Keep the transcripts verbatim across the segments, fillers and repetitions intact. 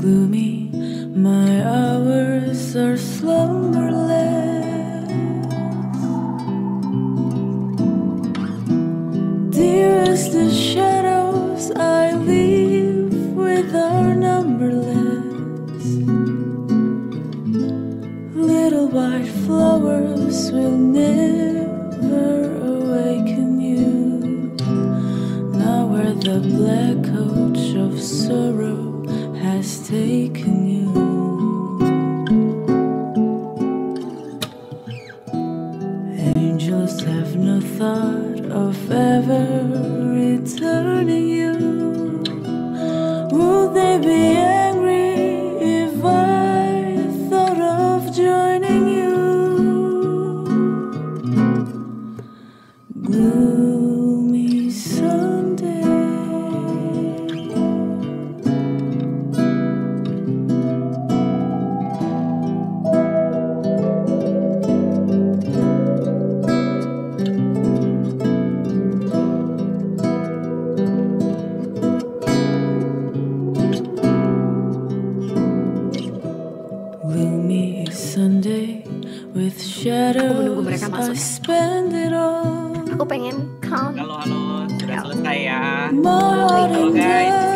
gloomy, my hours are slumberless. Dear as the shadows I leave with are numberless. Little white flowers will never awaken you. Now we're the black coach of sorrow has taken you. Angels have no thought of ever returning you. Would they be angry if I thought of joining you? Gloomy Sunday. Aku nunggu mereka masuk ya. Aku pengen count. Halo halo, sudah selesai ya. Halo guys.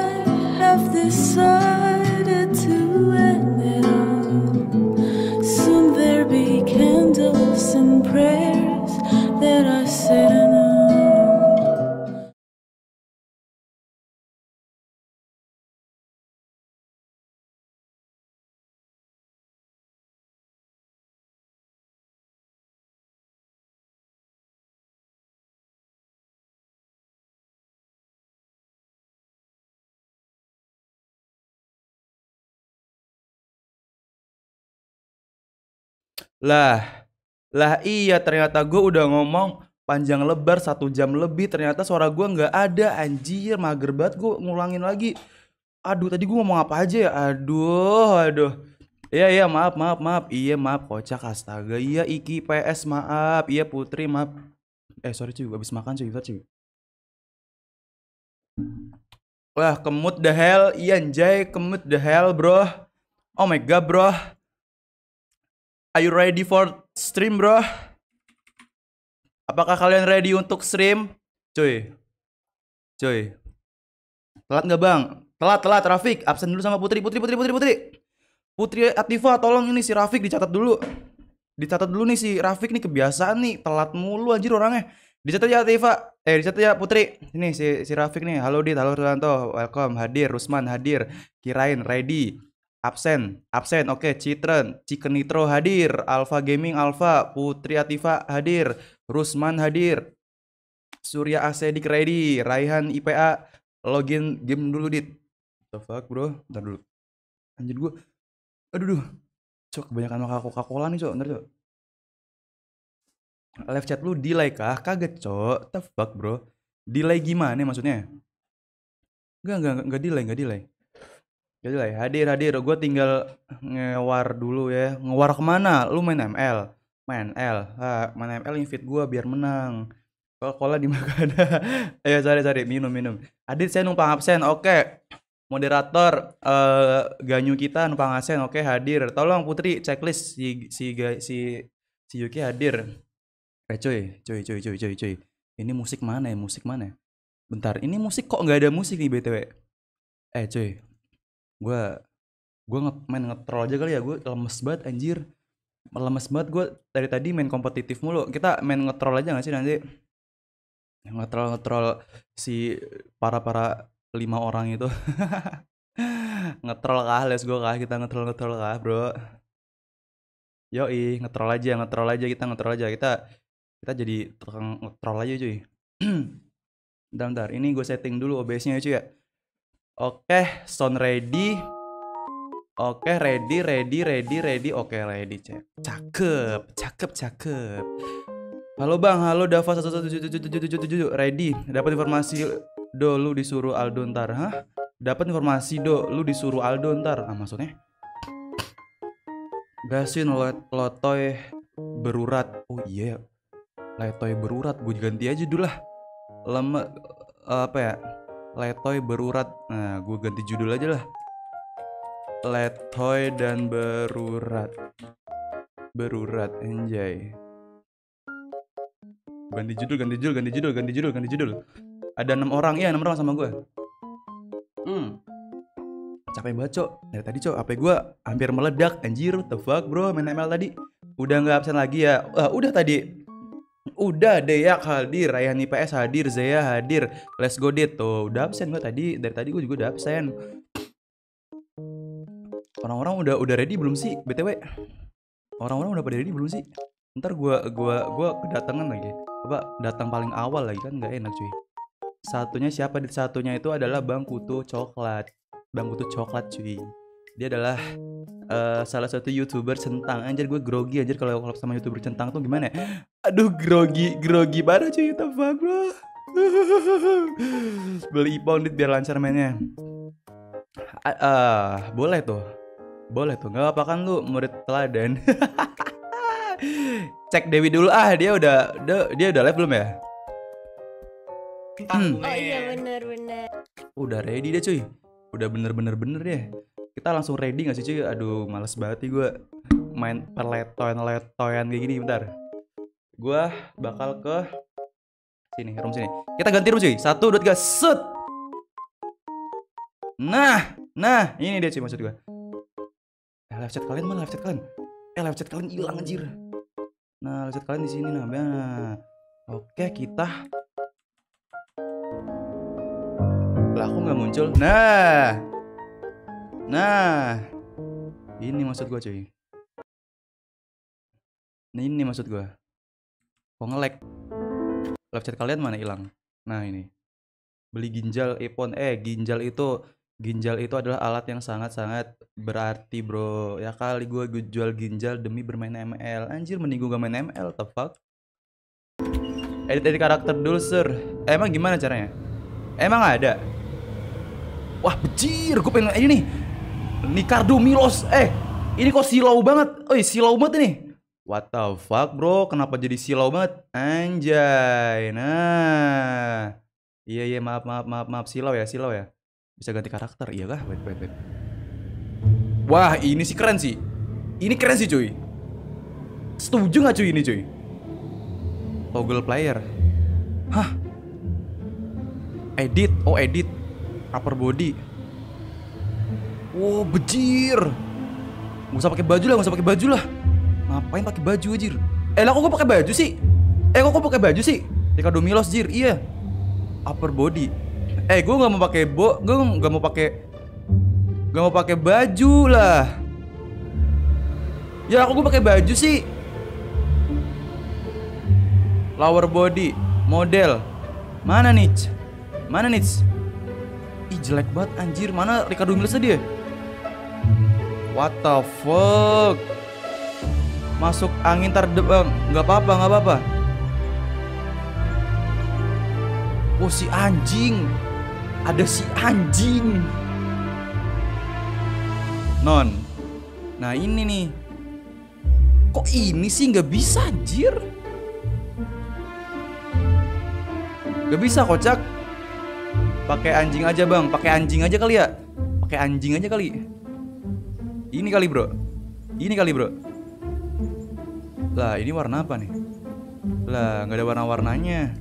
Lah, lah iya ternyata gue udah ngomong panjang lebar satu jam lebih, ternyata suara gue nggak ada, anjir mager banget gue ngulangin lagi. Aduh tadi gue ngomong apa aja ya, aduh aduh. Iya iya maaf maaf maaf, iya maaf kocak astaga, iya Iki P S maaf, iya Putri maaf. Eh sorry cuy, abis makan cuy, cuy. Wah kemut the hell, iya anjay kemut the hell bro. Oh my god bro. Are you ready for stream bro? Apakah kalian ready untuk stream? Cuy, cuy, telat nggak bang? Telat, telat, Rafiq, absen dulu sama Putri, Putri, Putri, Putri, Putri, Putri Ativa, tolong ini si Rafiq dicatat dulu, dicatat dulu nih si Rafiq nih kebiasaan nih, telat mulu anjir orangnya, dicatat ya Ativa, eh dicatat ya Putri, ini si si Rafiq nih, halo Dit, halo Rulanto, welcome, hadir, Rusman hadir, kirain ready. Absen, absen, oke, Citren, Chicken Nitro hadir, Alpha Gaming Alpha, Putri Ativa hadir, Rusman hadir, Surya Asedik ready, Raihan I P A, login game dulu Dit. The fuck bro, ntar dulu. Anjir gue, aduh duh, cok kebanyakan makan Coca-Cola nih cok, ntar cok. Live chat lu delay kah? Kaget cok, the fuck bro. Delay gimana maksudnya? Enggak, enggak, enggak delay, enggak delay. Jadi hadir hadir, gue tinggal ngewar dulu ya. Ngewar kemana? Lu main M L, main L, ah, main M L invite gue biar menang. Coca-Cola dimakan. Ayo cari cari minum minum. Adit saya numpang absen, oke. Okay. Moderator uh, Ganyu kita numpang absen, oke okay, hadir. Tolong Putri checklist si si si si Yuki hadir. Eh cuy, cuy cuy cuy cuy cuy. Ini musik mana ya? Musik mana? Bentar, ini musik kok nggak ada musik nih B T W. Eh cuy. gue gue nge main ngetrol aja kali ya, gue lemes banget anjir, lemes banget gue dari tadi main kompetitif mulu. Kita main ngetrol aja gak sih nanti, ngetrol ngetrol si para para lima orang itu. Ngetrol kah, let's go kah, kita ngetrol ngetrol kah bro? Yoi ngetrol aja, ngetrol aja kita ngetrol aja kita kita jadi ngetrol aja cuy. bentar, bentar ini gue setting dulu O B S-nya ya cuy ya. Oke, sound ready. Oke, ready, ready, ready, ready. Oke, ready, cek. Cakep, cakep, cakep. Halo Bang, halo Dava satu satu tujuh tujuh tujuh tujuh tujuh. Ready. Dapat informasi do, lu disuruh Aldo ntar, hah? Dapat informasi do, lu disuruh Aldo ntar. Ah, maksudnya? Gasin lotoy berurat. Oh iya. Lotoy berurat, gue ganti aja dulu lah. Lama apa ya? Letoy berurat, nah gue ganti judul aja lah. letoy dan berurat. Berurat, enjoy. Ganti judul, ganti judul, ganti judul, ganti judul, ganti judul. Ada enam orang, iya enam orang sama gue. Hmm. Capek banget, Cok. Dari tadi, Cok, H P gue hampir meledak. Anjir, what the fuck, bro, main M L tadi. Udah nggak absen lagi ya? Uh, udah tadi. Udah, Deyak hadir, Rayhan I P S hadir, Zaya hadir, Let's Go Dit. Tuh, udah absen gue tadi. Dari tadi gue juga udah absen. Orang-orang udah udah ready belum sih? B T W. Orang-orang udah pada ready belum sih? Ntar gue gua gua kedatangan lagi. Coba datang paling awal lagi kan nggak enak, cuy. Satunya siapa? Dit, satunya itu adalah Bang Kutu Coklat. Bang Kutu Coklat, cuy. Dia adalah uh, salah satu YouTuber centang. Anjir, gue grogi anjir kalau kalau sama YouTuber centang tuh gimana? Aduh, grogi, grogi banget, cuy. What the fuck, bro? Beli iPhone, Dit, biar lancar mainnya. Ah, uh, boleh tuh. Boleh tuh. Gak apa kan lu murid teladan. Cek Dewi dulu, ah dia udah dia, dia udah live belum ya? Hmm. Oh iya bener-bener. Udah ready deh, cuy. Udah bener-bener bener ya. Kita langsung ready gak sih, cuy? Aduh, males banget gue main perletoyan-letoyan kayak gini. Bentar, gue bakal ke sini, room sini. Kita ganti room, cuy. Satu, dua, tiga, set. Nah, nah ini dia, cuy, maksud gue. Eh, live chat kalian mana? Live chat kalian? Eh, live chat kalian hilang, anjir. Nah, live chat kalian di sini, nah. Nah. Oke, kita. Lah, aku nggak muncul. Nah, nah, ini maksud gue, cuy. Nah, ini maksud gue. Kok nge-lag? Live chat kalian mana hilang? Nah, ini. Beli ginjal iPhone. Eh, ginjal itu, ginjal itu adalah alat yang sangat-sangat berarti, bro. Ya kali gue jual ginjal demi bermain M L. Anjir, mending gue gak main M L, the fuck. Edit-edit karakter dulu, sir. Eh, emang gimana caranya? Emang ada? Wah, bejir, gue pengen ini nih. Ricardo Milos. Eh, ini kok silau banget. Oi, silau banget ini. What the fuck, bro? Kenapa jadi silau banget? Anjay. Nah. Iya, iya, maaf, maaf, maaf, maaf, silau ya, silau ya. Bisa ganti karakter, iya kah? Wait, wait, wait. Wah, ini sih keren sih. Ini keren sih, cuy. Setuju gak, cuy, ini, cuy? Toggle player. Hah? Edit, oh edit. Upper body. Wow, bejir. Gak usah pakai baju lah, gak usah pakai baju lah. Ngapain pakai baju, jir? Eh, lah kok gue pakai baju sih? Eh, kok gue pakai baju sih? Ricardo Milos, jir. Iya. Upper body. Eh, gue nggak mau pakai bo, gue nggak mau pakai, nggak mau pakai baju lah. Ya, aku gue pakai baju sih. Lower body, model. Mana nih? Mana nih? Ih, jelek banget anjir. Mana Ricardo Milos dia? What the fuck? Masuk angin terdebang. Gak apa-apa, gak apa-apa. Oh, si anjing. Ada si anjing. Non. Nah, ini nih. Kok ini sih gak bisa, anjir? Gak bisa, kocak. Pakai anjing aja, bang. Pakai anjing aja kali ya. Pakai anjing aja kali. Ini kali, bro. Ini kali, bro. Lah, ini warna apa nih? Lah, nggak ada warna-warnanya.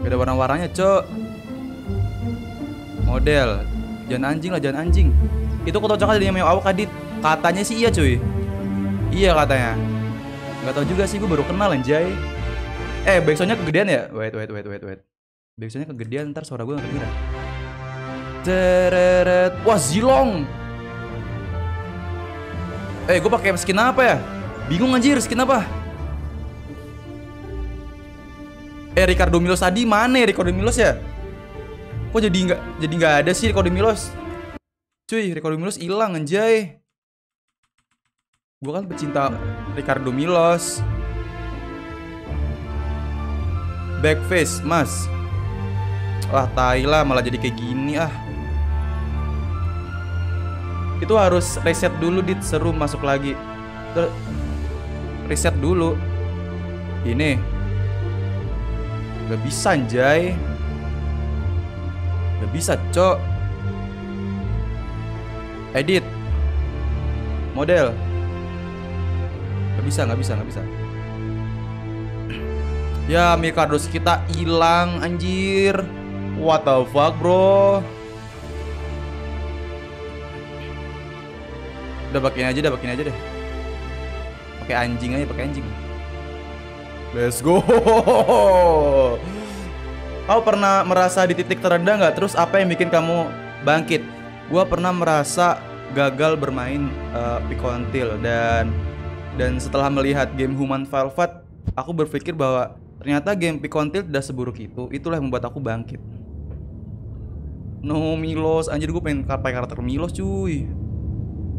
Nggak ada warna-warnanya, cok. Model. Jangan anjing lah, jangan anjing. Itu kocak aja yang mau awak, Adit. Katanya sih iya, cuy. Iya katanya. Nggak tahu juga sih, gue baru kenal, anjay. Eh, backsoundnya kegedean ya? Wait, wait, wait, wait, wait. Biasanya kegedean, ntar suara gue gak kedengeran. Tereret. Wah, zilong. Eh, gue pakai skin apa ya? Bingung anjir, skin apa? Eh, Ricardo Milos tadi mana ya? Ricardo Milos ya? Kok jadi nggak jadi nggak ada sih Ricardo Milos? Cuy, Ricardo Milos hilang anjay. Gue kan pecinta Ricardo Milos. Backface, mas. Wah, tai lah, malah jadi kayak gini ah. Itu harus reset dulu, Dit. Seru masuk lagi. Ter reset dulu. Ini gak bisa, anjay. Gak bisa, cok. Edit. Model. Gak bisa, gak bisa, gak bisa. Ya, Mikados kita hilang anjir. What the fuck, bro? Udah pakein aja, udah pakein aja deh. Pakai anjing aja, pakai anjing. Let's go. Kau pernah merasa di titik terendah nggak? Terus apa yang bikin kamu bangkit? Gua pernah merasa gagal bermain uh, pikontil dan dan setelah melihat game Human Fall Flat, aku berpikir bahwa ternyata game pikontil tidak seburuk itu. Itulah yang membuat aku bangkit. No Milos, anjir gue pengen karakter Milos cuy.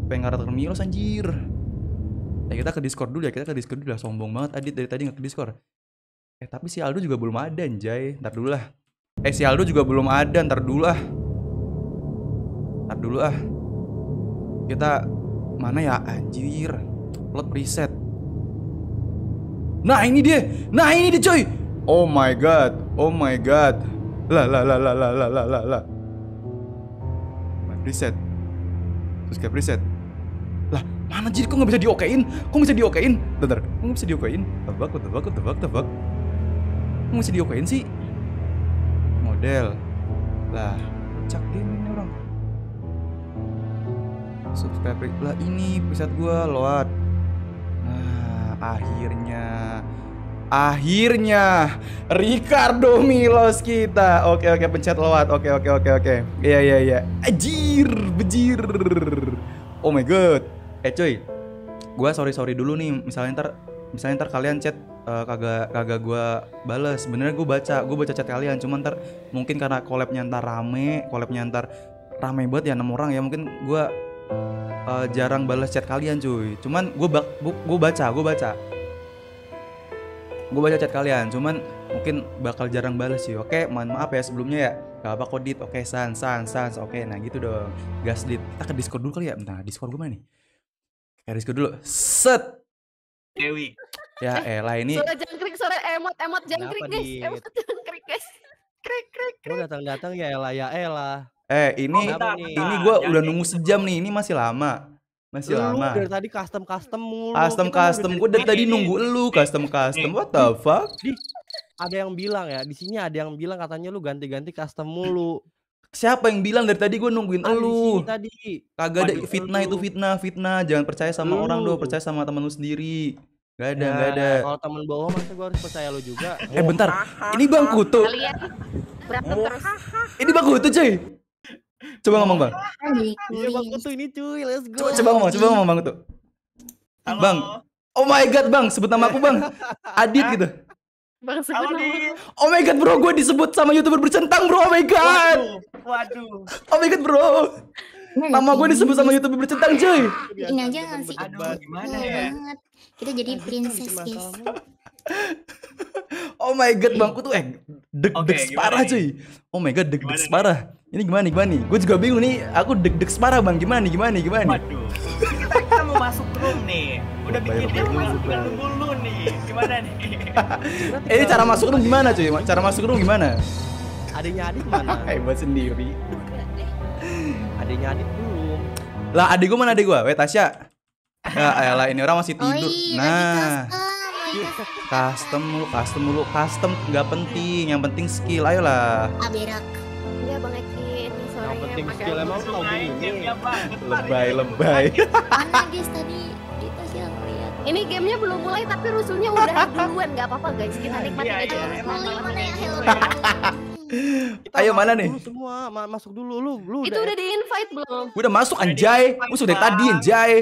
Pengen karakter Milos anjir. Ya kita ke Discord dulu ya, kita ke Discord dulu lah. Sombong banget Adit dari tadi nggak ke Discord. Eh tapi si Aldo juga belum ada anjay. Ntar dulu lah. Eh si Aldo juga belum ada. Ntar dulu lah. Ntar dulu ah. Kita mana ya anjir. Plot preset. Nah ini dia. Nah ini dia coy. Oh my god. Oh my god. Lah lah lah lah lah lah lah lah. Preset. Terus ke preset. Lah mana jadi kok nggak bisa diokein? Kok bisa diokein? Bentar. Kok nggak bisa diokein? Tebak tebak tebak tebak. Nggak bisa diokain sih. Model. Lah cak game ini orang. Subscribe. Lah ini pusat gue load. Nah akhirnya, akhirnya Ricardo Milos kita. Oke oke pencet load. Oke oke oke oke. Iya iya iya. Ajir bejir. Oh my god. Eh coy, gue sorry sorry dulu nih. Misalnya ntar, misalnya ntar kalian chat Uh, kagak kagak gue balas. Bener gue baca, gue baca chat kalian. Cuman ntar mungkin karena collabnya ntar rame, collabnya ntar rame banget ya enam orang ya. Mungkin gue uh, jarang balas chat kalian cuy. Cuman gue bak, gue baca, gue baca, gue baca chat kalian. Cuman mungkin bakal jarang balas sih. Oke, mohon maaf ya sebelumnya ya. Gak apa kok dit. Oke, san san san. Oke, nah gitu dong. Gas dit. Kita ke Discord dulu kali ya. Bentar, Discord gue mana nih? Ke Discord dulu. Set. Dewi. Ya elah ini suara jangkrik, suara emot-emot jangkrik guys, emot jangkrik guys, krik krik krik. Gue datang-datang ya elah ya elah. Eh ini oh, ini gue udah nunggu sejam nih, ini masih lama, masih lu, lama. Dari tadi custom custom mulu. Custom custom, gue dari tadi nunggu lu custom custom. What the fuck? Di, ada yang bilang ya, di sini ada yang bilang katanya lu ganti-ganti custom mulu. Siapa yang bilang dari tadi gue nungguin elu? Kagak ada fitnah itu fitnah fitnah, jangan percaya sama orang doh, percaya sama teman lu sendiri. Gak ada, ya, gak ada. Kalau temen bohong, masa gue harus percaya lo juga. Eh bentar, ini Bang Kutu. Ini Bang Kutu cuy. Coba ngomong Bang. Iya Bang Kutu ini cuy, let's go. Coba, coba ngomong, coba ngomong Bang Kutu. Halo. Bang, oh my god Bang, sebut nama aku Bang. Adit gitu. Bang sebut nama. Oh my god bro, gue disebut sama youtuber bercentang bro, oh my god. Waduh. Oh my god bro. Nama gue disebut sama youtuber bercentang cuy. Ini aja gak sih? Aduh, gimana ya? Kita jadi princess guys. Oh my god Bangku tuh eh deg-deg parah cuy. Oh my god deg-deg parah. Ini gimana gimana nih? Gue juga bingung nih. Aku deg-deg parah Bang. Gimana nih gimana nih gimana nih? Waduh. Kita mau masuk room nih. Udah bikin dia masuk room dulu nih. Gimana nih? Eh ini cara masuk room gimana cuy? Cara masuk room gimana? Adiknya Adik mana? Hebat sendiri. Adiknya Adik belum. Lah adik gue mana adik gue? Weh Tasya. Ya elah ini orang masih tidur. Oi, nah custom mulu, custom mulu, custom nggak penting, yang penting skill. Ayolah aberak ya Bang Ekin, yang penting skill. Emang tau gini lebay lebay mana guys tadi kita sih yang lihat ini gamenya belum mulai tapi rusuhnya udah duluan. Nggak apa-apa guys, kita nikmatin aja. Mana yang hello? Ayo mana nih? Semua masuk dulu lu lu itu udah di invite belum? Udah masuk anjay, udah tadi anjay.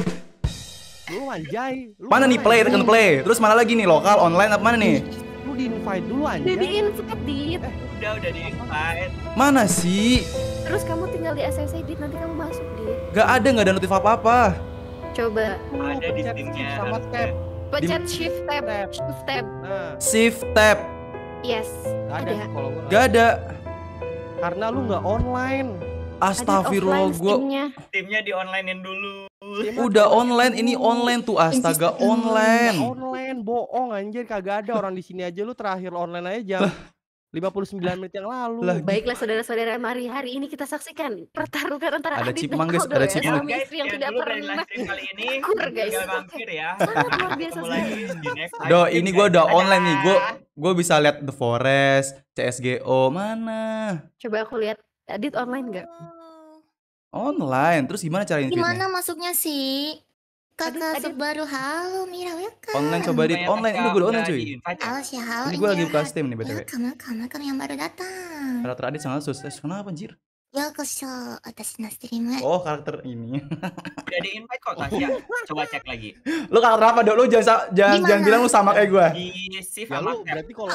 Lu anjay. Lu mana nih play, tekan play. Terus mana lagi nih, lokal, online apa mana nih? Lu di invite dulu anjay. Udah di invite dit. Eh, udah udah di invite. Mana sih? Terus kamu tinggal di S S I dit, nanti kamu masuk dit. Gak ada, gak ada notif apa-apa. Coba. Uh, ada di Steam-nya. Sama tab. Pencet shift tab. Shift tab. Nah. Shift tab. Yes. Gak ada. Ada. Gak ada. Karena lu gak online. Astagfirullah gua. Timnya di onlinein dulu. Udah online, ini online tuh astaga online. Online bohong anjir, kagak ada orang di sini aja lu terakhir online aja jam lima puluh sembilan menit yang lalu. Baiklah saudara-saudara, mari hari ini kita saksikan pertarungan antara ada Adit dan Aldo ya, suami istri yang tidak pernah akur guys. Sangat luar biasa sekali. Do, ini gue udah online nih, gue gue bisa lihat The Forest, C S G O mana? Coba aku lihat Adit online nggak? Online, terus gimana caranya? Gimana masuknya sih? Kakak baru halo Mira, welcome. Online coba di online, ini gue udah online cuy. Halo sih, halo. Ini gue lagi buka Steam nih btw. Kamu kamu kamu yang baru datang. Karakter Adit sangat sukses, kenapa anjir? Yokoso, atas nasdrim. Oh karakter ini. Udah di invite kok Tasya, coba cek lagi. Lo karakter apa dok? Lo jangan jangan jangan bilang lo sama kayak gue. Di shift sama. Berarti kalau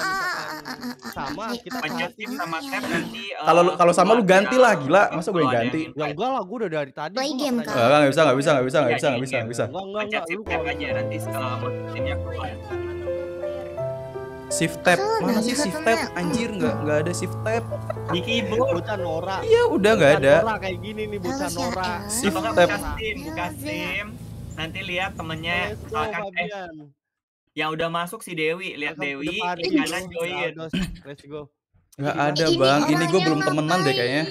sama kita pencet shift sama tab nanti. Kalau kalau sama lu ganti lah gila, masa gue yang ganti? Gak gue lah, gue udah dari tadi. Play game kan? Gak bisa gak bisa gak bisa gak bisa gak bisa gak bisa. Pencet shift tab aja nanti setelah motionnya keluar. Shift tab, mana sih shift tab? Anjir nggak nggak ada shift tab. Di keyboard bukan Nora. Iya udah nggak ada. Nora kayak gini nih bukan Nora. Shift tab. Buka Steam, nanti lihat temennya misalkan eh yang udah masuk si Dewi, lihat Dewi, kanan join. Let's go. Nggak ada bang, ini gue belum temenan deh kayaknya.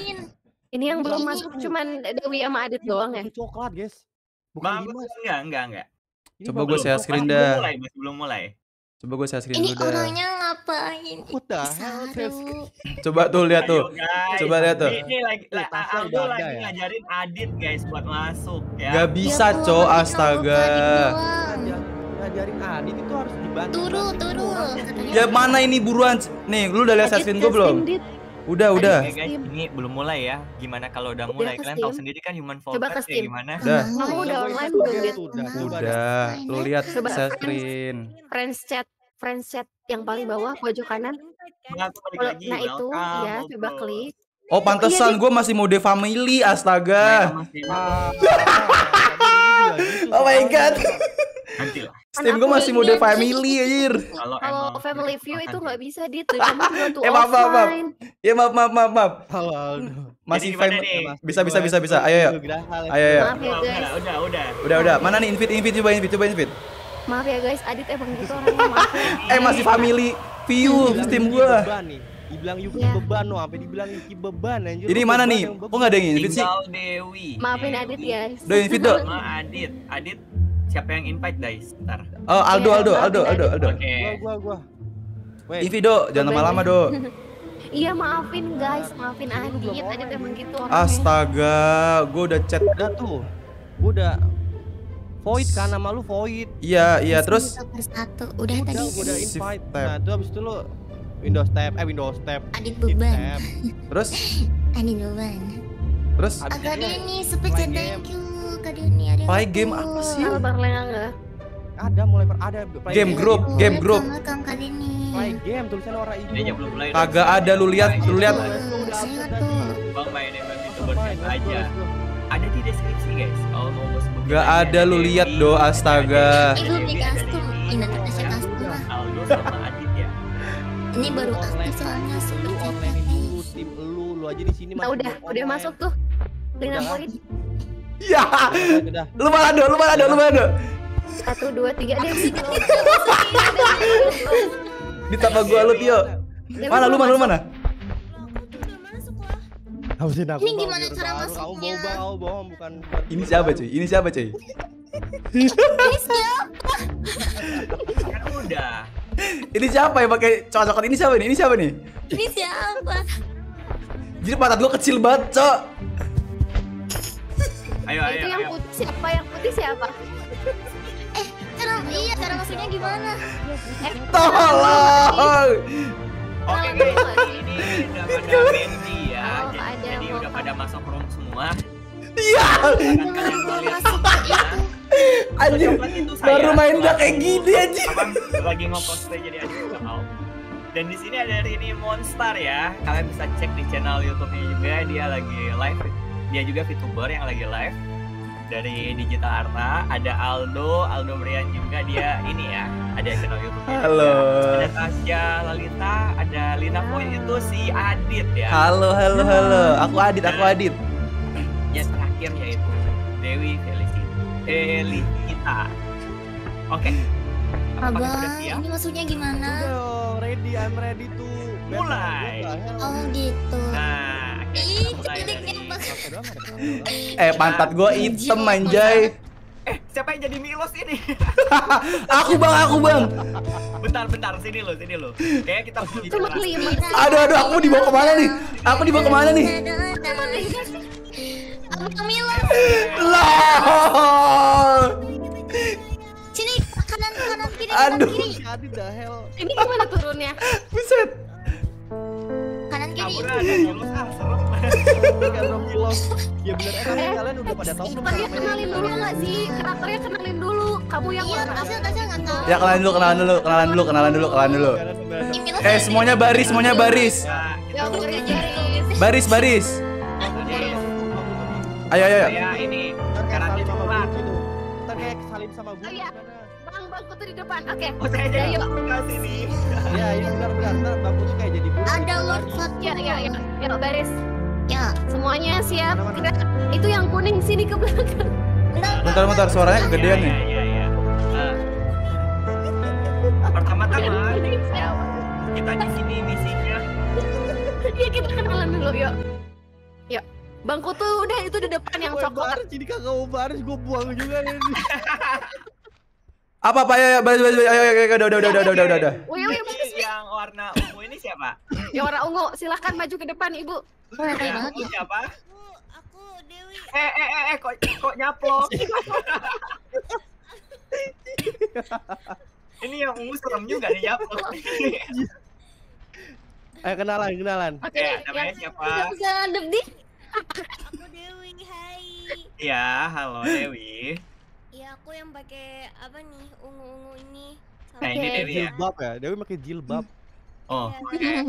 Ini yang belum masuk cuman Dewi sama Adit doang ya. Coklat guys. Bukan enggak enggak enggak. Coba gue share screen dah. Belum mulai, belum mulai. Coba gue share screen dulu dah. Ini orangnya ngapain? Udah. Coba tuh lihat tuh. Coba lihat tuh. Ini lagi Aldo lagi ngajarin Adit guys buat masuk ya. Gak bisa cow, astaga. Ngajarin Adit itu harus dibantu. Turu, turu. Ya mana ini buruan? Nih, lu udah lihat share screen gue belum? Udah, udah. Ini belum mulai ya. Gimana kalau udah mulai? Kalian tahu sendiri kan Human Fall Flat kayak gimana? Udah. Kamu udah online belum? Udah. Lu lihat share screen. Friends chat. Friends chat yang paling bawah pojok kanan. Nah, nah itu ya coba klik. Oh pantesan gue masih mode family, astaga. Oh my god. Steam gue masih mode family anjir. Kalau family view itu nggak bisa dit. Eh maaf maaf maaf. Ya maaf maaf maaf maaf. Masih family. Bisa bisa bisa bisa. Ayo ayo. Ayo ayo. Udah udah. Udah udah. Mana nih invite invite coba invite coba invite. Maaf ya guys, Adit emang gitu orangnya maaf. Eh masih family view Steam gua. Dibilang Yuki beban loh, sampai dibilang Yuki beban anjir. Ini mana nih? Kok enggak ada yang invite sih? Maafin Adit guys. Do invite do. Adit, Adit siapa yang invite guys? Ntar. Oh, Aldo, Aldo, Aldo, Aldo, Aldo. Gua gua gua. Wait. Invite do, jangan lama-lama do. Iya maafin guys, maafin Adit, Adit emang gitu orangnya. Astaga, gua udah chat dah tuh. Gua udah void kan nama lu void. Iya iya terus. Satu udah tadi. Udah invite. Nah itu abis itu lu Windows tab, eh Windows tab. Adit beban. Terus? Adit beban. Terus? Kak Denny super chat thank you Kak Denny. Play game apa sih? Ada mulai ada. Game group, game group. Play game tulisan warna hijau. Kagak ada lu lihat lu lihat. Bang mainin YouTuber aja. Ada di deskripsi guys. Kalau mau bos bos. Gak ada lu lihat do, astaga. Ibu big custom, ini terasa custom. Aldo sama Adit ya. Ini baru aktif soalnya super chat. Tim lu lu aja di sini. Udah, udah masuk tuh. Dengan poin. Ya. Lu malah do, lu malah do, lu malah do. Satu dua tiga deh. Ditambah gua lu Tio. Mana lu mana lu mana? Ini gimana cara masuknya? Ini siapa cuy? Ini siapa cuy? Ini siapa? Kan udah. Ini siapa yang pakai cocokan ini siapa nih? Ini siapa nih? Ini siapa? Jadi pantat gua kecil banget, Cok. Ayo ayo. Itu yang putih siapa? Yang putih siapa? Eh, cara iya cara masuknya gimana? Tolong. Oke guys, ini udah pada ready. Ya, jadi, jadi udah pada masuk room semua. Iya. Anjir, baru main udah kayak gini aja. Lagi ngepost jadi aja udah mau. Dan di sini ada Rini Moonstar ya. Kalian bisa cek di channel YouTube-nya juga, dia lagi live. Dia juga VTuber yang lagi live dari Digital Artha. Ada Aldo, Aldo Brian juga dia ini ya. Ada channel YouTube-nya. Halo. Ada Tasya, Lalita, ada Lina Point itu si Adit ya. Halo, halo, halo. Aku Adit, aku Adit. Yang terakhir yaitu Dewi Felicita. Oke. Abang, ini maksudnya gimana? Udah, ready, I'm ready tuh. mulai. Oh gitu. Nah, ih, eh pantat gue hitam anjay. Eh, siapa yang jadi Milos ini? Aku bang, aku bang. Bentar, bentar, sini lo, sini lo. Kayaknya kita pergi. Aduh, aduh, aku dibawa kemana nih? Aku dibawa kemana nih? Aku ke Milos. Lah. Sini, kanan, kanan, kiri, kanan, kiri. Aduh. Ini gimana turunnya? Buset. Kanan kiri. Kamu ada Milos ah, serem. Ya bener, eh kalian udah pada tahu belum? Kenalin dulu nggak sih? Karakternya kenalin dulu. Kamu yang mana? Ya kenalan dulu, kenalan dulu, kenalan dulu, kenalan dulu, kenalan dulu. Eh semuanya baris, semuanya baris. Baris, baris. Ayo, ayo. Ya ini. Karakter coklat itu. Ntar kayak salim sama gue. Bang, bang Kutu di depan. Oke. Oh saya jadi nggak sini. Ya, ya benar-benar. Ntar bang Kutu kayak jadi. Ada Lord Slot ya, ya, ya. Ya baris. Ya, semuanya siap. Kita, itu yang kuning sini ke belakang. Bentar-bentar suaranya kegedean nih. Iya, iya, iya. Pertama-tama kita di sini misinya. Iya, kita kenalan dulu yuk. Yuk. Bang Kutu udah itu di depan yang coklat. Jadi kagak mau baris, gue buang juga ini. Apa Pak? Ya, baris, baris, ayo, ayo, udah, udah, udah, udah, udah, udah. Yang warna ungu ini siapa? Yang warna ungu, silahkan maju ke depan, Ibu. Oh, ya, ya. Aku siapa? Aku, aku Dewi. Eh eh eh kok kok nyaplok. Ini yang ungu serem juga nih nyaplok. Ayo kenalan, kenalan. Oke, ya, namanya siapa? Aku Dewi, hai. Ya, halo Dewi. Iya, aku yang pakai apa nih? Ungu-ungu ini. Sama nah, ini Dewi ya. Jilbab ya. Dewi pakai jilbab. Oh. Ya.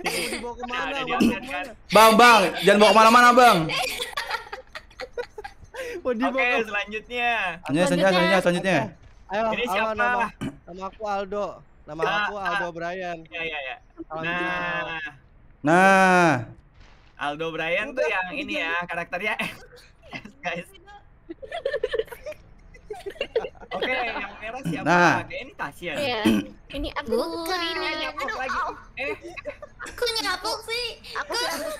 Dibawa kemana, bang? Bang, bang, jangan bawa kemana-mana, bang. Oke, selanjutnya. Selanjutnya, selanjutnya, selanjutnya. Ayo, ini siapa? Nama, nama aku Aldo. Nama aku Aldo Brian. Iya, iya, iya. Nah, nah, Aldo Brian tuh yang ini ya karakternya. Guys. Oke, yang merah siapa? Nah. Ini Tasya. Iya. Ini aku Rini. Aduh, lagi. Eh, aku nyapuk sih. Aku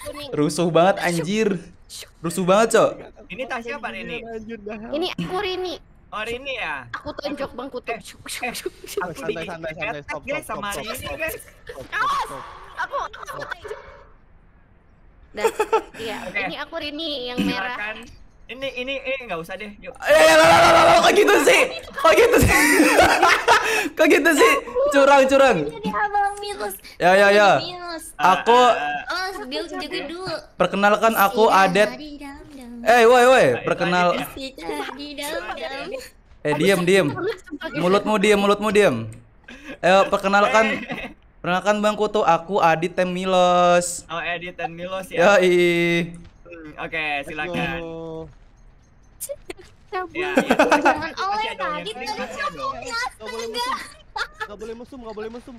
kuning. Rusuh banget anjir. Rusuh banget, Cok. Ini Tasya apa ini? Ini aku Rini. Oh, Rini ya. Aku tonjok Bang Kutu. Santai, santai, santai. Stop, stop, stop, stop. Awas. Aku aku tonjok. Dah. Iya, ini aku Rini yang merah. Ini, ini, ini nggak usah deh, yuk. Eh, lalu, lalu, lalu, kok gitu sih? Kok gitu sih? Kok gitu sih? Curang, curang. Ya, ya, ya. Aku... Perkenalkan aku Adit. Eh, woi, woi, perkenal... Eh, diem, diem. Mulutmu diem, mulutmu diem. Eh, perkenalkan... Perkenalkan Bang Kutu, aku Adit Timewalker. Oh, Adit Timewalker ya? Yoi. Oke, silakan. Ya, jangan oleh tadi terus masuk. Enggak boleh mesum, enggak boleh mesum.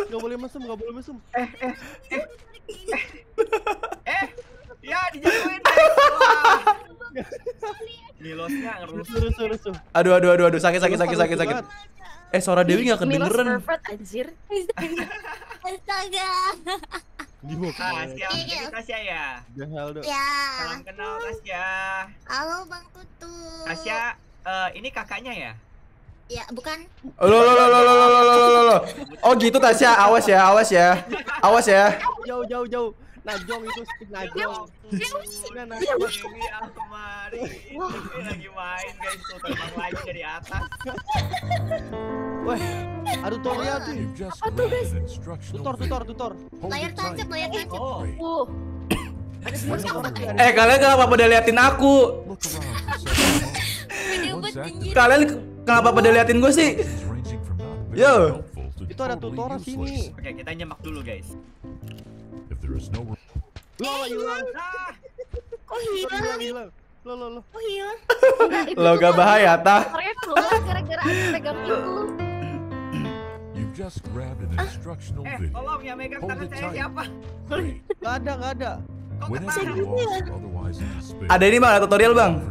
Enggak boleh mesum, enggak boleh mesum. Eh, eh, eh. Eh, ya dijauhin. Milosnya ngerusuh-rusuh. Aduh, aduh, aduh, aduh, sakit, sakit, sakit, sakit, sakit. Eh, suara Dewi enggak kedengeran. Anjir. Astaga. Dibawa kemana? Ini Tasya ya? Ya. Salam kenal Tasya. Halo Bang Kutu. Tasya, uh, ini kakaknya ya? Ya, bukan. Loh, loh, loh, loh, loh, loh, loh. Oh gitu Tasya, awas ya, awas ya. Awas ya. Jauh, jauh, jauh. Najong itu stick najong. Nah, najong ini aku kemari. Ini lagi main guys, tuh terbang lagi dari atas. Wah, aduh tutorial tuh. Apa tuh guys? Tutor, tutor, tutor. Layar tancap, layar tancap. Oh. Eh, kalian kenapa pada liatin aku? Kalian kenapa pada liatin gue sih? Yo. Itu ada tutor sini. Oke, kita nyemak dulu guys. There is no. Lo hilang. Kok hilang? Lo lo lo. Kok hilang? Lo gak bahaya tah. Gara-gara aku pegang itu. You just grabbed an instructional video. Eh, tolong ya megang tangan saya siapa? Gak ada, gak ada. Ada ini bang, ada tutorial bang. Oh,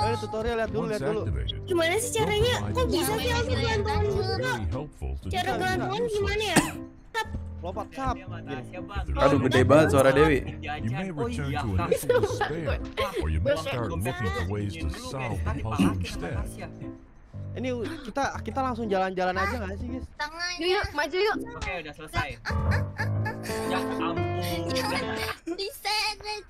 ada tutorial, lihat dulu, lihat dulu. Gimana sih caranya? Kok bisa sih aku gelantungan dulu? Cara gelantungan gimana ya? Tap. Lompat tap. Aduh gede banget suara Dewi. Oh iya. Ini kita kita langsung jalan-jalan aja nggak sih guys? Yuk yuk maju yuk. Oke udah selesai. Ya ampun. Bisa nggak?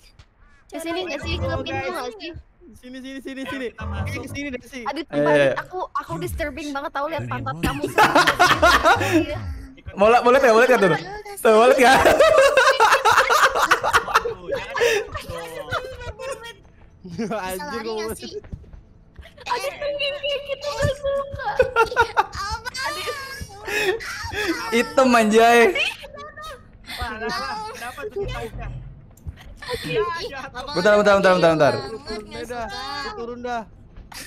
Kesini nggak sih ke pintu nggak sih? Sini sini sini sini. Masuk sini deh sih. Adit, aku aku disturbing banget tau lihat pantat kamu. Mau lihat mau lihat ya mau lihat ya tuh. Tuh mau lihat ya. Anjir gua. Adit pengen kayak gitu gak suka. Hitam anjay. Bentar bentar bentar bentar bentar. Turun dah.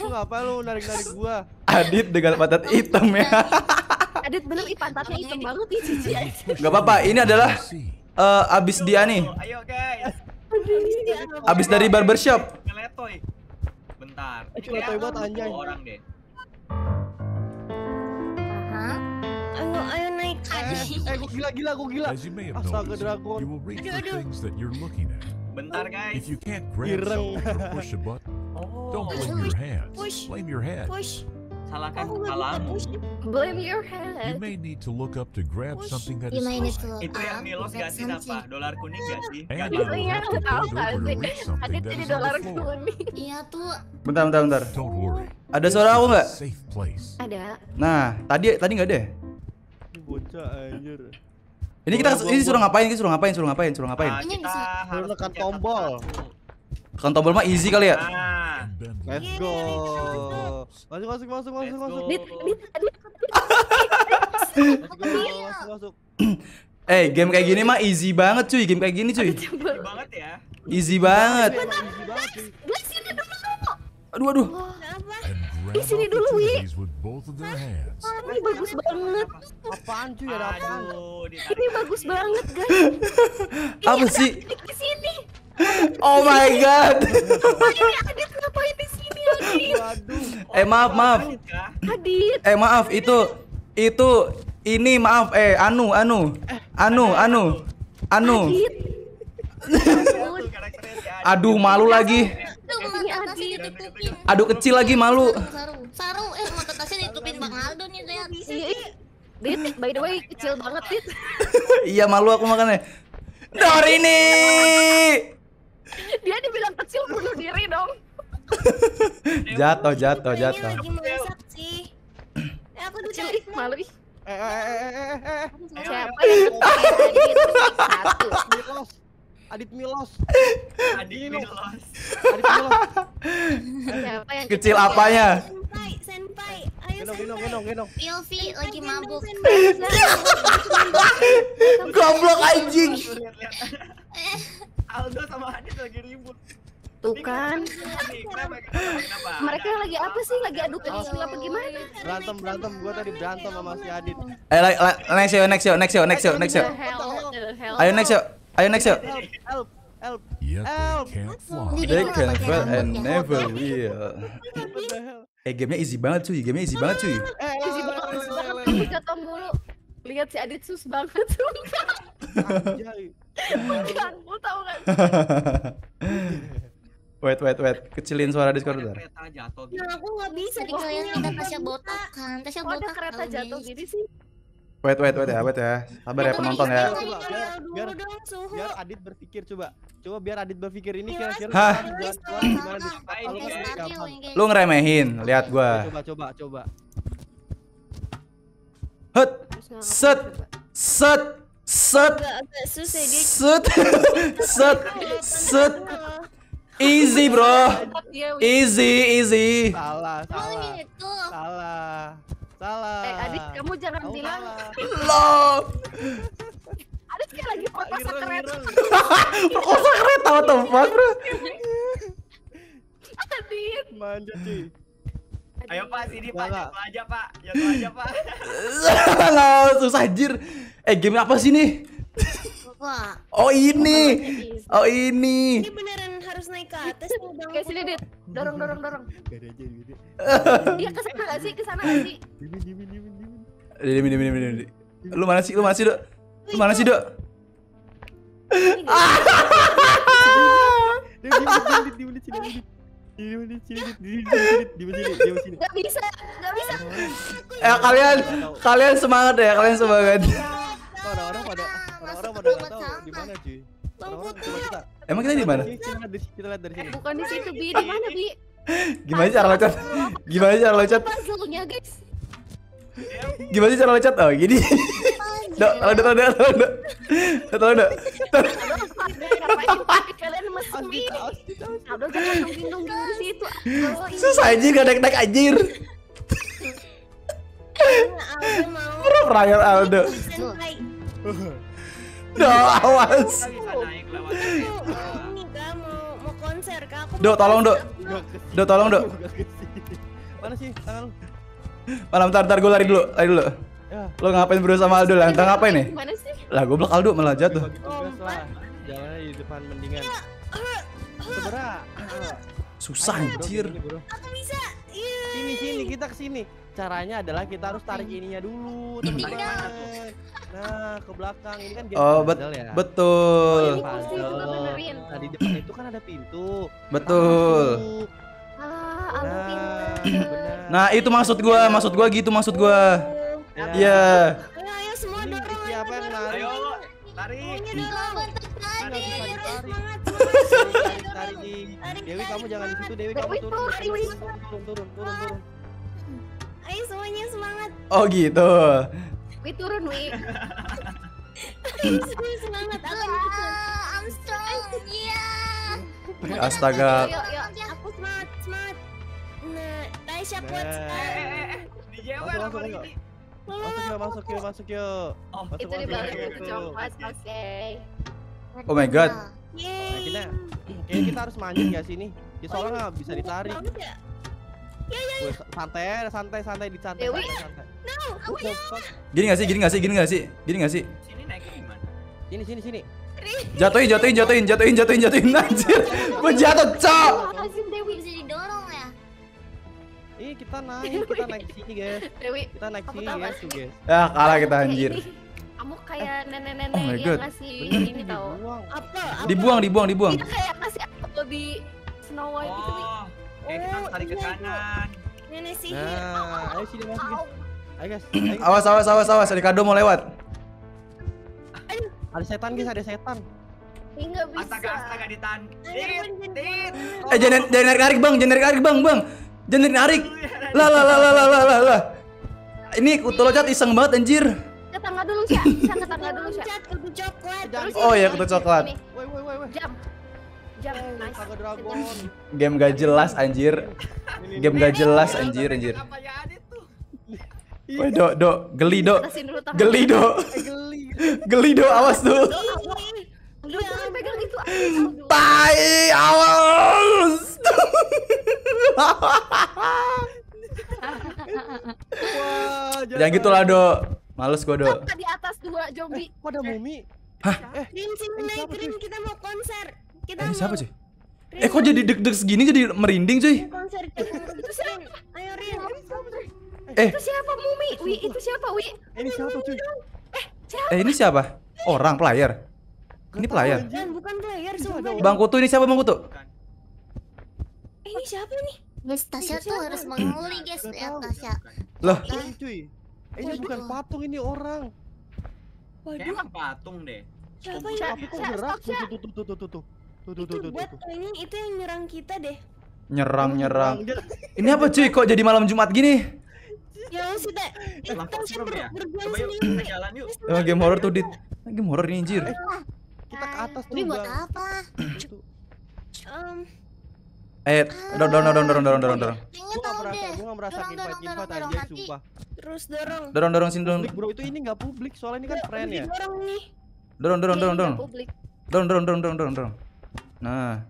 Lu ngapain lu narik-narik gua? Adit dengan pantat hitam ya. Adit bener nih pantatnya hitam banget nih cici. Gak apa-apa, ini adalah uh, abis dia nih. Ayo guys. Abis dari barbershop. Ngeletoy. Bentar. Eh, coba toy buat anjay. Orang deh. Hah? Ayo ayo naik tadi. Eh, gua gila gila gua gila. Astaga dragon. Aduh aduh. Bentar guys. Gireng. Oh. Push. Push. Salahkan kepalamu. Blame your head. You may need to look up to grab something that is flying. Itu yang Milos ganti apa? Dolar kuning ganti. Ganti. Iya, tahu kan sih. Ada jadi dolar kuning. Iya tuh. Bentar, bentar, bentar. Ada suara aku nggak? Ada. Nah, tadi tadi nggak deh. Bocah anjir. Ini kita ini suruh ngapain? Kita suruh ngapain? Suruh ngapain? Suruh ngapain? Kita harus tekan tombol. Tekan tombol mah easy kali ya. Let's go. Masuk masuk masuk masuk masuk. Dit, dit, dit. Masuk masuk. Eh, game kayak gini mah easy banget cuy, game kayak gini cuy. Easy banget ya. Easy banget. Guys, sini dulu. Aduh aduh. Di sini dulu, Wi. Ini bagus banget. Apaan cuy, ada apa? Ini bagus banget, guys. Apa sih? Di sini. Oh my god. Adit ngapain di sini, Adit? Eh maaf maaf. Adit. Eh maaf itu itu ini maaf eh anu anu anu anu anu. Aduh malu lagi. Aduh kecil lagi malu. Sarung eh mata tasnya ditutupin Bang Aldo nih lihat. Dit, by the way kecil banget Dit. Iya malu aku makannya. Dorini. Dia dibilang kecil bunuh diri dong. Jatuh, jatuh, jatuh. Aku kecil ih, malu ih. Eh, eh, eh, siapa yang satu? Milos. Adit Milos. Adit Milos. Adit Milos. Siapa yang kecil apanya? Senpai, senpai. Ayo senpai. Ilvi lagi mabuk. Goblok anjing. Aldo sama Adit lagi ribut. Tuh kan. Mereka lagi apa sih? Lagi adu kecil apa gimana? Berantem berantem. Gua tadi berantem sama si Adit. Ayo next yo, next yo, next yo, next yo, next yo. Ayo next yo, ayo next yo. Help, help, help. They can fail and never will. Eh gamenya easy banget cuy, gamenya easy banget cuy. Easy banget. Lihat tombol. Lihat si Adit sus banget sumpah. Bukan, lu tau kan? Wait, wait, wait. Kecilin suara Discord dulu. Nah, aku nggak bisa dikeliatin kita Tasya botak kan. Tasya botak kereta jatuh gini sih. Wait, wait, wait ya, wait ya. Sabar ya penonton ya. Biar biar Adit berpikir coba. Coba biar Adit berpikir ini kira-kira gimana Adit. Lu ngeremehin, lihat gua. Coba coba coba. Hut. Set. Set. Set, set, set, set, easy bro, easy, easy. Salah, salah, salah, salah. Eh Adit, kamu jangan bilang. Love. Adit kayak lagi perkosa kereta. Perkosa kereta apa tempat bro? Adit. Manja sih. Ayo Pak, sini Pak, jatuh aja Pak, jatuh aja Pak. Susah jir. Eh game apa sih nih? Wah. Oh ini, oh ini. Ini beneran harus naik ke atas nih dong. Kayak sini Dit, dorong dorong dorong. Gak aja Dit. Iya kesana gak sih, kesana gak sih? Dimin dimin dimin dimin. Dimin dimin dimin dimin. Lu mana sih, lu mana sih Dok? Lu mana sih Dok? Gak bisa, gak bisa. Eh kalian, kalian semangat ya, kalian semangat. Orang-orang pada, orang-orang pada nggak tahu di mana cuy. Orang-orang cuma kita. Emang kita di mana? Kita lihat dari sini. Bukan di situ Bi, di mana Bi? Gimana cara loncat? Gimana cara loncat? Puzzle-nya guys. Gimana sih cara loncat? Oh gini. Dok, tolong dok, tolong dok, tolong dok. Kalian mesumi. Abdul jangan nungging-nungging di situ. Susah anjir, gak naik-naik anjir. Perang rakyat Aldo. Duh, awas. Duh, tolong Duh. Duh, tolong Duh. Mana sih tangan lu? Malam, bentar, bentar, gue lari dulu, lari dulu. Lo ngapain bro sama Aldo? Langkah ngapain nih? Lah, gue blok Aldo malah jatuh. Jangan di depan mendingan. Seberat. Susah anjir. Aku bisa. Sini, sini, kita kesini. Caranya adalah kita harus tarik ininya dulu, teman-teman. Nah, ke belakang ini kan oh, bet ya. Betul. Oh, nah, di depan itu kan ada pintu. Betul. Ah, nah, nah, itu maksud gua, maksud gua gitu, maksud gua. Iya. Ayo, ayo semua dorong. Siapa yang lari? Ayo, tarik. Tarik di Dewi, kamu jangan di situ, Dewi, kamu turun. Turun, turun, turun, turun. Ayo semuanya semangat. Oh gitu. Wi turun Wi. Ayo semuanya semangat. Aku gitu. I'm strong. Iya. Yeah. Astaga. Yuk yuk aku semangat semangat. Nah, Taisha kuat sekali. Dijewer apa ini? Masuk yuk masuk yuk masuk yuk. Oh itu di balik itu coklat. Oke. Oh my god. Kita kita harus manjat nggak sih nih? Soalnya nggak bisa ditarik. Ya, ya, ya. Santai, santai, santai, disantai. Dewi, santai. No, aku ya. Gini nggak sih, gini nggak sih, gini nggak sih, gini nggak sih. Sini naik gimana? Sini, sini, sini. Jatuhin, jatuhin, jatuhin, jatuhin, jatuhin, jatuhin, anjir. Gua jatuh, cok. Lazim Dewi bisa didorong ya. Ih, kita naik, kita naik sini, guys. Dewi, kita naik sini, guys, guys. Ya, kalah kita anjir. Kamu kayak nenek-nenek oh yang ngasih ini tahu. Apel, apel. Dibuang, dibuang, dibuang. Kita kayak ngasih apel di Snow White gitu nih. Eh, kita tarik ke kanan. Nenek sihir. Nah, ayo sini masuk guys. Ayo guys. Awas, awas, awas, awas. Ricardo mau lewat. Aduh. Ada setan guys, ada setan. Enggak bisa. Astaga, astaga ditahan. Eh, jangan narik-narik bang, jangan narik-narik bang, bang. Jangan narik-narik. Lah, lah, lah, lah, lah, lah, lah. Ini kutu loncat iseng banget anjir. Ke tangga dulu Sya, bisa ke tangga dulu Sya. Kutu coklat. Oh iya, kutu coklat. Woi, woi, woi, woi. Jam. Game gak jelas anjir. Game gak jelas anjir anjir. Woi Dok, Dok, geli Dok. Geli Dok. Geli Dok, awas tuh. Lu jangan pegang itu. Tai, awas. Jangan gitulah Dok. Males gua Dok. Di atas dua zombie. Kok ada mumi? Hah? Green sini naik green, kita mau konser. Eh siapa cuy? Eh kok jadi deg-deg segini jadi merinding cuy? Itu siapa? Ayo Rin. Eh itu siapa Mumi? Wi itu siapa Wi? Ini siapa cuy? Eh siapa? Eh ini siapa? Orang player. Ini player. Bukan player. Bang Kutu ini siapa Bang Kutu? Ini siapa nih? Guys Tasya tuh harus menguli guys ya Tasya. Loh cuy. Ini bukan patung ini orang. Waduh patung deh. Siapa ini? Tapi kok gerak? Tuh tuh tuh tuh tuh tuh. Tuh, tuh, tuh, tuh, buat tuh, ini itu yang nyerang kita deh. Nyerang, nyerang. Ini apa cuy? Kok jadi malam Jumat gini? Ya sudah. Kita berjalan jalan yuk. Emang game horror tuh Dit. Game horror ini anjir. Kita ke atas tuh. Ini buat apa? Eh, dorong, dorong, dorong, dorong, dorong, dorong. Gua enggak merasa invite-invite aja sumpah. Terus dorong. Dorong, dorong sini dorong. Bro, itu ini enggak publik soalnya ini kan friend ya. Dorong, dorong, dorong, dorong. Dorong, dorong, dorong, dorong, dorong. Nah,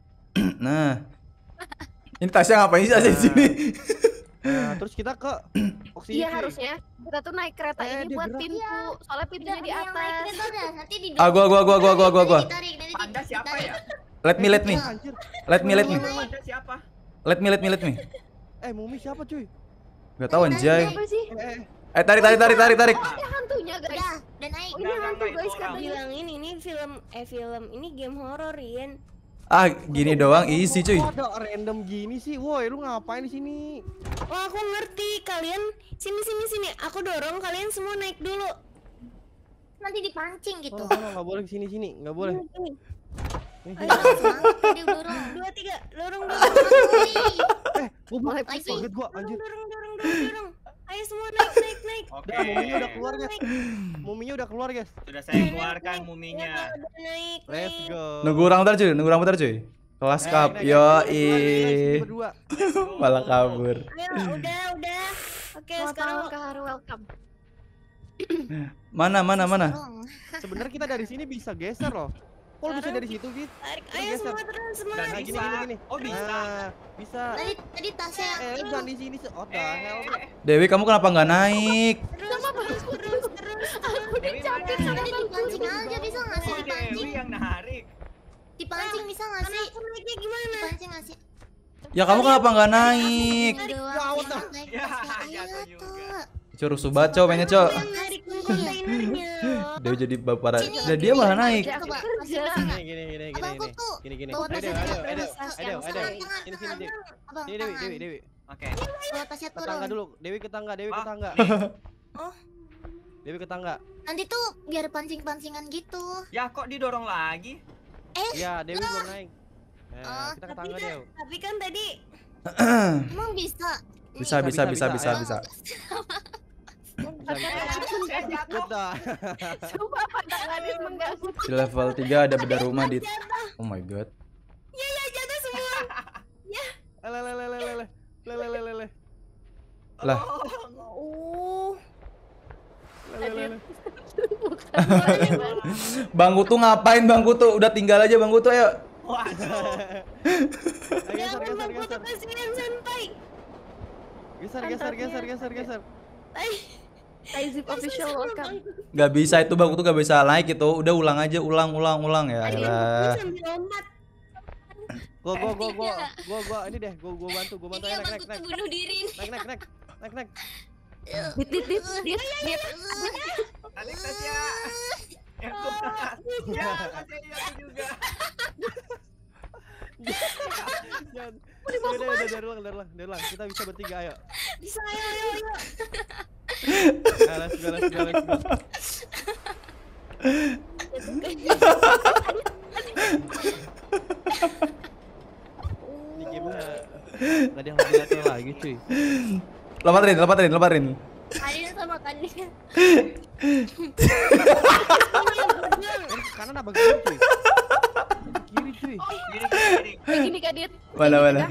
nah, ini Tasya ngapain sih di sini? Nah, terus kita ke Iya harusnya kita tuh naik kereta eh, ini buat gerak. Pintu ya. Soalnya pintunya di atas. Naik kereta udah nanti di ah, gua gua gua gua gua gua gua. Anda siapa ya? Let me let me. Let me let me. Anda siapa? Let me let me let me. Eh, Mumi siapa cuy? Enggak tahu anjay. Eh, tarik tarik tarik tarik tarik. Oh, ini hantunya guys. Dan naik. Ini hantu guys kata bilang ini ini film eh film ini game horor Rian. Ah, gini doang easy cuy. Kok ada random gini sih? Woi, lu ngapain di sini? Oh, aku ngerti. Kalian sini sini sini. Aku dorong kalian semua naik dulu. Nanti dipancing gitu. Oh, enggak boleh sini sini. Enggak boleh. Ayo, tadi dorong. dua tiga. Dorong dulu. Eh, gua mulai kaget gua anjir. Dorong dorong dorong. Ayo semua naik naik naik. Oke, muminya udah keluar, guys. Muminya udah keluar, guys. Sudah saya keluarkan muminya. Let's go. Nunggu orang bentar, cuy. Nunggu orang bentar, cuy. Kelas cup. Yo, ih. Malah kabur. Ayo, udah, udah. Oke, sekarang ke Haru welcome. Mana, mana, mana? Sebenarnya kita dari sini bisa geser loh. Kok lu bisa dari situ, Fit? Ayo semua terus, semua. Gini, gini, gini. Oh, bisa. Bisa. Tadi tadi tasnya eh, jangan di sini. Oh, hell. Dewi, kamu kenapa enggak naik? Terus, terus, terus, terus. Aku dicampur sama dipancing aja, bisa enggak sih dipancing? Dewi yang narik. Dipancing bisa enggak sih? Aku naiknya gimana? Dipancing enggak sih? Ya kamu kenapa enggak naik? Ya, jatuh juga. Curu subat, co, mainnya, co. Dia jadi bapak, dan dia malah naik. Gini, gini, gini, gini, gini, gini. Ayo, ayo, ayo, ayo. Sini, sini, Dewi. Sini, Dewi, Dewi, Dewi. Oke. Ke tangga dulu, Dewi ke tangga, Dewi ke tangga. Oh. Dewi ke tangga. Nanti tuh biar pancing-pancingan gitu. Ya, kok didorong lagi? Eh, ya, Dewi belum naik. Kita ke tangga, Dewi. Tapi kan tadi. Emang bisa? Bisa, bisa, bisa, bisa, bisa. Di level tiga ada beda rumah di. Oh my god. Ya ya jatuh semua. Ya. Lelelelelelele. Lelelelelele. Lah. Uh. Bang Kutu ngapain Bang Kutu? Udah tinggal aja Bang Kutu ayo. Jangan Bang Kutu kasihan santai. Geser geser geser geser geser. Taizip official welcome. Gak bisa itu Bang Kutu gak bisa naik itu. Udah ulang aja ulang ulang ulang ya. Ayolah. Gua gua gua gua gua gua ini deh gua gua bantu gua bantu naik naik naik. Bunuh diri. Naik naik naik naik naik. Dit dit dit dit dit. Alexia. Ya, Alexia juga. Jangan. Udah udah udah ulang udah ulang udah ulang. Kita bisa bertiga ayo. Bisa ayo ayo ayo. Galas galas galas. Ini gimana? Nggak ada yang latihan lagi cuy. Lemparin lemparin lemparin. Adit sama kannya. Kanan apa kiri cuy? Kiri cuy. Kiri kiri. Begini Kak Dit. Mana mana.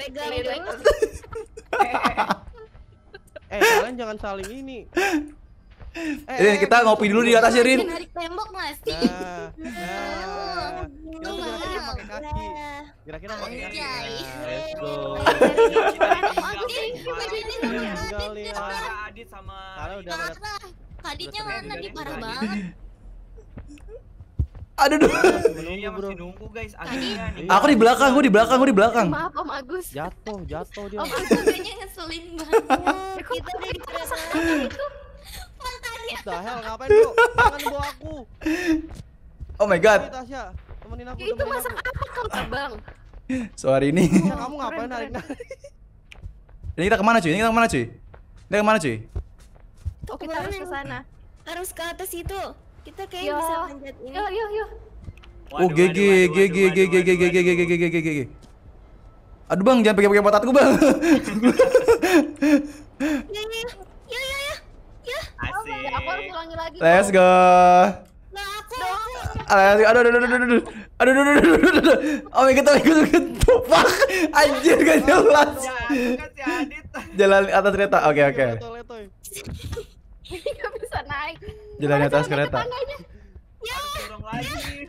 Pegang dulu. Eh, kalian jangan saling ini. Eh, Rin, kita ngopi dulu di atas ya, Rin. Narik tembok enggak sih? Nah. Kira-kira pakai kaki. Kira-kira pakai kaki. Let's go. Adit sama Kak Ditnya mana lagi parah banget. Aduh, masih nunggu guys. Aku di belakang, gue di belakang, gue di belakang. Maaf Om Agus. Jatuh, jatuh dia. Om Agus kayaknya ngeselin banget. Kita udah di perasaan itu. Mantannya. What the hell, ngapain lu? Jangan bawa aku. Oh my god. Temenin aku. Itu masak apa kau Bang? Sorry ini. Kamu ngapain narik-narik? Ini kita kemana cuy? Ini kita kemana cuy? Kita kemana cuy? Oke, kita harus ke sana. Harus ke atas itu. Kita kayaknya bisa panjat ini. Yuk, yuk, yuk. Oh, G G, G G, G G, G G, G G, G G, G G, G G. Aduh Bang, jangan pegang-pegang pantatku Bang. Ya, ya, ya, ya, ya, ya. Asik. Aku harus ulangi lagi. Let's go. Nah, aku. Aduh, aduh, aduh, aduh, aduh, aduh, aduh, aduh, aduh. Oh, ikut, ikut, ikut. Fuck. Anjir, gak jelas. Jalan atas kereta. Oke, oke. Ini gak bisa naik. Jalan di atas kereta. Ya. Dorong lagi.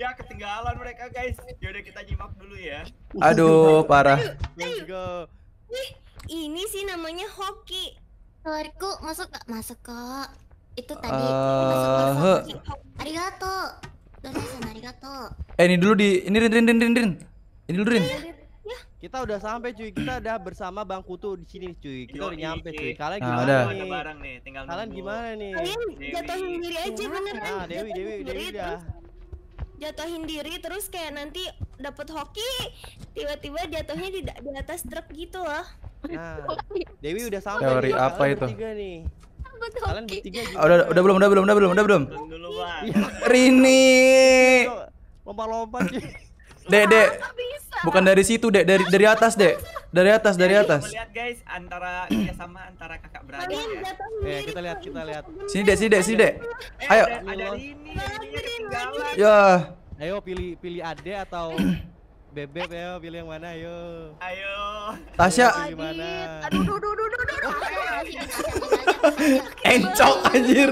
Ya ketinggalan mereka guys. Yaudah kita nyimak dulu ya. Aduh parah. Let's go. ini sih namanya hoki. Telurku masuk gak? Masuk kok. Itu tadi uh, masuk masuk. Arigato. Donasan arigato. Eh ini dulu di ini rin rin rin rin. rin. Ini dulu rin. Ya. Kita udah sampai cuy. Kita udah bersama Bang Kutu di sini cuy. Kita Yo, udah nyampe cuy. Kalian nah, gimana udah. nih? Barang nih, tinggal Kalian nunggu. gimana nih? Kalian jatuhin diri aja beneran. Nah, Dewi Dewi Dewi udah. Jatuhin diri terus kayak nanti dapat hoki tiba-tiba jatuhnya di, di atas truk gitu loh. Nah, Dewi udah sampai. Teori nih, apa itu? Nih. Kalian bertiga gitu. Udah udah belum udah belum udah belum udah belum. Rini. Lompat-lompat. Dek, Dek. Bukan dari situ, Dek. Dari dari atas, Dek. Dari atas, dari atas. Lihat guys, antara kerjasama antara kakak beradik. Ya, kita lihat, kita lihat. Sini, Dek, sini, Dek, sini, Dek. Ayo. Ya. Ayo pilih pilih Ade atau Bebek, ayo pilih yang mana, ayo. Ayo. Tasya. Aduh, aduh, aduh, aduh, aduh. Encok anjir.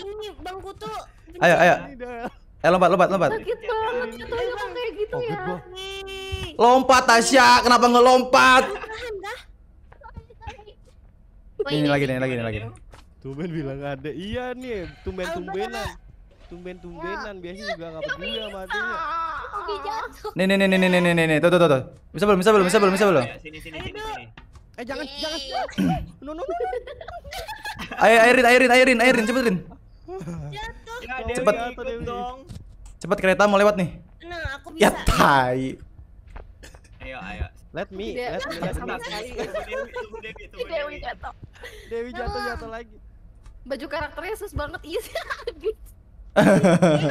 Ini Bang Kutu. Ayo, ayo. Eh lompat lompat lompat. Sakit banget jatuhnya kok kayak gitu ya. Lompat Tasya, kenapa nggak lompat? Ini lagi nih, lagi nih, lagi. Tumben bilang ada. Iya nih, tumben-tumbenan. Tumben-tumbenan biasanya juga nggak peduli sama adanya. Nih nih nih nih nih nih nih. Tuh tuh tuh. Bisa belum? Bisa belum? Bisa belum? Bisa belum? Sini sini sini. Eh jangan jangan. No no no. Ayo airin airin airin airin cepet airin. Ya, cepet dong. Cepet kereta mau lewat nih. Nah, aku bisa. Ya tai. Ayo ayo. Let me. Let me. Dewi jatuh. Dewi jatuh. Dewi jatuh lagi. Baju karakternya sus banget is.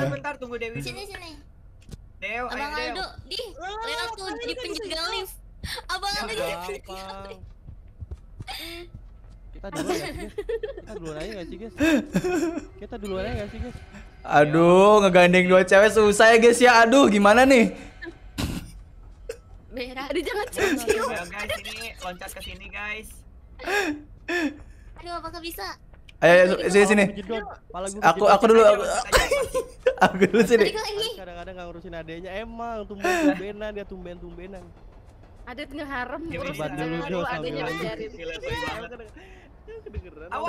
Bentar tunggu Dewi. Sini sini. Dew, Abang Aldo, di lewat tuh di penjaga lift. Abang Aldo di penjaga lift. Kita duluan ya, kita duluan aja gak sih guys? Kita duluan aja gak sih guys? Aduh, ngegandeng dua cewek susah ya guys ya, aduh gimana nih? Merah, aduh jangan cium-cium. Ayo guys, ini loncat ke sini guys. Aduh, apakah bisa? Ayo, sini sini. Aku, aku dulu, aku aku dulu sini. Kadang-kadang gak ngurusin adeknya, emang tumben-tumbenan, dia tumben-tumbenan. Adit ngeharem, ngurusin dulu adeknya ngajarin.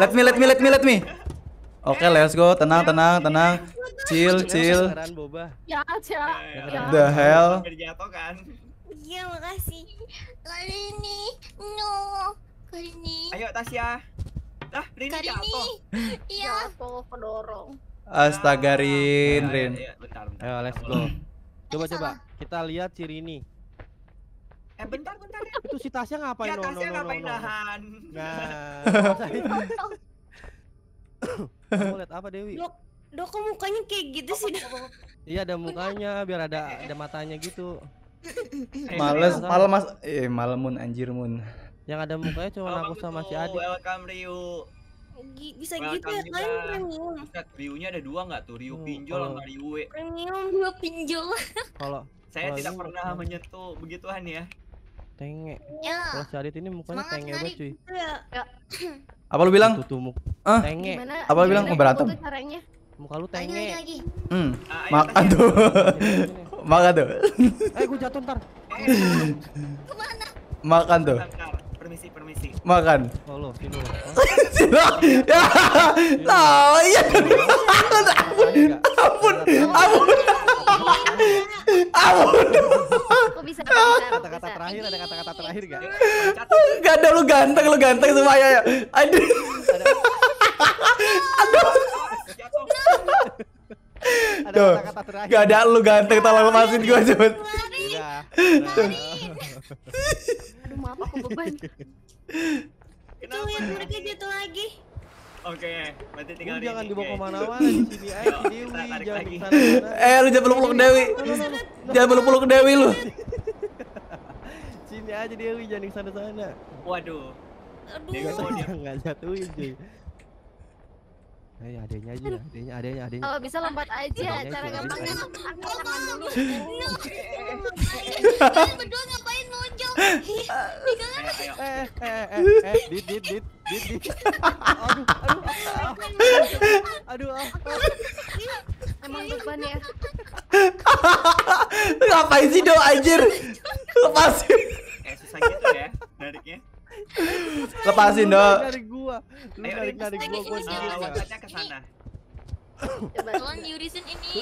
Let me, let me, let me, let me. Oke, let's go. Tenang, tenang, tenang. Chill, chill. Ya, ya. The hell. Iya, makasih. Kali ini, no. Kali ini. Ayo, Tasya. Dah, Rini jatuh. Iya. Jatuh, kedorong. Astaga, Rin, Rin. Ayo, let's go. Coba, coba. Kita lihat si Rini. Eh bentar bentar ya. Itu si Tasya ngapain? Ya Tasya ngapain nahan. Nah. Kamu lihat apa Dewi? Dok, dok kok mukanya kayak gitu sih? Iya ada mukanya biar ada ada matanya gitu. Males, malam Mas. Eh malam Mun anjir Mun. Yang ada mukanya cuma aku sama si Adit. Welcome Ryu. Bisa gitu ya kan premium. Ryu-nya ada dua enggak tuh? Ryu pinjol sama Ryu. Premium Ryu pinjol. Kalau saya tidak pernah menyentuh begituan ya. Tengek. Kalau si Adit ini mukanya tengek banget cuy. Apa lu bilang? Tutumuk. Tengek. Apa lu bilang ngeberantem? Muka lu tengek. Hmm. Makan tuh. Makan tuh. Eh gua jatuh ntar. Kemana? Makan tuh. Permisi, permisi. Makan. Halo, sini. Ya. Tahu ya. Ampun. Ampun. Ampun. Kok bisa kata-kata terakhir ada kata-kata terakhir enggak? Enggak ada lu ganteng lu ganteng semua ya. Aduh. Aduh. Ada kata-kata terakhir. Enggak ada lu ganteng tolong lepasin gua cepet. Aduh maaf aku beban. Kenapa mereka jatuh lagi? Oke, berarti tinggal jangan dibawa kemana-mana di sini aja Dewi, jangan di sana. Eh, lu jangan peluk-peluk Dewi. Jangan peluk-peluk Dewi lu. Sini aja Dewi, jangan di sana-sana. Waduh. Aduh. Dia enggak jatuhin, cuy. Eh, adanya aja, adanya, adanya, adanya. Kalau bisa lompat aja, cara gampangnya lompat tangan dulu. Kalian berdua ngapain nonjol? Eh, eh, eh, eh, dit, dit, dit. Aduh, aduh, aduh, emang beban ya. Ngapain sih dong anjir? Lepasin. Eh susah gitu ya nariknya. Lepasin dong. Dari gua. Lu dari dari gua gua ngajak ke sana. Tolong nyurisin ini.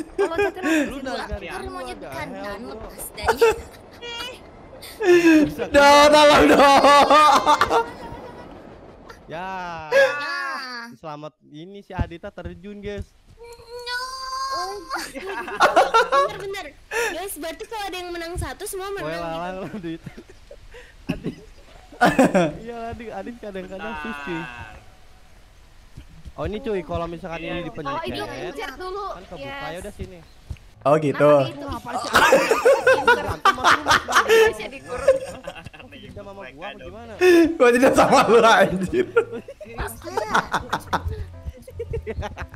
Kalau satu lu udah kan mau nyekan kan lepas dari. Dong, tolong dong. Ya. Selamat ini si Adita terjun, guys. Bener-bener guys, berarti kalau ada yang menang satu semua menang. Welalang lo duit. Adit. Iya Adit, Adit kadang-kadang suci. Oh ini cuy, kalau misalkan ini dipencet. Oh ini pencet dulu. Kan kebuka ya udah sini. Oh gitu. Apa sih? Masih dikurung. Sama mama gua apa gimana? Gua tidak sama lu anjir.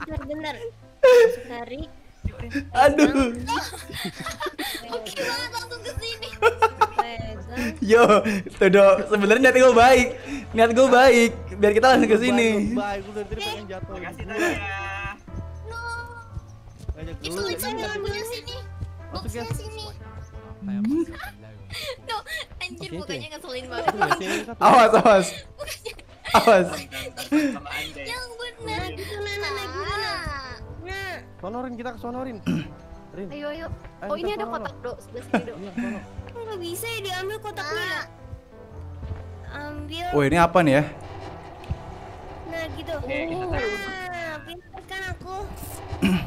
Bener-bener. Tarik. Aduh. Oke banget langsung ke sini. Yo, tuh dong. Sebenarnya niat gue baik. Niat gue baik. Biar kita langsung ke sini. Baik, gue dari tadi pengen jatuh. Makasih tadi ya. No. Itu lucu ngambilnya sini. Boxnya sini. Tuh, anjir bukannya ngeselin banget. Awas, awas. Awas. Yang benar. Sonorin kita ke sonorin. Ayo ayo. Oh ini ada kotak do sebelah sini do. Enggak bisa ya diambil kotaknya. Ambil. Wah ini apa nih ya? Nah gitu. Nah pintar kan aku.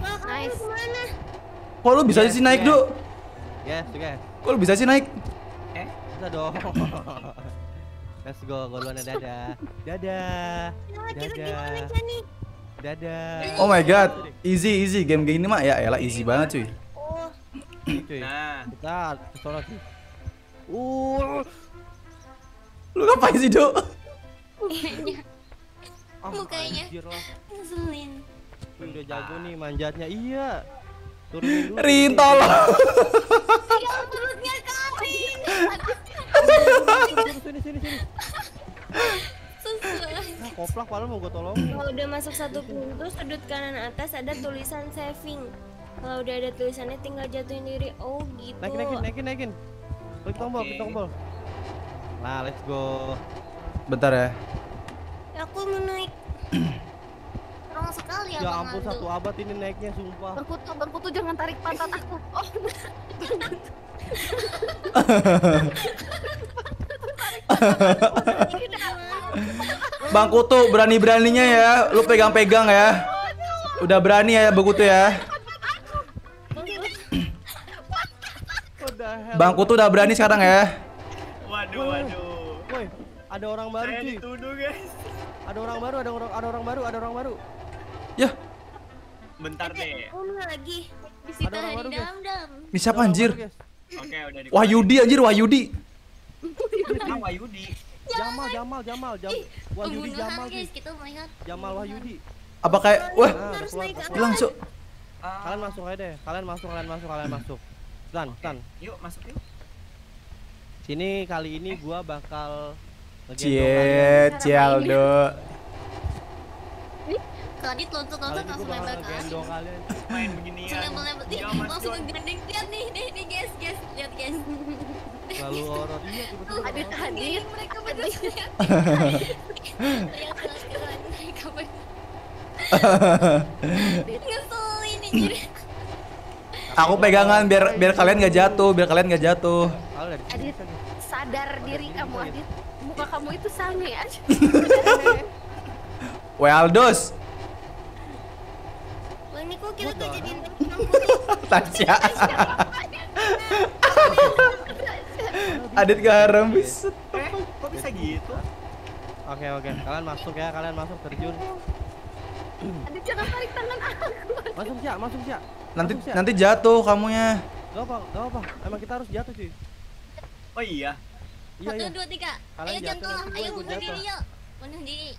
Wah kamu kemana? Kok lu bisa sih naik do? Yes guys. Kok lu bisa sih naik? Eh bisa dong. Let's go, golongan dadah. Dadah. Dadah. Dadah. Oh my god, easy easy game game ini mah ya elah easy banget cuy. Oh. Cuy. Nah, kita sorot. Uh. Lu ngapain sih, Do? Mukanya. Ngeselin. Udah jago nih manjatnya. Iya. Turunin dulu. Rin tolong. Iya, mulutnya kami. Sini sini sini. Nah, koplak padahal mau gue tolong. Kalau udah masuk satu pintu sudut kanan atas ada tulisan saving. Kalau udah ada tulisannya tinggal jatuhin diri. Oh gitu. Naikin naikin naikin naikin. Klik tombol, klik tombol. Nah, let's go. Bentar ya. Aku mau naik. Terong sekali ya. Ya ampun satu abad ini naiknya sumpah. Berkutu berkutu jangan tarik pantat aku. Oh. Bang Kutu berani-beraninya ya, lu pegang-pegang ya. Udah berani ya Bang Kutu ya. Bang Kutu udah berani sekarang ya. Waduh, waduh. Woi, ada orang baru cuy. Dituduh, guys. Ada orang baru, ada orang ada orang baru, ada orang baru. Ya. Bentar deh. Oh, lagi. Ada orang baru, dam-dam. Ini siapa anjir? Oke, udah di. Wahyudi anjir, Wahyudi. Wahyudi. Jamal, Jamal, Jamal, Jamal. Wahyudi Jamal guys, kita melihat. Jamal Wahyudi. Apa kayak wah, bilang, Cuk. Kalian masuk aja deh. Kalian masuk, kalian masuk, kalian masuk. Tan, tan. Yuk, masuk yuk. Sini kali ini gua bakal Cie, Cialdo. Tadi tonton-tonton langsung lempar ke aku. Main beginian. Langsung gandeng dia nih, nih, nih guys, guys. Lihat guys. Lalu orang dia tiba-tiba Adit Adit mereka berdua yang kelas-kelas mereka berdua ngeselin anjir. Aku pegangan biar biar kalian gak jatuh, biar kalian gak jatuh. Adit sadar diri kamu Adit, muka kamu itu sange aja. Weldos. Wah ini kok kita tuh jadiin Tasya. Adit garam bisa. Eh, kok bisa gitu? Oke oke, kalian masuk ya, kalian masuk terjun. Adit jangan tarik tangan aku. Masuk Cia, masuk Cia. Nanti masuk, Cia. Nanti jatuh kamunya. Gak apa, gak apa. Emang kita harus jatuh cuy. Oh iya. Satu dua tiga. Ayo jatuh lah, ayo bunuh diri yuk. Bunuh diri.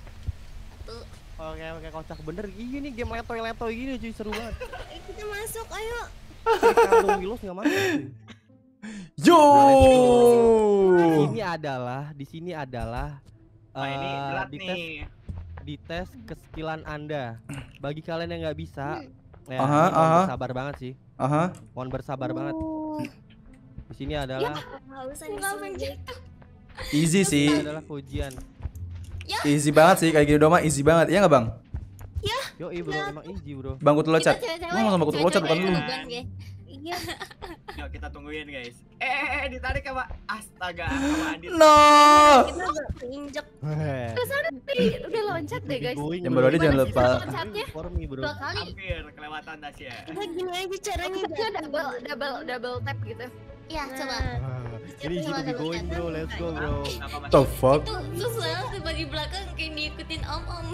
Satu. Oke oke kocak bener. Iya nih game letoy-letoy gini cuy seru banget. Kita masuk ayo. Ricardo Milos nggak masuk. Yo, ini adalah di sini adalah uh, nah, ini berat dites, nih. Dites keskilan Anda. Bagi kalian yang nggak bisa, hmm. ya, aha, mohon aha. bersabar banget sih. Aha. Mohon bersabar uh. banget. Di sini adalah. Ya, Easy sih. Adalah ujian. Ya. Easy banget sih kayak gini doang mah, easy banget. Iya enggak, Bang? Iya. Yo, iya bro, emang easy, bro. Bang Kutu Locat. Ngomong sama Kutu Locat bukan lu. Iya. Yo, kita tungguin, guys. Eh, eh, eh ditarik ya, Pak. Astaga, sama Adit. No. Kita injek. Terus udah loncat deh, guys. Yang baru aja jangan lupa. Loncatnya dua kali. Hampir kelewatan Dasya. Udah gini aja caranya, double double double tap gitu. Iya, coba. Ini easy to be going, bro, let's go, bro. The fuck? Itu susah, tiba di belakang kayak diikutin om-om.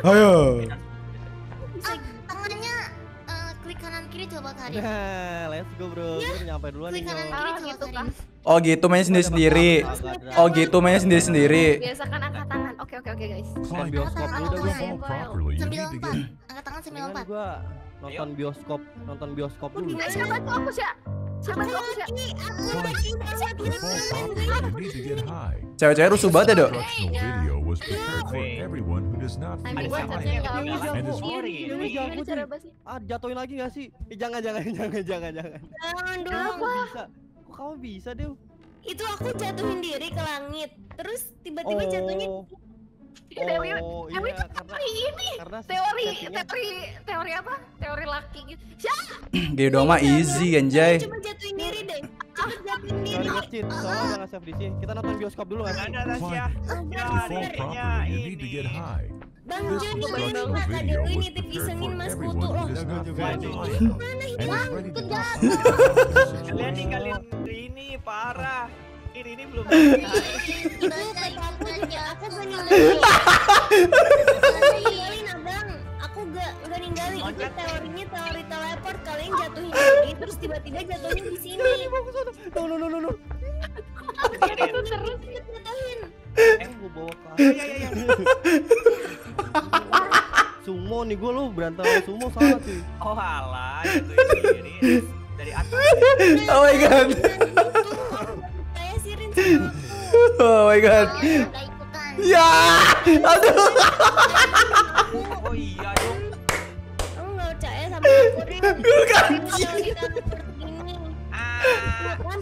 Ayo. Ah, tangannya uh, klik kanan kiri coba Karim. Nah, let's go, bro. Ya. Gue nyampe duluan nih. Klik kanan kiri coba gitu, Karim. Oh gitu mainnya sendiri-sendiri. Oh gitu mainnya sendiri-sendiri. Biasakan angkat tangan. Oke, oke, oke, guys. Nonton bioskop udah gue sambil lompat. Angkat tangan sambil lompat. Gua nonton bioskop, nonton bioskop dulu. Siapa tuh aku sih? Siapa tuh aku sih? Cewek-cewek rusuh banget ya, Dok. Prepared for everyone who does not feel alive. Ah, jatuhin lagi gak sih? Eh, jangan, jangan, jangan, jangan, jangan. Jangan dong. Kok kamu bisa, Dew? Itu aku jatuhin diri ke langit. Terus tiba-tiba jatuhnya. Oh, iya, teori ini. Teori, teori, teori apa? Teori laki gitu. Gede dong mah easy, anjay. Cuma jatuhin diri deh. Sorry ngecit, soalnya udah nge-save di sini. Kita nonton bioskop dulu kan? Ada Rasya. Ada ini. Bang Joni, Bang Maka dulu ngitip isengin Mas Kutu loh. Mana hilang? Kejar. Kalian ninggalin Rini, parah. Rini belum nangis. Itu aku juga, aku udah ninggalin. Aku ninggalin abang. Aku udah ninggalin. Itu teorinya teori teleport. Kalian jatuhin lagi, terus tiba-tiba jatuhnya di sini. No, no, no, no, no. Aku terus jatuhin. Eh, gue bawa ke sumo nih gue, lu berantem sumo salah sih. Oh halah, itu dari atas. Oh my god. Kayak sirin. Oh my god. Ya, aduh. Oh iya dong. Aku nggak percaya sama aku. Gue kan.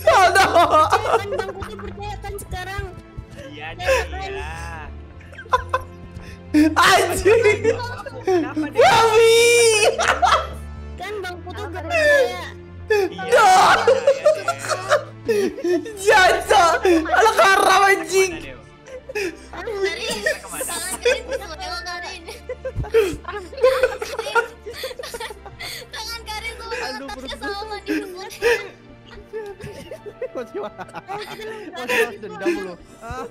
Oh no. Kan Bang Kutu percaya kan sekarang. Iya iya. Anjing. Wawi. Kan Bang Kutu percaya. Iya. Jasa ala karam anjing. Dari tangan Karim sama tangan Karim. Tangan Karim sama tangan sama di sebelah. Kocok. Kocok dendam lu. Ah.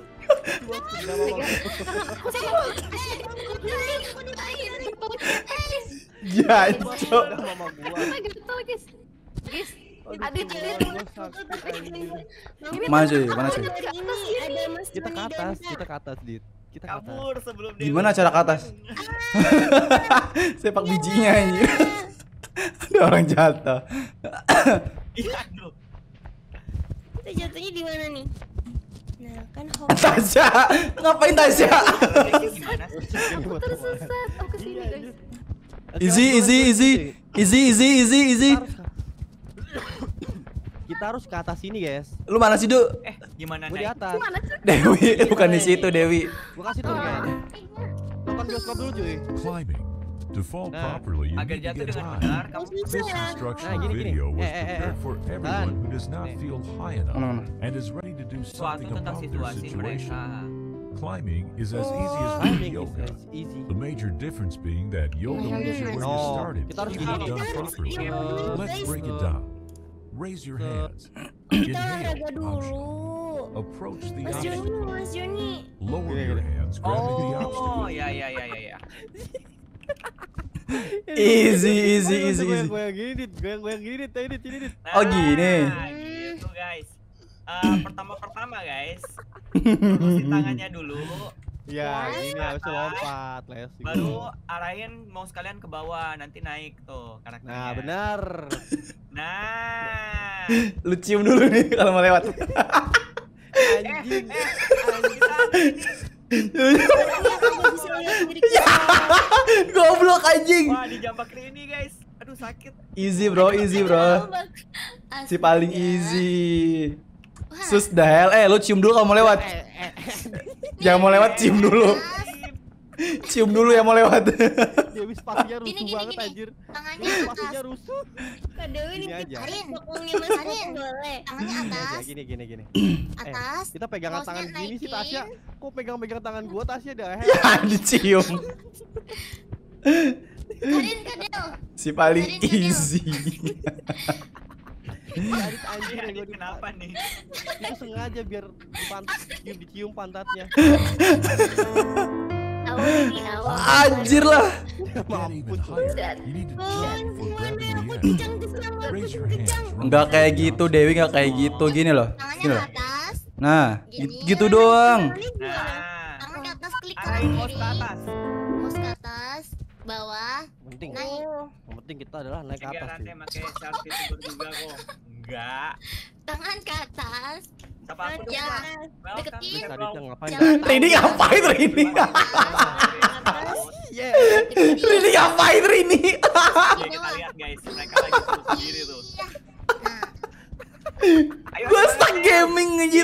Jatuh. Mama gua. Adit, mana sih? Mana sih? Kita ke atas, kita ke atas, Dit. Kita ke atas. Gimana cara ke atas? Sepak bijinya anjir. Ada orang jatuh. Iya, aduh. Kita jatuhnya di mana nih? Nah, kan hoki. Tasya, ngapain Tasya? Aku tersesat, aku kesini guys. Easy, easy, easy, easy, easy, easy, easy. Kita harus ke atas sini, guys. Lu mana sih, Du? Eh, gimana naik? Di atas. Dewi, bukan di situ, Dewi. Bukan situ, guys. Nonton bioskop dulu, cuy. Climbing. To fall properly, you need to get high. This instructional video was prepared for everyone who does not feel high enough and is ready to do something about their situation. Climbing is as easy as doing yoga. The major difference being that yoga was where you started. If you've done properly, let's break it down. Raise your hands. Inhale, optional. Approach the obstacle. Lower your hands, grabbing the obstacle. Oh yeah, yeah, yeah, yeah, yeah. Easy, easy, easy, easy. Gue yang gini, gue yang gini, tadi gini. Oh gini. Gitu guys. Pertama-pertama guys, lurusin tangannya dulu. Ya, ini harus lompat, baru arahin mau sekalian ke bawah, nanti naik tuh karakternya. Nah, benar. Nah, lu cium dulu nih kalau mau lewat. Anjing. Goblok anjing. Wah, dijambak ini guys. Aduh sakit. Easy bro, easy bro. Si paling easy. Sus dahel, eh lu cium dulu kalau mau lewat. Jangan mau lewat, cium dulu. Cium dulu yang mau lewat. Dia habis pasinya rusuh gini, gini, banget gini. Anjir. Tangannya pasinya rusuh. Kedua ini diparin, bokongnya masarin boleh. Tangannya atas. Gini gini gini. Atas. Eh, kita pegangan tangan naikin. Gini sih Tasya. Kok pegang-pegang tangan gua Tasya dah. Ya dicium. Karin Kadel. Si paling easy. Adit anjir ya gue kenapa nih? Itu sengaja biar pantat dicium pantatnya. Anjir lah. Enggak kayak gitu Dewi, enggak kayak gitu gini loh. Gini loh. Nah, gitu doang. Tangan ke atas, klik ke atas. Mouse ke atas, bawah, penting. Yang penting kita adalah naik ke atas. Enggak. Tangan ke atas. Apa aku jangan deketin Rini ngapain Rini Rini ngapain Rini kita lihat guys mereka lagi terus sendiri tuh gue stuck gaming anjir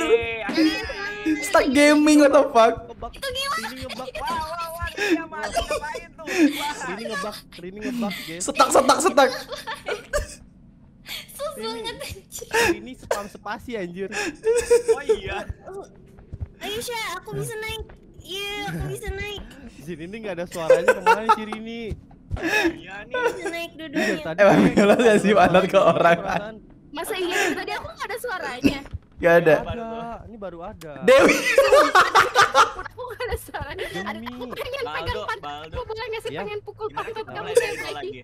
stuck gaming what the fuck itu gimana Rini ngebug Rini ngebug guys setak setak setak ini spam spasi anjir. Oh iya. Ayo Sya, aku bisa naik. Iya, aku bisa naik. Sini ini enggak ada suaranya kemana sih Rini? Iya nih. Bisa naik duduknya. Emang Milos ngasih pantat ke orang kan? Masa iya tadi aku enggak ada suaranya. Enggak ada. Ini baru ada. Dewi. Aku enggak ada suaranya. Ada aku pengen pegang pantat. Aku boleh ngasih pengen pukul pantat kamu lagi.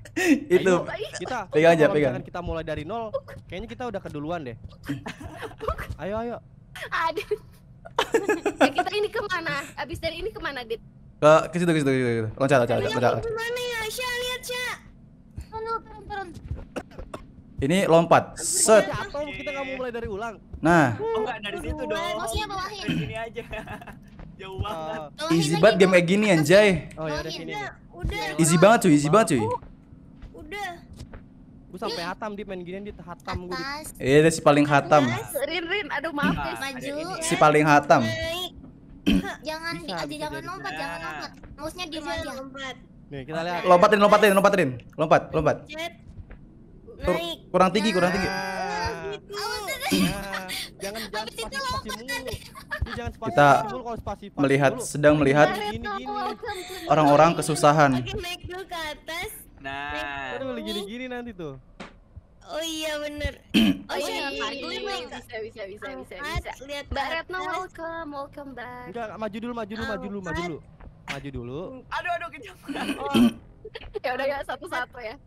Itu. Kita pegang aja, pegang. Kita mulai dari nol. Kayaknya kita udah keduluan deh. Ayo, ayo. Aduh. Ya, kita ini kemana? Abis dari ini kemana, Dit? Ke ke situ, ke situ, ke situ. Loncat, loncat, loncat. Gimana ya, Sya? Lihat, Sya. Turun, turun, turun. Ini lompat. Set. Atau kita nggak mau mulai dari ulang. Nah. Oh nggak dari situ dong. Maksudnya bawahin. Sini aja. Jauh banget. Easy banget game kayak gini anjay. Oh ya udah sini. Easy banget cuy, easy banget cuy. Udah. Gue sampai hatam di main ginian di hatam gue. Eh si paling hatam. Rin Rin, aduh maaf guys. Maju. Si paling hatam. Jangan, jangan lompat, jangan lompat. Maksudnya diem aja. Nih kita lihat. Lompatin, lompatin, lompatin. Lompat, lompat. Tur kurang tinggi, kurang tinggi. Jangan jangan kita melihat sedang melihat orang-orang kesusahan. Nah, gini-gini nanti tuh. Oh iya bener. Oh iya bisa bisa bisa bisa bisa. Lihat Mbak Retno welcome, welcome back. Enggak, maju dulu, maju dulu, maju dulu, maju dulu. Maju dulu. Aduh aduh kejam. Ya udah ya satu-satu ya.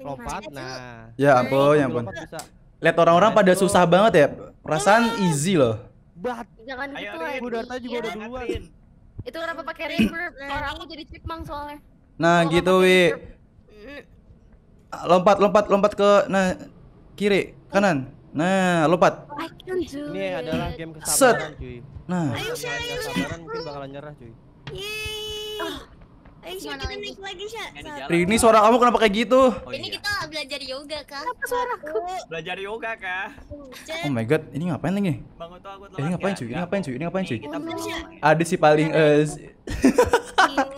Lompat, nah. Ya ampun, ya ampun. Lihat orang-orang pada susah banget ya. Perasaan easy loh. Bat. Jangan gitu. Gue udah tadi juga udah duluan. Itu kenapa pakai reverb? Orang aku jadi chipmang soalnya. Nah, gitu wi. Lompat, lompat, lompat ke nah kiri, kanan. Nah, lompat. Ini adalah game kesabaran, cuy. Nah. Kesabaran mungkin bakalan nyerah, cuy. Aisyah, kita naik lagi, Sya. Rini, suara kamu kenapa kayak gitu? Oh, ini iya. Kita belajar yoga, Kak. Kenapa suaraku? Belajar yoga, Kak. Oh my god, ini ngapain lagi? Bangun tuh aku telat. Ini ngapain, cuy? Ini ngapain, cuy? Ini ngapain, cuy? Ada si paling eh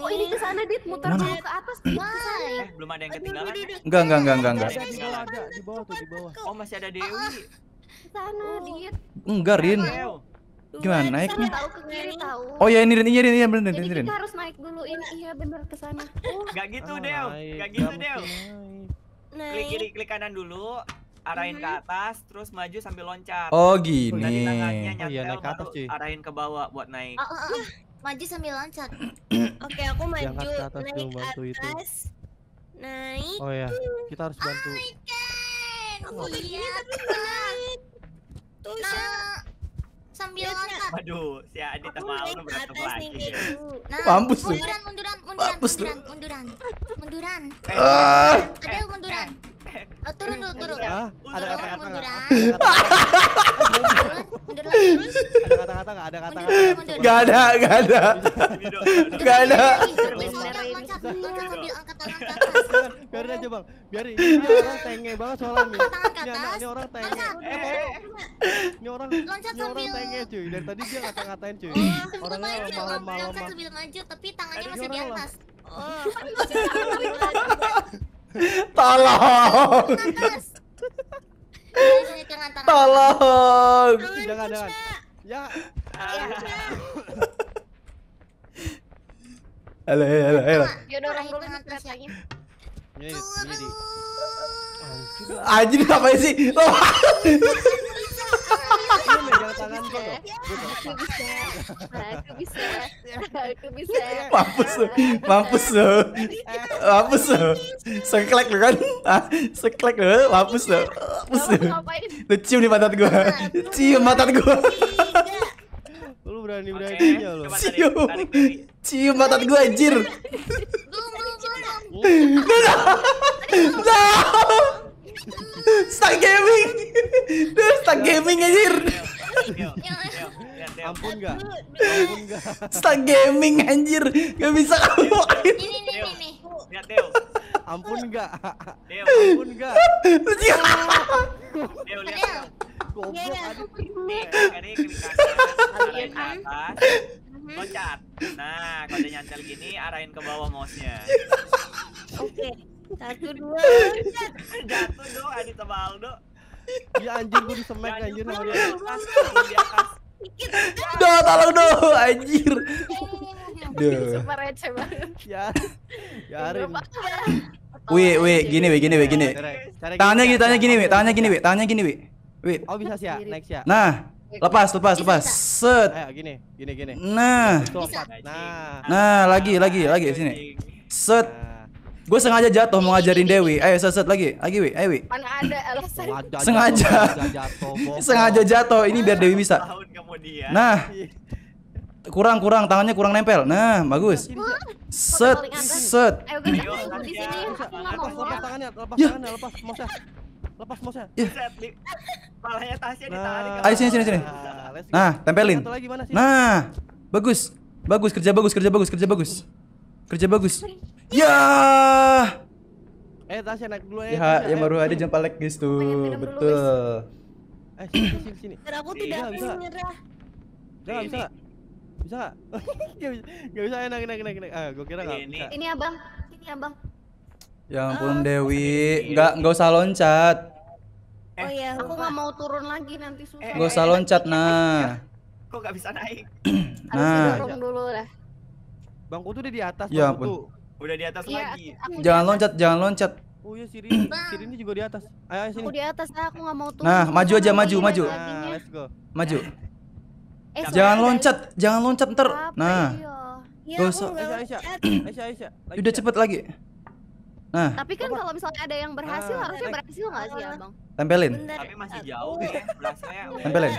oh, ini ke sana, Dit, muter ke atas. Wah. Belum ada yang ketinggalan. Enggak, enggak, enggak, enggak, enggak. Ada di bawah tuh, di bawah. Oh, masih ada Dewi. Ke sana, Dit. Enggak, Rin. Gimana naiknya? Tahu ke kiri tahu. Oh ya ini Rin, ini Rin, ini bener Rin, Rin. Kita harus naik dulu ini. Iya bener ke sana. Enggak gitu, Dew. Enggak gitu, Dew. Klik kiri, klik kanan dulu, arahin ke atas, terus maju sambil loncat. Oh, gini. Nanti tangannya nyantel baru arahin ke bawah buat naik. Maju sambil loncat. Oke, aku maju naik atas. Naik. Oh ya, kita harus bantu. Aku iya, naik. Tuh, sambil loncat. Aduh, si Adit sama Aldo berantem lagi. Mampus tuh. Munduran, munduran, munduran, munduran, munduran. Adel munduran. Turun dulu, turun. Munduran, munduran. Mundur lagi. Ada kata-kata nggak? Ada kata-kata? Nggak ada, nggak ada. Nggak ada. Loncat, loncat, loncat sambil angkat tangan ke atas. Biarin aja bang, biar ini orang tenge banget soalnya nih. Ini orang tenge. Ini orang tenge cuy, dari tadi dia ngata-ngatain cuy. Orangnya malam-malam sambil maju tapi tangannya masih di atas. Tolong. Tolong. Jangan jangan. Ya. Halo, halo, halo. Yaudah itu ngetes lagi. Anjir, ngapain sih? Aku bisa, aku bisa. Mampus lu, mampus lu, mampus lu. Seklek lu kan? Seklek lu, mampus lu, mampus lu. Lu cium di pantat gua, cium pantat gua. Lu berani-beraninya lu. Cium, cium pantat gua anjir. No, no, stuck gaming, udah stuck gaming anjir. Ampun gak? Stuck gaming anjir, gak bisa kamu main. Lihat Deo. Ampun gak? Deo, ampun gak? Deo, lihat. Goblok adik. Ini klik atas, loncat. Nah, kalau dia nyantel gini, arahin ke bawah mouse-nya. Oke, satu dua. Jatuh dong, Adit sama Aldo. Ya anjir, gue disemek anjir. Duh, tolong dong, anjir. Duh. Super receh banget. Ya, yarin. Wih, wih, gini wih, gini wih, gini. Tangannya gini, tangannya gini wih, tangannya gini wih, tangannya gini wih. Wih. Oh bisa sih ya, next ya. Nah. Lepas, lepas, lepas. Set. Ayo gini, gini, gini. Nah. Nah. Nah, lagi, lagi, lagi sini. Set. Gue sengaja jatuh mau ngajarin Dewi. Ayo set, set lagi. Lagi, Wi. Ayo, Wi. Mana ada alasan. Sengaja. Sengaja jatuh ini biar Dewi bisa. Nah. Kurang, kurang tangannya kurang nempel. Nah, bagus. Set, set. Ayo gini. Di sini lepas tangannya, lepas tangannya, lepas mouse-nya. Lepas mouse-nya. Palanya Tasya ditarik. Ayo sini sini sini. Nah, tempelin. Nah, bagus. Bagus kerja bagus, kerja bagus, kerja bagus. Kerja bagus. Ya. Eh, Tasya naik dulu ya. Ya, yang baru ada jumpa lag guys tuh. Betul. Eh, sini sini. Aku tidak bisa nyerah. Enggak bisa. Bisa. Enggak bisa enak enak enak enak. Ah, gua kira enggak bisa. Ini Abang. Ini Abang. Ya ampun Dewi, enggak enggak usah loncat. Oh iya, aku enggak mau turun lagi nanti susah. Enggak usah loncat nah. Kok enggak bisa naik? Nah, dorong dulu lah. Bang Kutu udah di atas Bang Kutu. Udah di atas lagi. Jangan loncat, jangan loncat. Oh iya si Rini, si Rini juga di atas. Ayo ayo sini. Aku di atas, aku enggak mau turun. Nah, maju aja maju maju. Let's go. Maju. Jangan loncat, jangan loncat ntar. Nah. Enggak usah. Aisyah, Aisyah, Aisyah. Udah cepet lagi. Nah. Tapi kan kalau misalnya ada yang berhasil nah, harusnya berhasil nggak sih Abang? Tempelin. Bener. Tapi masih jauh ya. Belasnya. Tempelin.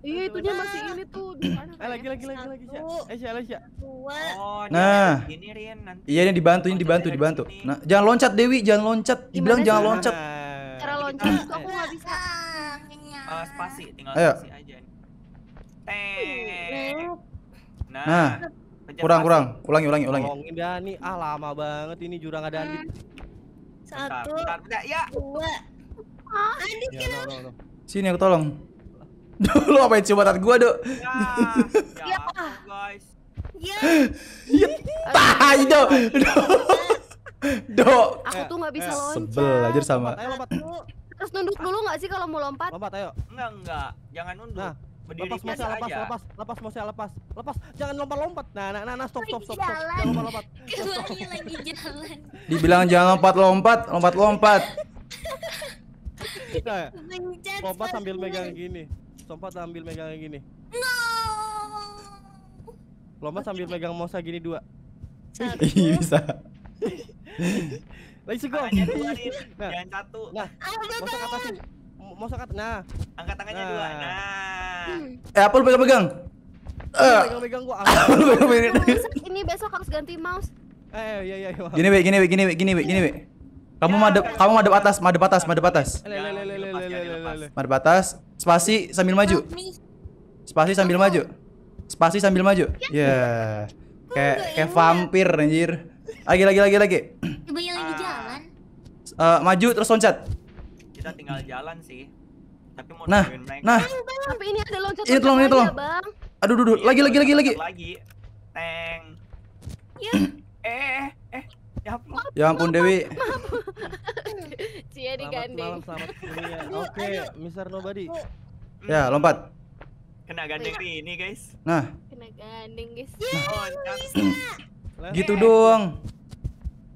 Iya itu dia masih ini tuh. Eh lagi lagi lagi lagi Sya. Eh Sya, Sya. Oh, nah. Ini Rin nanti. Iya ini dibantu ini dibantu dibantu. Nah, jangan loncat Dewi, jangan loncat. Dibilang jangan loncat. Cara loncat itu aku nggak bisa. Eh spasi tinggal spasi aja. Nah. Kurang kurang, ulangi ulangi ulangi. Ngomongin Dani, ah lama banget ini jurang ada Adit. Satu, ya. Dua. Ah, Adit kenapa? Sini aku tolong. Lu apain coba tat gua, Dok? Ya. Guys. Ya. Ya. Ah, Dok. Dok. Aku tuh enggak bisa loncat. Sebel aja sama. Terus nunduk dulu enggak sih kalau mau lompat? Lompat ayo. Enggak, enggak. Jangan nunduk. Lepas masa lepas lepas lepas masa lepas lepas jangan lompat-lompat. Nah nah nah stop stop stop. Jangan lompat-lompat. Keduanya lagi jalan. Dibilang jangan lompat-lompat, lompat-lompat. Lompat sambil megang gini. Lompat sambil megang gini. No. Lompat sambil megang mouse gini dua. Iya bisa. Let's go. Jangan satu. Nah, mouse ke atas. Mouse ke atas. Nah, angkat tangannya dua. Nah. Eh apa lu pegang-pegang? Eh pegang-pegang gua. Ini besok harus ganti mouse. Eh iya iya iya. Gini we gini we gini we gini we gini we. Kamu madep kamu madep atas, madep atas, madep atas. Madep atas, spasi sambil maju. Spasi sambil maju. Spasi sambil maju. Ya. Kayak kayak vampir anjir. Lagi lagi lagi lagi. Coba yang lagi jalan. uh, maju terus loncat. Kita tinggal jalan sih. Tapi mau nah, nah. Bang, bang, ini ada loncat. Ini tolong, ini tolong. Bang. Aduh, duh, duh. Lagi, lagi, lagi, lagi. Lagi. Teng. Ya. Eh, eh. Ya ampun. Ya ampun Dewi. Cia digandeng. Oke, Mister Nobody. Ya, lompat. Kena gandeng ini, guys. Nah. Kena gandeng, guys. Gitu dong.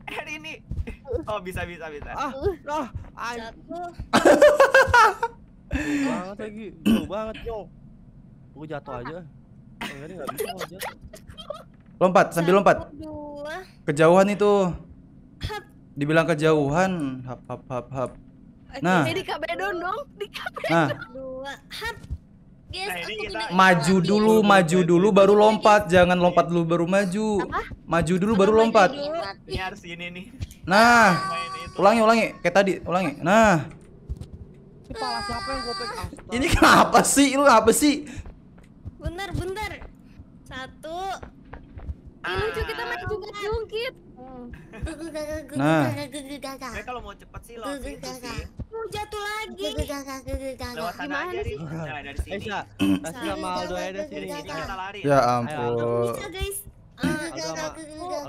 Eh, ini. Oh, bisa, bisa, bisa. Ah, ah, jatuh. Banget lagi, jauh banget, yo. Aku jatuh aja. Lompat, sambil lompat. Kejauhan itu. Dibilang kejauhan, hap hap hap hap. Nah, di kabedon dong, di kabedon. Nah, maju dulu, maju dulu baru lompat. Jangan lompat dulu baru maju. Maju dulu baru lompat. Ini harus ini nih. Nah, ulangi, ulangi kayak tadi, ulangi. Nah. Kepala siapa yang gue pegang? Ini kenapa sih? Lu apa sih? Bener, bener. Satu. Ini lucu, kita main jungkit-jungkit. Nah, saya kalau mau cepat sih lo sih. Mau jatuh lagi. Lewat sana aja sih. Nah, dari sini. Kasih sama Aldo aja dari sini. Kita lari. Ya ampun. Bisa, guys. Aldo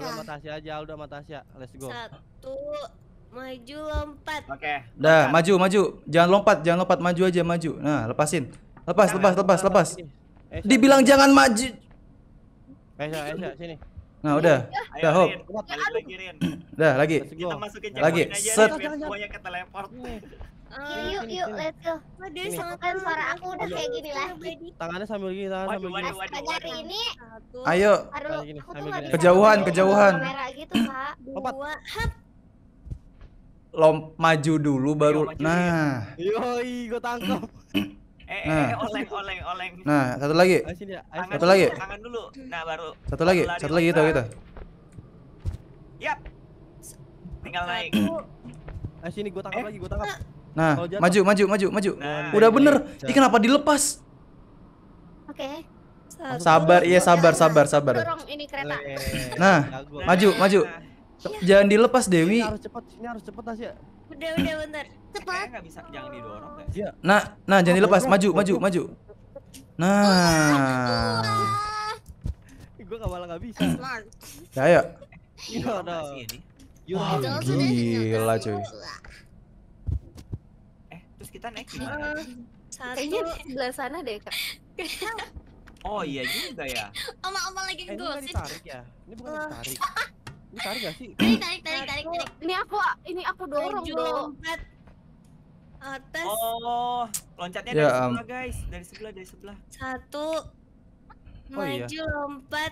sama Tasya aja, Aldo sama Tasya. Let's go. Satu. Maju lompat. Oke. Dah, maju maju. Jangan lompat, jangan lompat, maju aja, maju. Nah, lepasin. Lepas, lepas, lepas, lepas. Dibilang jangan maju. Esha, Esha, sini. Nah, udah. Udah, hop. Udah, lagi. Lagi. Set. Yuk, yuk, let's go. Aduh, sangatkan suara aku udah kayak gini lah. Tangannya sambil gini, tangannya sambil gini. Ayo. Kejauhan, kejauhan. Lompat. Lom, maju dulu baru. Yo, maju nah. Yoi, gue tangkap. Eh, nah. eh, oleng, oleng, oleng. Nah, satu lagi. Sini, satu dulu, lagi. Tangan dulu. Nah, baru. Satu lagi, lari, satu lagi itu kita. Yap. Tinggal naik. Ah, sini gue tangkap eh. lagi, gue tangkap. Nah, maju, maju, maju, maju. Nah, udah nah, bener. Ini kenapa dilepas? Oke. Okay. Sabar, iya sabar, sabar, sabar. Dorong ini kereta. Nah, maju, maju. Jangan dilepas Dewi. Ini harus cepat, ini harus cepat Tasya. Udah, udah bentar. Cepat. Enggak bisa, jangan didorong guys. Iya. Nah, nah jangan dilepas, maju, maju, maju. Nah. Gua enggak malah enggak bisa. Ya ayo. Iya udah. Wah, gila cuy. Eh, terus kita naik gimana? Kayaknya sebelah sana deh, Kak. Oh iya juga ya. Oma-oma lagi gosip. Ini ditarik ya. Ini bukan ditarik. Ini tarik gak sih? Ini tarik, tarik, tarik, tarik. Ini aku, ini aku dorong dong. Atas. Oh, loncatnya dari sebelah guys, dari sebelah, dari sebelah. Satu. Maju lompat.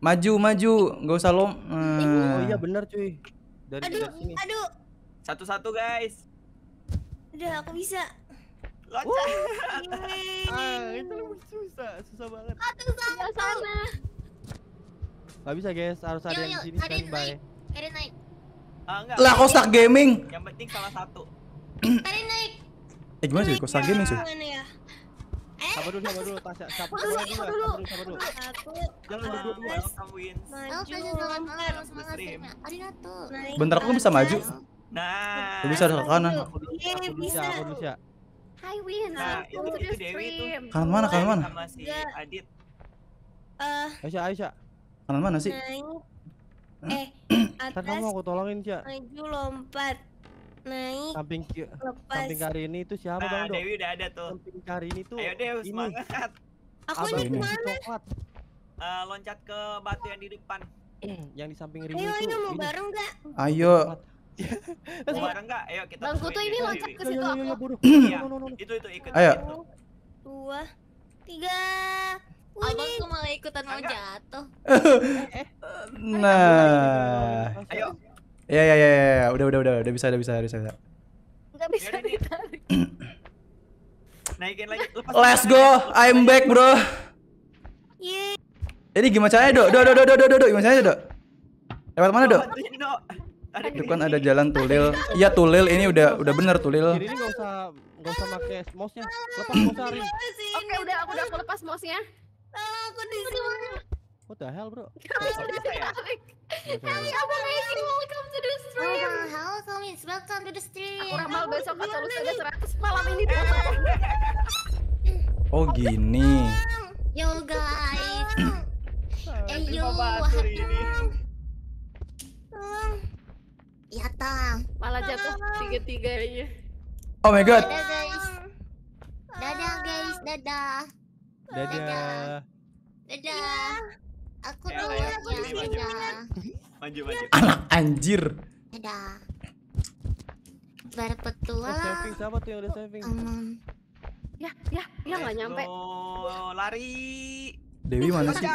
Maju, maju, nggak usah lom. Oh iya benar cuy. Dari sini. Aduh, satu-satu guys. Udah aku bisa. Loncat. Ah itu susah, susah banget. Satu sana. Gak bisa guys, harus ada yang di sini standby. Karin naik. Lah Kosak Gaming. Yang penting salah satu. Karin naik. Eh gimana sih Kosak Gaming sih? Sabar dulu, sabar dulu, Tasya. Sabar dulu, sabar dulu, sabar dulu. Jangan duduk dulu, kamuin. Maju. Bentar aku bisa maju. Nah. Aku bisa ke kanan. Aku bisa, aku bisa. Hi Win, welcome to the stream. Kanan mana, kanan mana? Sama si Adit. Aisyah, Aisyah. Kanan mana sih? Naik. Eh, atas. Ntar kamu aku tolongin, Cia. Maju lompat. Naik. Samping Samping kari ini tuh siapa nah, Bang? Dewi udah ada tuh. Samping kari ini tuh. Ayo Dewi semangat. Aku ini kemana? Uh, loncat ke batu yang di depan. Yang di samping Rini itu. Ayo ini mau bareng enggak? Ayo. Mau bareng enggak? Ayo kita. Bang Kutu ini loncat ke situ aku. Iya. Itu itu ikut. Ayo. Dua, tiga. Abang tuh malah ikutan mau jatuh. Nah, ayo. Ya ya ya ya, udah udah udah udah bisa udah bisa udah bisa. Enggak bisa ditarik. Naikin lagi. Let's go, I'm back bro. Yeay. Jadi gimana caranya Dok? Dok dok dok dok dok gimana caranya Dok? Lewat mana Dok? Depan ada jalan Tulil. Iya Tulil ini udah udah bener Tulil. Jadi ini enggak usah enggak usah pakai mouse-nya. Lepas mouse-nya. Oke udah aku udah lepas mouse-nya. Aku di sini. What the hell, bro? Kali abang Messi, welcome to the stream. Halo, kami welcome to the stream. Aku ramal besok asal usaha seratus malam ini. Oh gini. Yo guys. Eh yo, ya tang. Malah jatuh tiga-tiganya. Oh my god. Dadah guys. Dadah guys, dadah. Dadah. Dadah. Aku dulu ya, dadah. Maju maju. Anak anjir. Dadah. Berpetua. Saving siapa tuh yang udah saving? Ya, ya, ya enggak nyampe. Oh, lari. Dewi mana sih?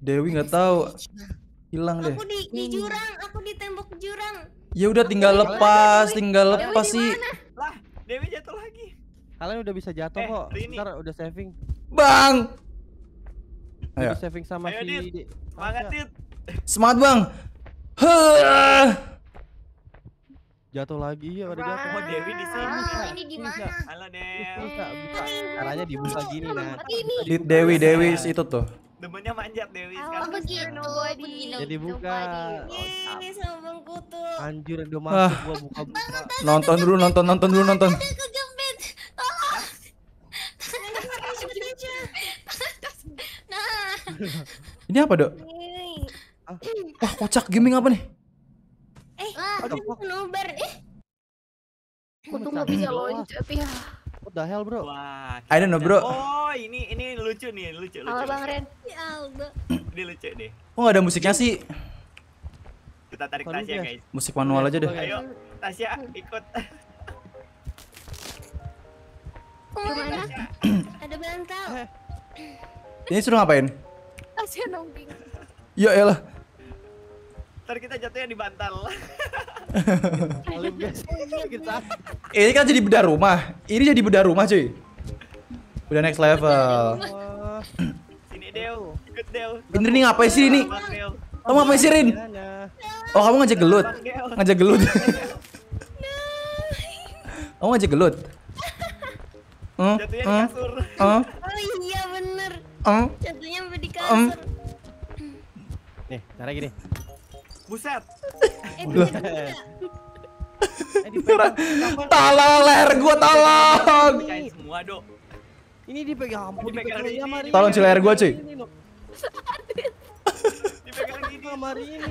Dewi enggak tahu. Hilang deh. Aku di, di jurang, aku di tembok jurang. Ya udah tinggal aku lepas, Dewi. tinggal Dewi lepas sih. Lah, Dewi jatuh lagi. Kalian udah bisa jatuh eh, kok. Rini. Ntar udah saving. Bang. Ayo udah saving sama Ayo, si Dit. Semangat, Dit. Semangat, Bang. Heh. Jatuh lagi ya, udah jatuh. Oh, Dewi di sini. Ah, ini di mana? Halo, Dew. Caranya dibuka gini nah. Dit Dewi, Dewi itu tuh. Demennya manjat Dewi sekarang. Oh, begitu, begitu. Jadi buka. Ini sama Bang Kutu. Anjir, udah masuk gua buka-buka. Nonton dulu, nonton, nonton dulu, nonton. Ini apa, Dok? Wah, kocak gaming apa nih? Eh, aduh, nobar. Eh. Kutu enggak bisa loncat ya. What the hell, bro? Wah, I don't know, bro. Oh, ini ini lucu nih, lucu, lucu. Halo, Bang Ren. Ya, Aldo. Dia lucu deh. Oh, enggak ada musiknya sih. Kita tarik Tasya, guys. Musik manual aja deh. Ayo, Tasya ikut. Kemana? Ada bantal. Ini suruh ngapain? Tasya nongking. Ya elah. Ntar kita jatuhnya di bantal. Ini kan jadi bedah rumah. Ini jadi bedah rumah, cuy. Udah next level. Sini Dew, ikut Dew. Bener nih ngapain sih ini? Kamu ngapain sih, Rin? Oh, kamu ngajak gelut. Ngajak gelut. Kamu ngajak gelut. Jatuhnya di kasur. Oh iya bener. Jatuhnya di kasur. Nih, cara gini. Buset. Eh, Talaler gua tolong. Semua, Dok. Ini dipegang ampun. Tolong si leher gua, cuy. Dipegang gini mari ini.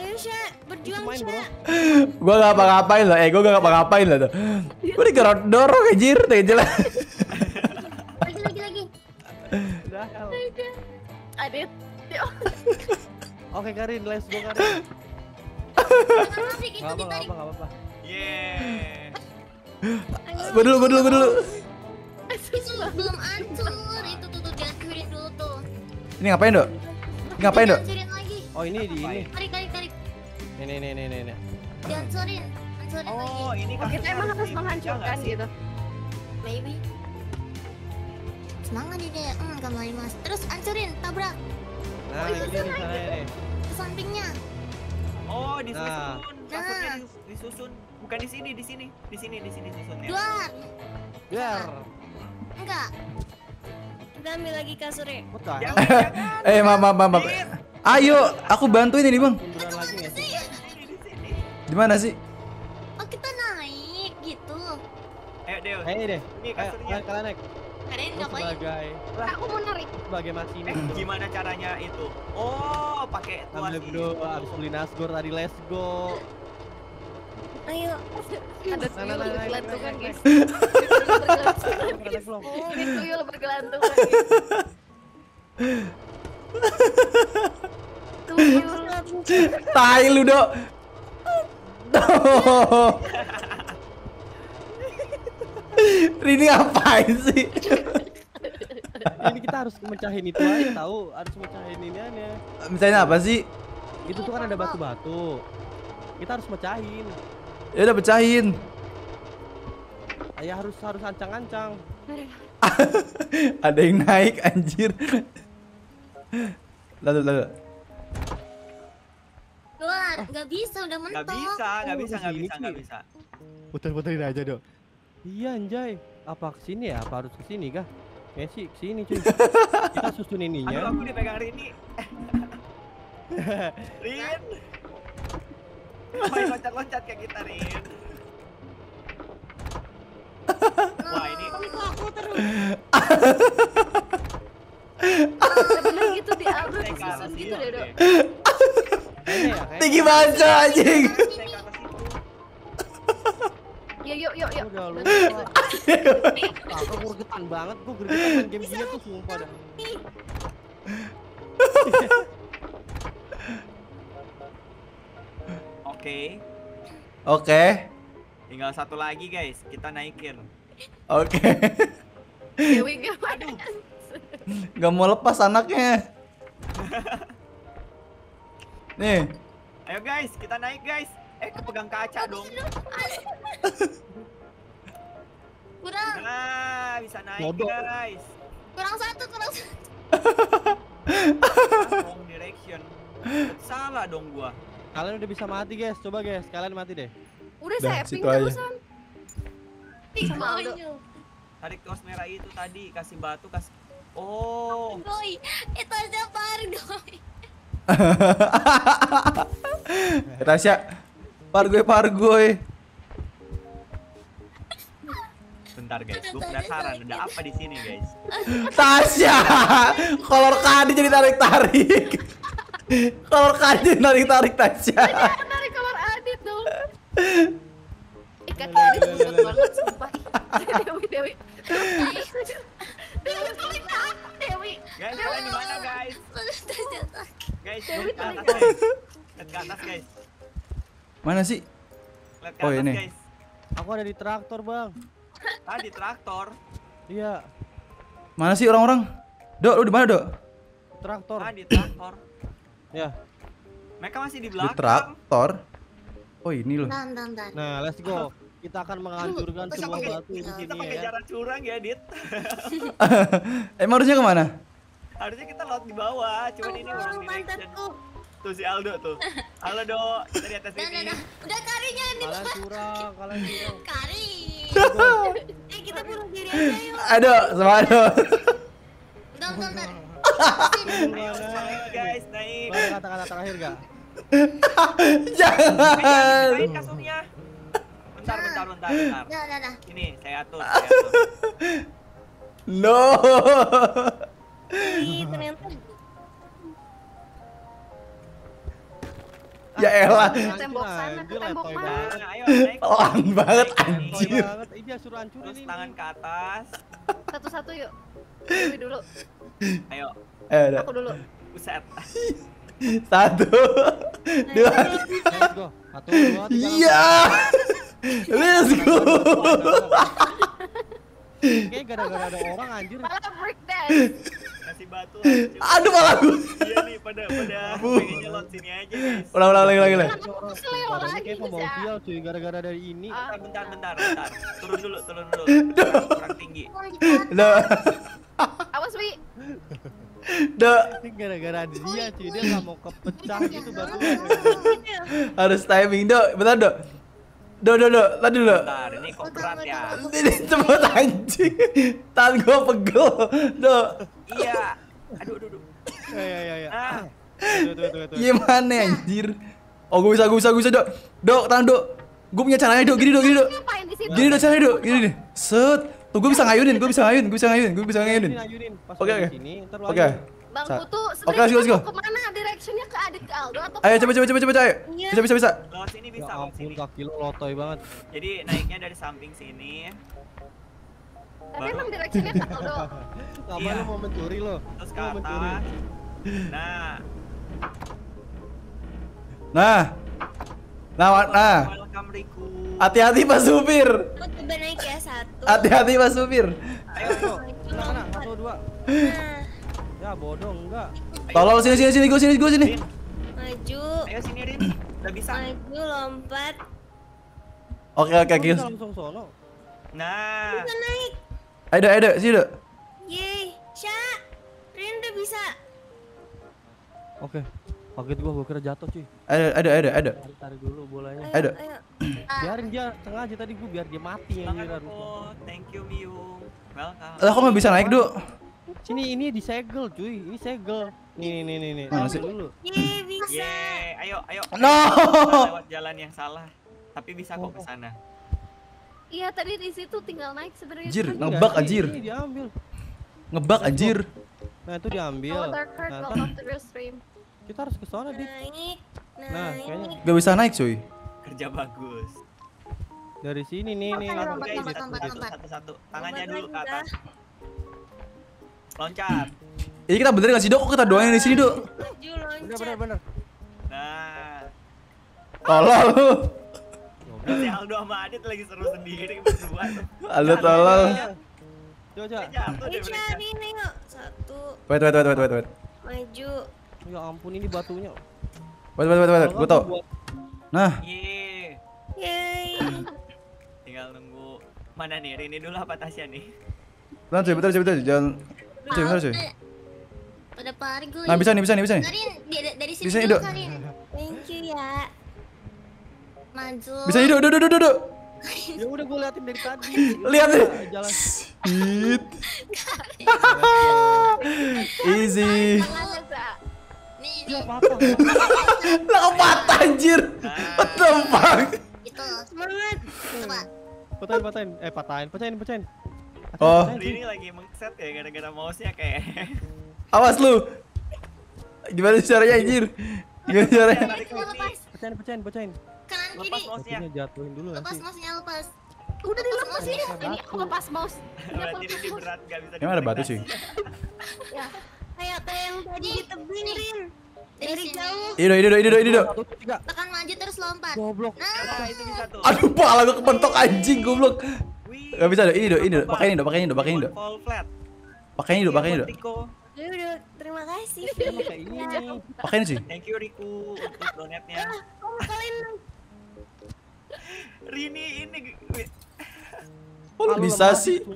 Ayo, Syah, berjuang, Syah. Gua enggak apa-apain loh. Eh, gua enggak apa-apain loh. Gua digerot-dorong anjir, tegel. Lagi lagi lagi. Udah. Adit. Oke Karin, let's go Karin. Gak apa-apa, gak apa-apa. Yeay. Gue dulu, gue dulu, gue dulu. Itu belum hancur, itu tuh tuh dihancurin dulu tuh. Ini ngapain, Dok? Ini ngapain, Dok? Oh ini di ini. Tarik, tarik, tarik. Nih, nih, nih, nih. Dihancurin, hancurin lagi. Oh ini kan kita emang harus menghancurkan gitu. Maybe. Semangat nih deh, hmm kembali mas. Terus hancurin, tabrak. Nah, ini misalnya ke sampingnya. Oh, disusun. Maksudnya disusun. Bukan di sini, di sini. Di sini, di sini susunnya. Duar. Duar. Enggak. Kita ambil lagi kasurnya. Eh, mama, mama. Ayo, aku bantuin ini, Bang. Di mana sih? Oh, kita naik gitu. Ayo, Dew. Ayo deh. Ini kasurnya. Kalian naik. Sebagai, aku mau narik. Sebagai masinis. Eh, gimana caranya itu? Oh, pakai tuas. Ambil bro, abis beli nasgor tadi, let's go. Ayo. Ada tuyul bergelantungan, guys. Ini tuyul bergelantungan. Tuyul bergelantungan. Tai lu, Dok. Rini ngapain sih? Ini kita harus mecahin itu aja, tahu? Harus mecahin ini aja. Mecahin apa sih? Itu tuh kan ada batu-batu. Kita harus mecahin. Ya udah pecahin. Ya harus harus ancang-ancang. Ada yang naik anjir. Lalu lalu. Keluar, nggak bisa, udah mentok. Nggak bisa, nggak bisa, nggak bisa, nggak bisa. Putar-putarin aja, Dok. Iya anjay, apa kesini ya? Apa harus kesini kah? Messi sini cuy. Kita susun ininya. Aduh, aku dipegang Rini. Rin. Main loncat-loncat kayak kita, Rin. Wah, ini aku terus. Bener gitu di upload season gitu deh, Dok. Tinggi banget anjing. Yuk yuk yuk yuk. Aku gergetan banget, gue gergetan main game dia tuh sumpah dah. Oke. Oke. Tinggal satu lagi guys, kita naikin. Oke. Dewi gak mau. Gak mau lepas anaknya. Nih. Ayo guys, kita naik guys. Eh, kepegang kaca dong. Kurang. Nah, bisa naik Bodo. Guys. Kurang satu, kurang satu. Wrong direction. Salah dong gua. Kalian udah bisa mati guys, coba guys, kalian mati deh. Udah saving terusan. Tikmaunya. Tarik kaos merah itu tadi, kasih batu, kasih. Oh. Doi, itu aja par doi. Rasya. Pargoy, pargoy. Bentar guys, gue penasaran ada apa di sini guys. Tasya, kolor kadi jadi tarik-tarik. Kolor kadi tarik-tarik Tasya. Tarik tarik kolor Adit dong. Ikat kadi susut banget sumpah. Dewi, Dewi. Dewi tarik aku, Dewi. Guys, kalian di mana guys? Guys, Dewi tarik aku. Ke atas guys. Mana sih? Atas, oh ini. Guys. Aku ada di traktor, Bang. Ah, di traktor. Iya. Mana sih orang-orang? Dok, lu di mana, Dok? Traktor. Ah, di traktor. Ya. Mereka masih di belakang. Di traktor. Oh, ini loh. Dan, dan, dan. Nah, let's go. Kita akan menghancurkan uh, semua batu di sini. Kita pakai ya. Jalan curang ya, Dit. Emang harusnya kemana? Harusnya kita laut di bawah, cuman oh, ini orang direction. Tuh si Aldo tuh. Halo Dok, kita di atas sini. Udah karinya nih. Kalian curang, kalian curang. Kari. Eh kita bunuh diri aja yuk. Aduh, sama Aldo. Udah, udah, udah. Naik guys, naik. Boleh kata-kata terakhir gak? Jangan. Naik kasurnya. Bentar, bentar, bentar, bentar. Udah, udah, udah. Ini, saya atur, saya atur. No. Ih, ternyata. Ya elah. Ke tembok sana, ke tembok mana. Ayo, naik. Pelan banget anjir. Iya, suruh hancurin ini. Terus tangan ke atas. Satu-satu yuk. Dewi dulu. Ayo. Eh, aku dulu. Buset. Satu. Dua. Let's go. Satu, dua, tiga. Iya. Let's go. Kayaknya gara-gara ada orang anjir. Malah break dance. Kasih batu. Aduh malah gue. Iya nih pada pada pengennya lot sini aja guys. Ulang ulang lagi lagi. Kayak mau mobil cuy gara-gara dari ini. Bentar bentar bentar. Turun dulu turun dulu. Kurang tinggi. Duh. Awas Wi. Duh. Gara-gara dia cuy dia nggak mau kepecah gitu batu. Harus timing Dok. Bentar Dok. Duh, duh, duh, tadi dulu. Bentar, ini kok berat ya. Ini cepet anjing. Tangan gue pegel. Duh. Iya. Aduh, aduh, aduh. Iya, iya, iya. Duh, duh, duh, duh. Gimana anjir. Oh, gue bisa, gue bisa, gue bisa, Dok. Dok, tangan, Dok. Gue punya caranya, Dok. Gini, Dok, gini, Dok. Gini, Dok, caranya, Dok. Gini, nih. Set. Tuh, gue bisa ngayunin, gue bisa ngayunin, gue bisa ngayunin, gue bisa ngayunin. Oke, oke. Oke. Bang Kutu, sebenernya mau kemana? Directionnya ke Adit, ke Aldo atau ke... Ayo, coba, coba, coba, coba, ayo. Bisa, bisa, bisa. Lewat sini bisa, lewat sini. Ya ampun, kaki lo lotoy banget. Jadi naiknya dari samping sini. Tapi emang directionnya ke Aldo? Kapan lo mau mencuri lo? Terus ke atas. Nah. Nah. Nah, nah. Hati-hati Pak Supir. Aku coba naik ya, satu. Hati-hati Pak Supir. Ayo, ayo. Mana, satu, dua. Nah. Ya bodoh enggak. Tolong sini sini sini gua sini gua sini. Maju. Ayo sini Rin. Udah bisa. Maju lompat. Oke oke guys. Langsung solo. Nah. Bisa naik. Ayo ayo sini Dok. Yeay. Sya. Rin udah bisa. Oke. Paket gua gua kira jatuh cuy. Ada ada ada ada. Tarik, tarik dulu bolanya. Ayo, ada. Ayo. Biarin dia sengaja tadi gua biar dia mati yang kira. Thank you Miung. Welcome. Lah kok enggak bisa naik, Du? Sini ini disegel cuy. Ini segel. Nih nih nih nih. Masuk dulu. Ye bisa. Ye, ayo ayo. No. Lewat jalan yang salah. Tapi bisa kok ke sana. Iya, tadi di situ tinggal naik sebenarnya. Anjir, ngebug anjir. Ini diambil. Ngebug anjir. Nah, itu diambil. Nah, kita harus ke sana, Dit. Naik. Nah, kayaknya enggak bisa naik, cuy. Kerja bagus. Dari sini nih, nih. Satu-satu. Tangannya dulu ke atas. Loncat. Ini kita bener enggak sih, Dok? Kok kita doain di sini, Dok? Bener, bener, bener. Nah. Tolol lu. Si Aldo sama Adit lagi seru sendiri berdua. Aldo tolol. Coba. Ini nengok satu. Wait wait wait wait wait. Maju. Ya ampun ini batunya. Wait wait wait wait. Gua tau. Nah. Ye. Ye. Tinggal nunggu. Mana nih? Rini dulu apa Tasya nih? Bentar cuy, bentar cuy, bentar cuy. Jangan. Cuy, bentar cuy. Pada pari gue. Nah, bisa nih, bisa nih, bisa nih. Dari sini dulu kali. Thank you ya. Maju. Bisa hidup, duduk, duduk, duduk. Ya udah gue liatin dari tadi. Lihat nih. Jalan. Easy. Nih, nih. Lah patah anjir. Patah. Itu. Semangat. Coba. Patahin, patahin. Eh, patahin, patahin, patahin. Oh. Ini lagi mengset ya gara-gara mouse-nya kayak. Awas lu. Gimana caranya anjir? Gimana caranya? Pecahin, pecahin, pecahin. Lepas mouse-nya. Jatuhin dulu lepas mouse-nya, lepas. Udah dilepas ini. Ini aku lepas mouse. Jadi ini berat enggak bisa. Emang ada batu sih. Ya. Ayo yang tadi ditebirin. Dari jauh. Ini, ini, ini, ini, ini. Tekan maju terus lompat. Goblok. Nah, itu bisa tuh. Aduh, pala gua kepentok anjing goblok. Enggak bisa, ini, ini, ini. Pakai ini, pakai ini, pakai ini. Fall flat. Pakai ini, pakai ini. Udah, terima kasih. Pakai ini. Pakai ini sih. Thank you Riku untuk donatnya. Kamu kalian Rini ini kok lu bisa sih? Lu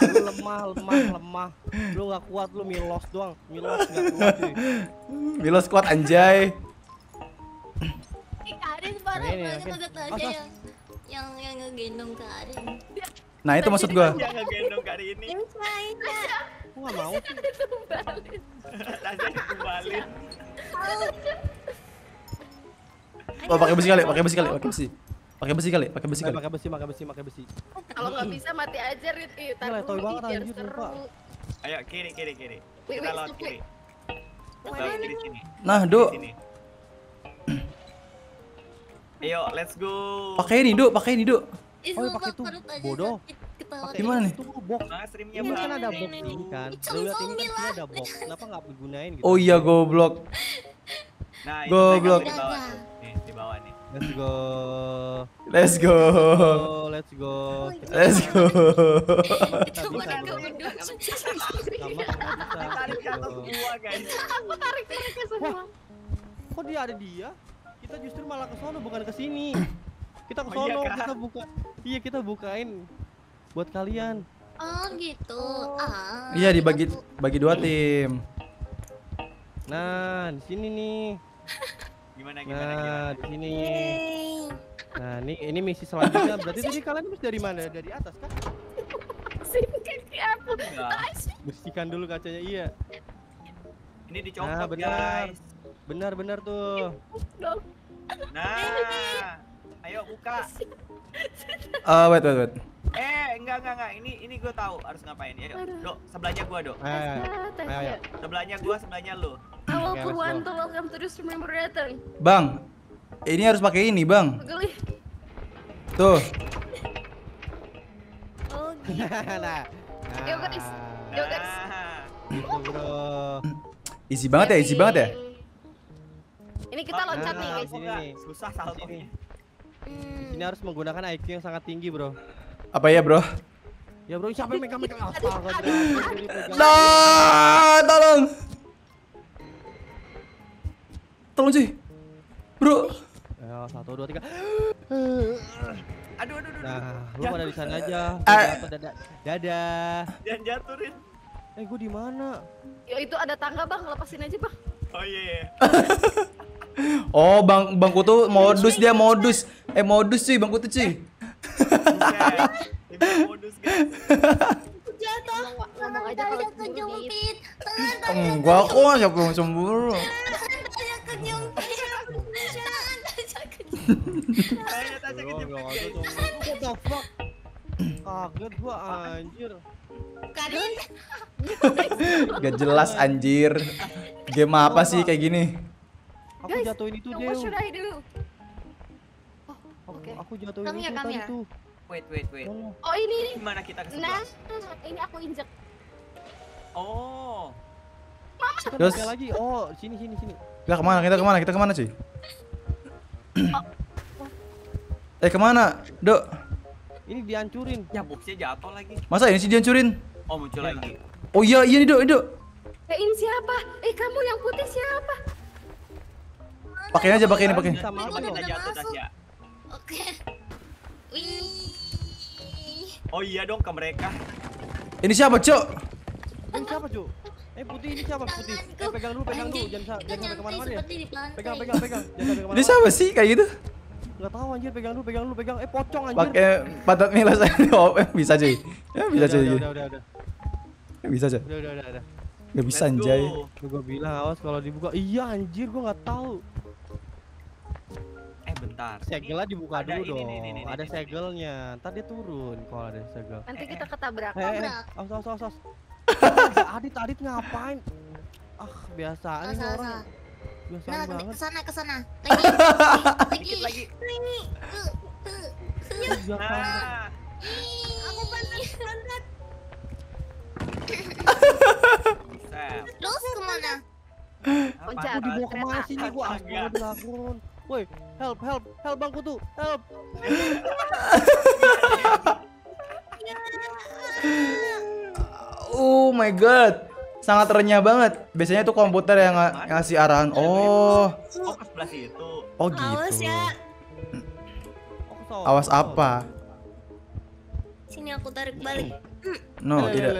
lemah, lemah, lemah. Lu gak kuat, lu Milos doang. Milos gak kuat sih. Milos kuat anjay. Kak Arin parah banget banget aja yang yang yang ngegendong Kak Arin. Nah, itu maksud gua. Yang ngegendong Kak Arini. Gua enggak mau. Tasya dikembalin. Oh, pakai besi kali, pakai besi kali, pakai besi. Pakai besi kali, pakai besi kali. Pakai besi, pakai besi, pakai besi. Kalau enggak bisa mati aja Rit. Tadi toy banget anjir, lupa. Ayo kiri kiri kiri. Kita lewat kiri. Nah, Dok. Ayo, let's go. Pakai ini, Dok, pakai ini, Dok. Oh, pakai itu. Bodoh. Gimana nih? Nah, streamnya ini kan ada box ini kan. Lu lihat ini kan ada box. Kenapa enggak digunain gitu? Oh iya, goblok. Nah, itu goblok. Let's go. Let's go. Let's go. Let's go. Kita benar benar tarik ke atas gua, guys. Aku tarik ke sana. Kok dia ada dia? Kita justru malah ke sono bukan ke sini. Kita ke sono, kita buka. Iya, kita bukain buat kalian. Oh, gitu. Ah. Iya, dibagi bagi dua tim. Nah, di sini nih. Gimana, gimana, nah, gimana? Di sini. Nah, ini ini misi selanjutnya. Berarti tadi kalian mesti dari mana? Dari atas kan? Sini kaki aku. Bersihkan dulu kacanya, iya. Ini dicopot, nah, benar. Guys. Benar, benar tuh. Nah. Ayo buka. Ah, uh, wait, wait, wait. Eh, enggak, enggak, enggak. Ini ini gua tahu harus ngapain. Ayo, Dok, sebelahnya gua, Dok. Ayo, ayo. Sebelahnya gua, sebelahnya lu. Halo, everyone, welcome to the streamer return. Bang, ini harus pakai ini, Bang. Tuh. Oh, gitu. Nah. Yo guys. Yo guys. Gitu, Bro. Easy banget ya, easy banget ya. Ini kita loncat nih, guys. Susah saltonya. Di sini harus menggunakan I Q yang sangat tinggi, Bro. Apa ya, Bro? Ya, Bro, siapa yang megang-megang apa? Nah, tolong. Tolong sih. Bro. Ya, satu dua tiga. Aduh, aduh, aduh. Nah, lu pada di sana aja. Dadah. Dadah. Jangan jatuhin. Eh, gua di mana? Ya itu ada tangga, Bang. Lepasin aja, Bang. Oh iya. Oh bang bang Kutu modus dia modus. Eh modus cuy bang Kutu cuy. Itu modus guys. Jatuh, ngomong aja kalau kejungpit. Enggak kok, siapa yang cemburu? Saya kejungpit. Saya kejungpit. Saya kejungpit. What the fuck? Kaget gua anjir. Kaget. Gak jelas anjir. Game apa sih kayak gini? Aku jatuhin itu deh. Guys, sudahi dulu. Oke. Aku jatuhin itu tadi tuh. Wait, wait, wait. Oh ini, ini. Gimana kita kesini? Nah, ini aku injek. Oh. Mama. Terus lagi. Oh, sini, sini, sini. Kita kemana? Kita kemana? Kita kemana sih? Oh. Eh kemana, Dok? Ini dihancurin. Ya, boxnya jatuh lagi. Masa ini sih dihancurin? Oh, muncul ya. Lagi. Oh iya, iya nih, Dok, Dok. Eh ini siapa? Eh kamu yang putih siapa? Pakai aja, pakai ini, pakai. Sama apa kita jatuh saja. Oke. Wih. Oh iya dong ke mereka. Ini siapa, Cuk? Ini siapa, Cuk? Eh putih ini siapa? Putih. Eh, pegang dulu, pegang dulu. Jangan jangan ke mana-mana ya. Pegang, pegang, pegang. Jangan ke mana-mana. Ini siapa sih kayak gitu? Enggak tahu anjir, pegang dulu, pegang dulu, pegang. Eh pocong anjir. Pakai pantat Milos aja. Bisa, cuy. Ya bisa, cuy. Udah, udah, udah. Bisa, cuy. Udah, udah, udah. Enggak bisa anjay. Gua bilang awas kalau dibuka. Iya anjir, gua enggak tahu. Bentar. Segelnya dibuka ada dulu ini, dong. Ini, ini, ini, ada ini, segelnya. Ntar dia turun kalau ada segel. Nanti kita ketabrak. Eh, eh, eh. Awas, awas, awas. Adit, Adit ngapain? Ah, biasaan ini orang. Biasaan nah, banget. Kesana, kesana. Lagi, lagi, lagi. Lagi. Nah. Aku pantat-pantat. Terus kemana? Aku dibawa kemana sih nih? Aku asal belakon. Woi, help, help, help Bang Kutu, help. Oh my god, sangat renyah banget. Biasanya tuh komputer yang ng ngasih arahan. Oh, oh gitu. Awas apa? Sini aku tarik balik. No, tidak.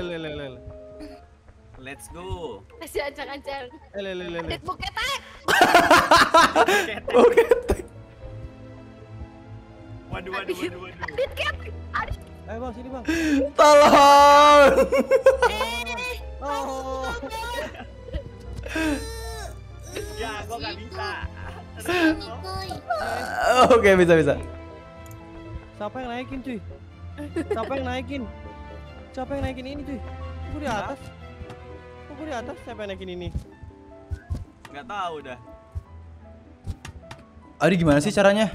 Let's go. Masih ancang-ancang. Adit buketek. Buketek. Waduh, waduh, waduh, waduh. Adit ketek. Adit. Eh bang, sini bang. Tolong. Oh. Ya, gua nggak bisa. Oke, bisa, bisa. Siapa yang naikin cuy? Siapa yang naikin? Siapa yang naikin ini cuy? Aku di atas. Aku di atas, siapa yang naikin ini? Nggak tahu dah. Aduh gimana sih caranya?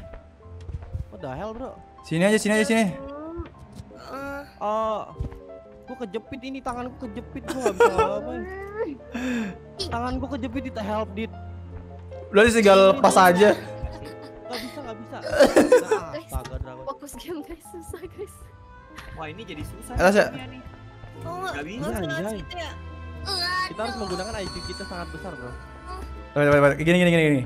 What the hell bro? Sini aja, sini aja, sini. Oh, gue kejepit ini, tangan gue kejepit, gue nggak bisa ngapain. Tangan gue kejepit, Dit, help Dit. Udah sih tinggal lepas aja. Nggak bisa, nggak bisa. Fokus game guys, susah guys. Wah ini jadi susah. Alas ya? Nggak bisa, anjay. Kita harus menggunakan I Q kita sangat besar bro. Coba, coba, coba. Gini, gini, gini, gini.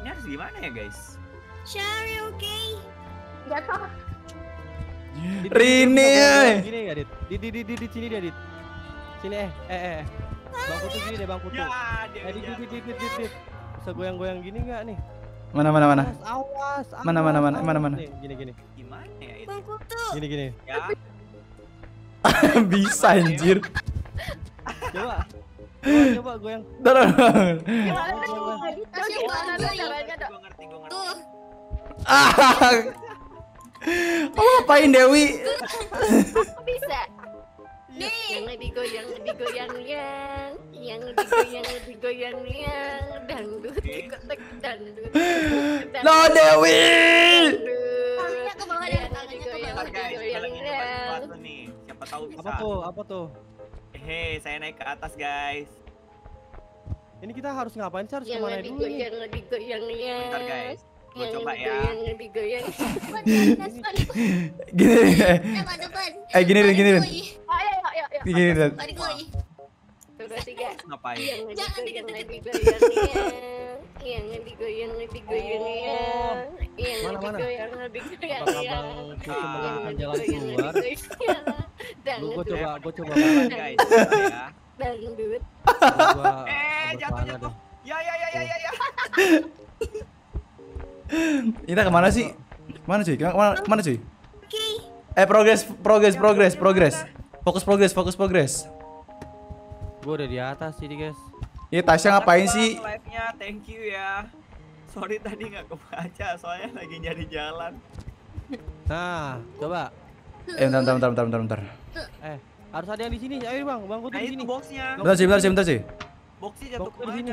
Ini harus gimana ya guys? Share, oke. Jatuh. Rini. Gini nggak Dit? Dit, dit, dit, dit, sini dia Dit. Sini eh, eh, eh. Bang Kutu sini deh Bang Kutu. Eh, dit, dit, dit, dit, dit. Bisa goyang-goyang gini nggak nih? Mana, mana, mana? Awas, awas. Mana, mana, mana, mana, mana? Gini, gini. Gimana ya itu? Bang Kutu. Gini, gini. Bisa anjir. Coba. Coba goyang. Gimana tuh? Ah. Kamu ngapain Dewi? Bisa. Nih, yang digoyang, digoyang, yang yang digoyang, digoyang, yang dangdut, dikotek, dangdut. No Dewi. Tangannya ke bawah ya, tangannya ke bawah. Digoyang. Siapa tahu bisa. Apa tuh? Apa tuh? Hei, saya naik ke atas guys. Ini kita harus ngapain sih? Harus kemana dulu? Yang digoyang-goyangnya. Bentar guys, mau coba ya. Yang digoyang. Gini, eh gini deh, gini deh. Ayo, ayo, ayo. Gini deh. Coba tiga. Ngapain? Jangan deket-deket. Yang digoyang-digoyangnya. Yang digoyang-digoyangnya. Yang digoyang-digoyangnya. Gue coba, gue coba banget guys. Dari duit. Eh, jatuhnya tuh. Ya ya ya ya ya. Ina kemana sih? Mana cuy? Kemana, mana cuy? Eh, progress, progress, progress, progress. Fokus progress, fokus progress. Gue udah di atas sih, guys. Iya, Tasya ngapain sih? Live-nya, thank you ya. Sorry tadi nggak kebaca, soalnya lagi nyari jalan. Nah, coba. Eh, bentar, bentar, bentar, bentar, bentar, bentar. Eh, harus ada yang di sini. Ayo bang, bang, kutu di sini. Boxnya. Bentar sih, bentar sih, bentar sih. Boxnya jatuh ke sini.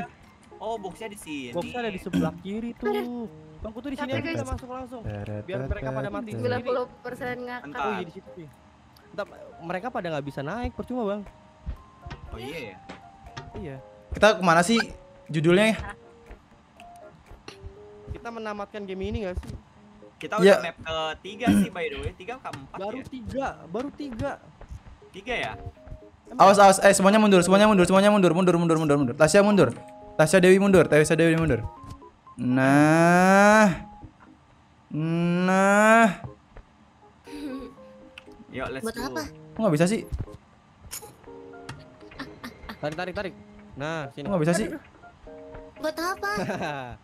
Oh, boxnya di sini. Boxnya ada di sebelah kiri tuh. Bang Kutu di sini aja kita masuk langsung. Biar mereka pada mati sendiri. sembilan puluh persen ngakak. Oh iya di situ sih. Entar mereka pada nggak bisa naik percuma, Bang. Oh iya ya. Iya. Kita kemana sih judulnya? Kita menamatkan game ini enggak sih? Kita udah ya. Map ketiga sih by the way. tiga ke empat baru ya? tiga, baru tiga. tiga ya? Awas awas eh semuanya mundur, semuanya mundur, semuanya mundur, mundur mundur mundur mundur. Tasya mundur. Tasya Dewi mundur, Tasya Dewi mundur. Nah, nah, yuk, let's go. Kok nggak bisa sih? Tarik, tarik, tarik. Nah, sini. Nggak bisa sih? Buat apa?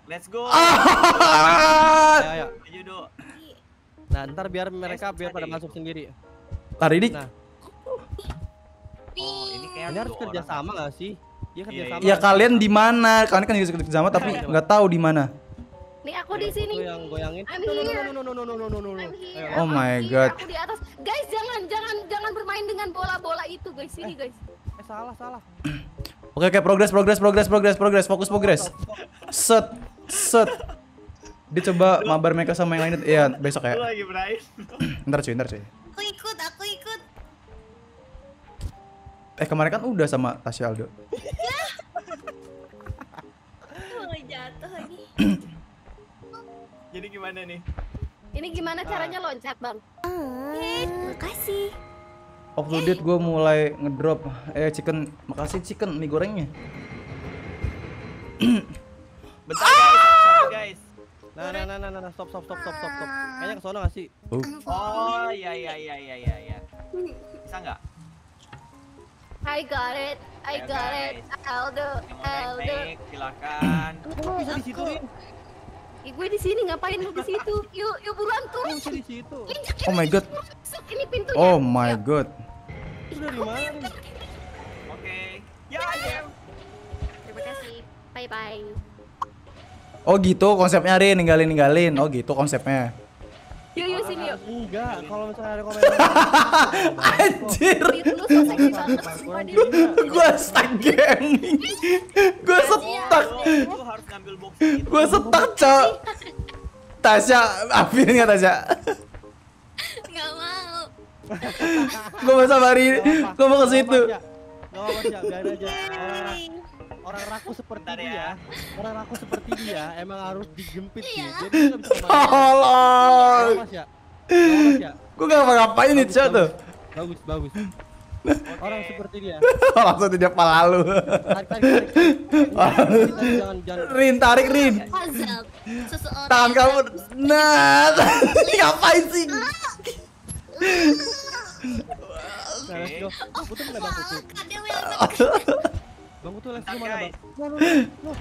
Let's go. Ayo, ayo. Nah, ntar biar mereka biar pada masuk sendiri. Tarik dik. Oh, ini kayaknya harus kerja sama nggak sih? Ya, kan iya, ya kalian di mana? Kalian kan juga kerja sama tapi nggak tahu di mana. Nih aku di sini. Goyang-goyangin. Oh my god. Aku di atas. Guys, jangan jangan jangan bermain dengan bola-bola itu, guys. Sini, guys. Eh, salah, salah. Oke, oke, progress, progress, progress, progress, progress. Fokus, progress. Set, set. Dia coba mabar mereka sama yang lain. Iya, besok ya. Ntar cuy, ntar cuy. Aku ikut, aku ikut. Eh kemarin kan udah sama Tasya Aldo. Jatuh lagi. Jadi gimana nih? Ini gimana caranya ah. loncat bang? Hei, makasih. Uploaded gue mulai ngedrop. Eh chicken, makasih chicken mie gorengnya. Bentar ah! guys, guys. Nah, nah, nah, nah, nah, stop, stop, stop, stop, stop, stop. Kayaknya kesana nggak sih? Oh, oh ya, ya, ya, ya, ya, ya. Bisa nggak? I got it, I ayo got guys. It, Aldo, Aldo. Naik, naik, silakan. Kok bisa di situ, Rin? Ih, gue di sini ngapain lu di situ? Yuk, yuk buruan tuh. Bisa di situ. Oh my god. Ini pintunya. Oh my god. Itu dari mana? Oke. Ya, game. Terima kasih. Bye bye. Oh gitu konsepnya Rin, ninggalin-ninggalin. Oh gitu konsepnya. Yuk yuk sini yuk. Enggak, kalau misalnya ada komentar. Anjir. Gua stuck gaming. Gua stuck. Lu harus ngambil box itu. Gua stuck, Cok. Tasya, Afin enggak Tasya? Enggak mau. Gua mau sabari. Gua mau ke situ. Enggak apa-apa, biar aja. Orang raku seperti bentar dia, ya. orang raku seperti dia emang harus dijempit sih. Jadi nggak bisa main. Tolong. Gue nggak mau ngapain nih cewek tuh. Bagus bagus. Orang seperti dia. Langsung tidak palalu. Tarik tarik tarik. Rin tarik Rin. Tangan kamu. Nah, ngapain sih? Aku tuh nggak bagus. Bang Kutu let's go mana bang? Loh, loh, loh.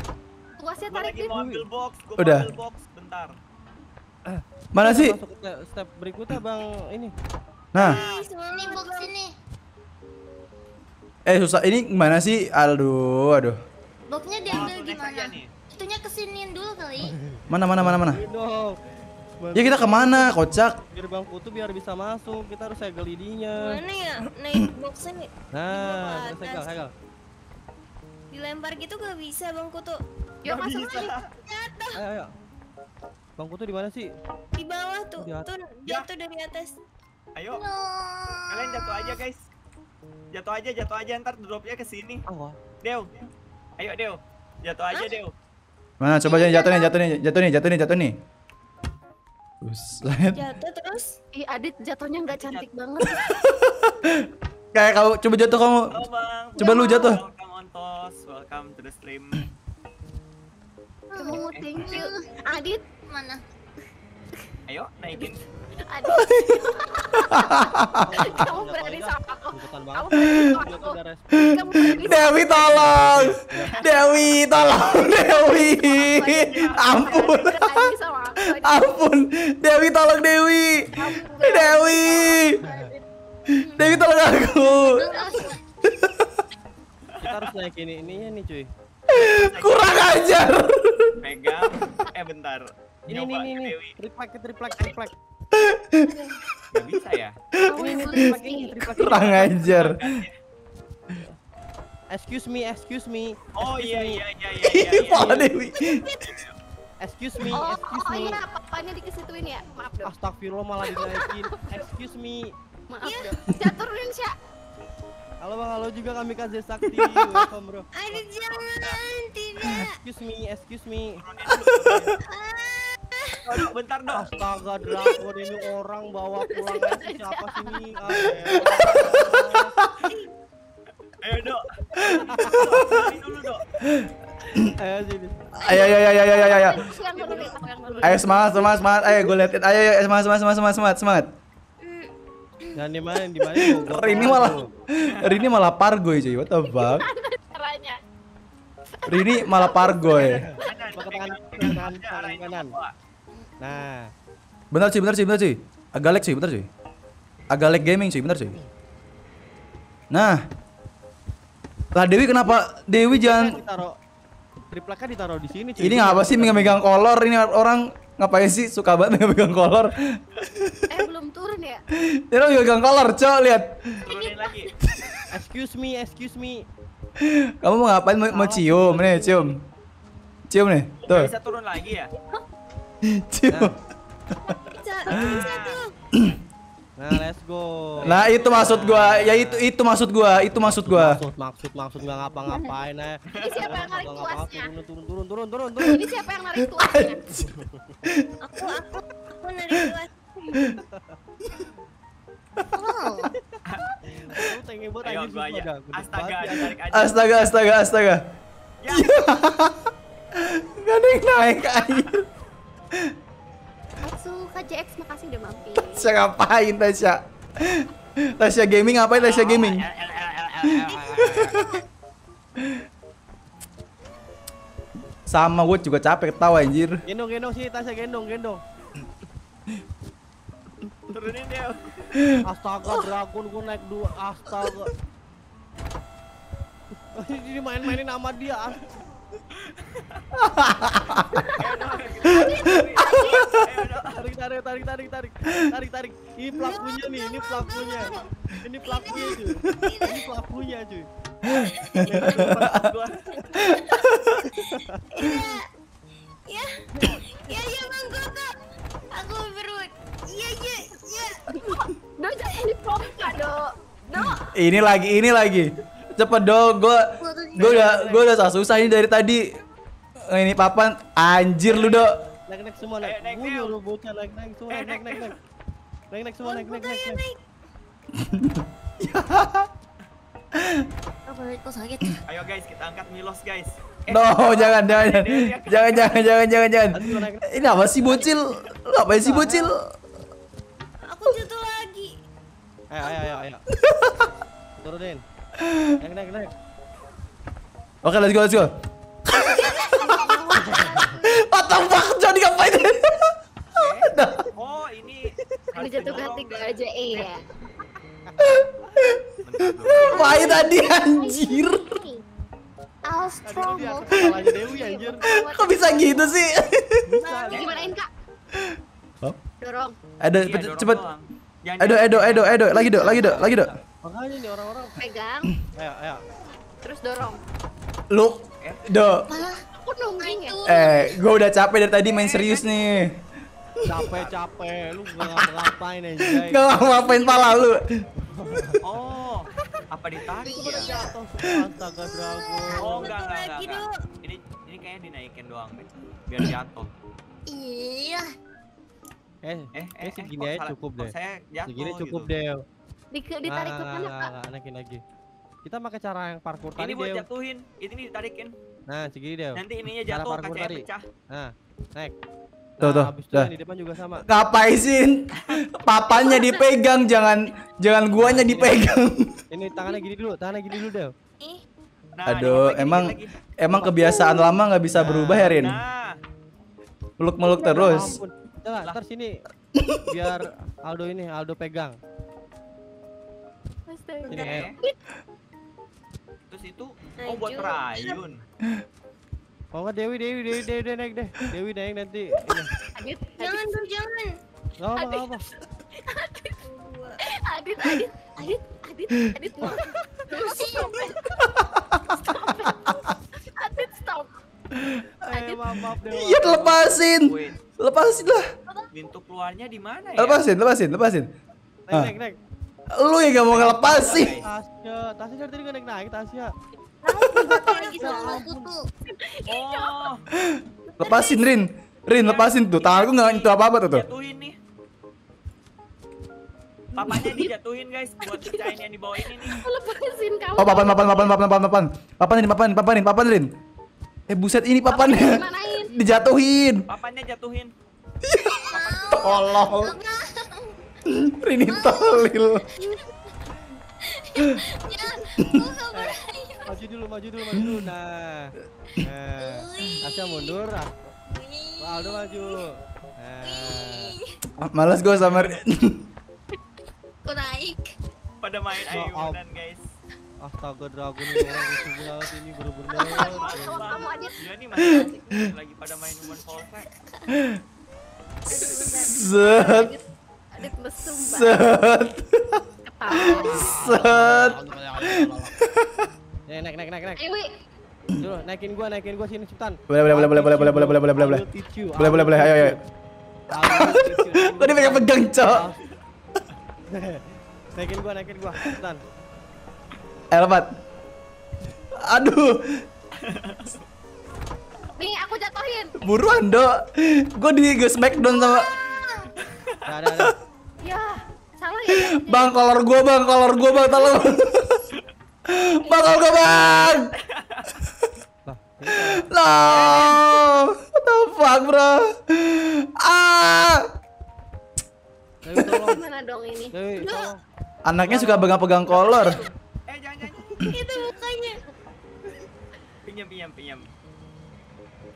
Tuasnya tarik nih. Udah. Bentar. Mana sih? Step berikutnya bang ini. Nah. Ini box ini. Eh susah ini gimana sih? Aduh, aduh. Boxnya diambil gimana? Itunya kesiniin dulu kali. Mana mana mana mana? Ya kita kemana kocak? Biar Bang Kutu biar bisa masuk kita harus segel idinya. Mana ya? Naik box ini. Nah, segel segel. Dilempar gitu gak bisa Bang Kutu. Yuk masuk lagi. Jatuh. Ayo, ayo. Bang Kutu di mana sih? Di bawah tuh. Di tuh jatuh ya. Dari atas. Ayo. No. Kalian jatuh aja guys. Jatuh aja, jatuh aja ntar dropnya ke sini. Oh. Dew. Ayo Dew. Jatuh aja Dew. Mana coba jangan jatuh nih, jatuh nih, jatuh nih, jatuh nih, jatuh nih. Buset. Jatuh terus. Ih, Adit jatuhnya nggak cantik jatuh. Banget. Kayak kamu coba jatuh kamu. Oh, bang. Coba lu jatuh. Tos, welcome to the stream. Oh, thank you. Adit, mana? Ayo, naikin. Adit. Kamu berani sama aku. Kamu berani sama aku. Dewi tolong. Dewi tolong. Dewi. Ampun. Ampun. Dewi tolong Dewi. Dewi. Dewi tolong aku. Kita harus naikin ininya nih cuy. Kurang ajar. Pegang. Eh bentar. Ini ini ini. Triplek triplek triplek. Gak bisa ya. Kurang ajar. Excuse me, excuse me. Oh iya iya iya iya. Pak Dewi. Excuse me, excuse me. Oh iya, papanya dikesituin ya. Maaf dong. Astagfirullah malah dinaikin. Excuse me. Maaf dong. Jatuhin Sya. Halo bang, halo juga kami Kaze Sakti. Welcome bro. Aduh jangan, tidak. Excuse me, excuse me. Aduh, bentar dong. Astaga, drakor ini orang bawa pulang siapa sini? Ayo dok. Dulu dok. Ayo sini. Ayo ayo ayo ayo ayo ayo. Ayo semangat semangat semangat. Ayo gue liatin. Ayo ayo semangat semangat semangat semangat semangat. Dan di mana di mana? Rini malah Rini malah pargoy cuy. What the fuck? Rini malah pargoy. Tangan kanan. Nah. Benar sih, benar sih, benar sih. Agak lag sih, benar sih. Agak lag gaming sih, benar sih. Nah. Lah Dewi kenapa? Dewi jangan ditaruh. Tripleknya ditaruh di sini cuy. Ini apa sih megang-megang kolor ini orang? Ngapain sih suka banget megang kolor? Eh belum turun ya? Dia lagi megang kolor, cok, lihat. Turunin lagi. Excuse me, excuse me. Kamu mau ngapain? Mau, mau cium nih, cium. Cium nih, tuh. Gak bisa turun lagi ya? Cium. Nah, let's go. Nah, itu maksud gua. Ya itu itu maksud gua, itu maksud gua. Maksud maksud maksud enggak ngapa-ngapain ya. Ini siapa yang narik tuasnya? Turun turun turun turun turun. Ini siapa yang narik tuasnya? Aku aku aku narik tuas. Oh. Ayo gua aja. Astaga, narik aja. Astaga, astaga, astaga. Ya. Enggak naik air. Masuk K J X, makasih udah mampir. Tasya ngapain Tasya? Tasya gaming ngapain Tasya gaming? Sama gue juga capek ketawa anjir. Gendong gendong sih Tasya gendong gendong. Turunin dia. Astaga dragon gue naik dua. Astaga. Ini main-mainin sama dia. Tarik tarik tarik tarik tarik tarik tarik. Ini pelakunya nih, ini pelakunya. Ini pelakunya cuy. Ini pelakunya cuy. Ya ya ya bang Kutu, aku berut. Ya ya ya. Do jangan dipompa do. Do. Ini lagi ini lagi. Cepet dong, gue gue udah gue udah susah ini dari tadi. Ini papan anjir lu dok. Naik naik semua naik. Gue nyuruh bocah naik naik semua naik naik naik naik. Naik naik semua naik naik naik. Apa itu sakit? Ayo guys kita angkat Milos guys. No jangan jangan jangan jangan jangan jangan jangan. Ini apa sih bocil? Lu apa sih bocil? Aku jatuh lagi. Ayo ayo ayo ayo. Turunin. Naik naik naik. Oke let's go let's go. Patang bak jadi ngapain? Oh ini. Aku jatuh hati gue aja iya. Main tadi anjir. Alstromo. Kok bisa gitu sih? Gimanain kak? Dorong. Ada cepet. Aduh aduh aduh aduh lagi dok lagi dok lagi dok. Makanya nih orang-orang pegang. Ayo, ayo. Terus dorong. Lu, do. Malah aku nungguin ya. Eh, gua udah capek dari tadi main serius nih. Capek-capek, lu nggak ngapain aja. Nggak ngapain pala lu. Oh, apa ditarik ya? Astaga dragon. Oh, enggak enggak enggak. Ini ini kayaknya dinaikin doang deh. Biar jatuh. Iya. Eh, eh, eh segini aja cukup deh. Segini cukup deh. Ditarik ke mana kak? Naikin lagi. Kita pakai cara yang parkour tadi. Ini buat jatuhin, ini ditarikin. Nah segini deh. Nanti ininya jatuh, kacanya pecah. Nah, naik, Tuh, tuh, nah, di depan juga sama. Ngapain sih? Papanya dipegang, jangan jangan guanya dipegang. Ini tangannya gini dulu, tangannya gini dulu deh. Nah, aduh, lagi, emang lagi. emang kebiasaan uh. lama nggak bisa nah, berubah ya, Rin? Nah. Meluk-meluk terus. Nah, ntar sini biar Aldo ini, Aldo pegang. Sini, ya. Terus itu oh buat rayun. Kalau nggak Dewi, Dewi, Dewi, Dewi, Dewi naik deh. Dewi naik nanti. Adit, jangan dong, jangan. Gak apa, gak apa. Adit, Adit, Adit, Adit, Adit, stop. Stop. Adit, stop. Adit, maaf, maaf. Iya, lepasin. Lepasin lah. Pintu keluarnya di mana ya? Lepasin, lepasin, lepasin. Naik, naik, naik. Lu yang gak mau ngelepasin. Tasya, Tasya dari tadi gak naik-naik, Tasya. Oh. Lepasin Rin, Rin lepasin tuh. Tangan aku nggak nyentuh apa-apa tuh tuh. Jatuhin nih. Papanya dijatuhin guys buat pecahin yang di bawah ini nih. Lepasin kamu. Oh, papan papan papan papan papan papan. Papan ini papan papan Rin, papan Rin. Eh buset ini papannya. Dijatuhin. Papannya jatuhin. Tolol. Rini tolil. Maju dulu, maju dulu, maju dulu. Nah, nah. Asya mundur. Aldo maju. Nah. Malas gue sama Rin. Kok naik? Pada main ayunan guys. Astaga dragon ini orang lucu banget ini bener-bener. Iya nih masih asik nih, lagi pada main Human Fall Flat. Set. Adit mesum banget. Ketawa. Set. Naik naik naik naik. Ewi. Dulu naikin gua, naikin gua sini cepetan. Boleh boleh boleh boleh boleh boleh boleh boleh boleh boleh. Boleh boleh boleh. Ayo ayo. Tadi pegang pegang, Cok. Naikin gua, naikin gua cepetan. Eh, lepat. Aduh. Nih, aku jatuhin. Buruan, Dok. Gua di smackdown sama. Nah, nah, nah. Ya, salah ya. Bang, kolor gua, Bang, kolor gua, Bang, tolong. Bakal gue bang. No, what the fuck bro. Ah. Gimana dong ini? Anaknya suka pegang-pegang kolor. Eh jangan jangan. Itu mukanya. Pinjam pinjam pinjam.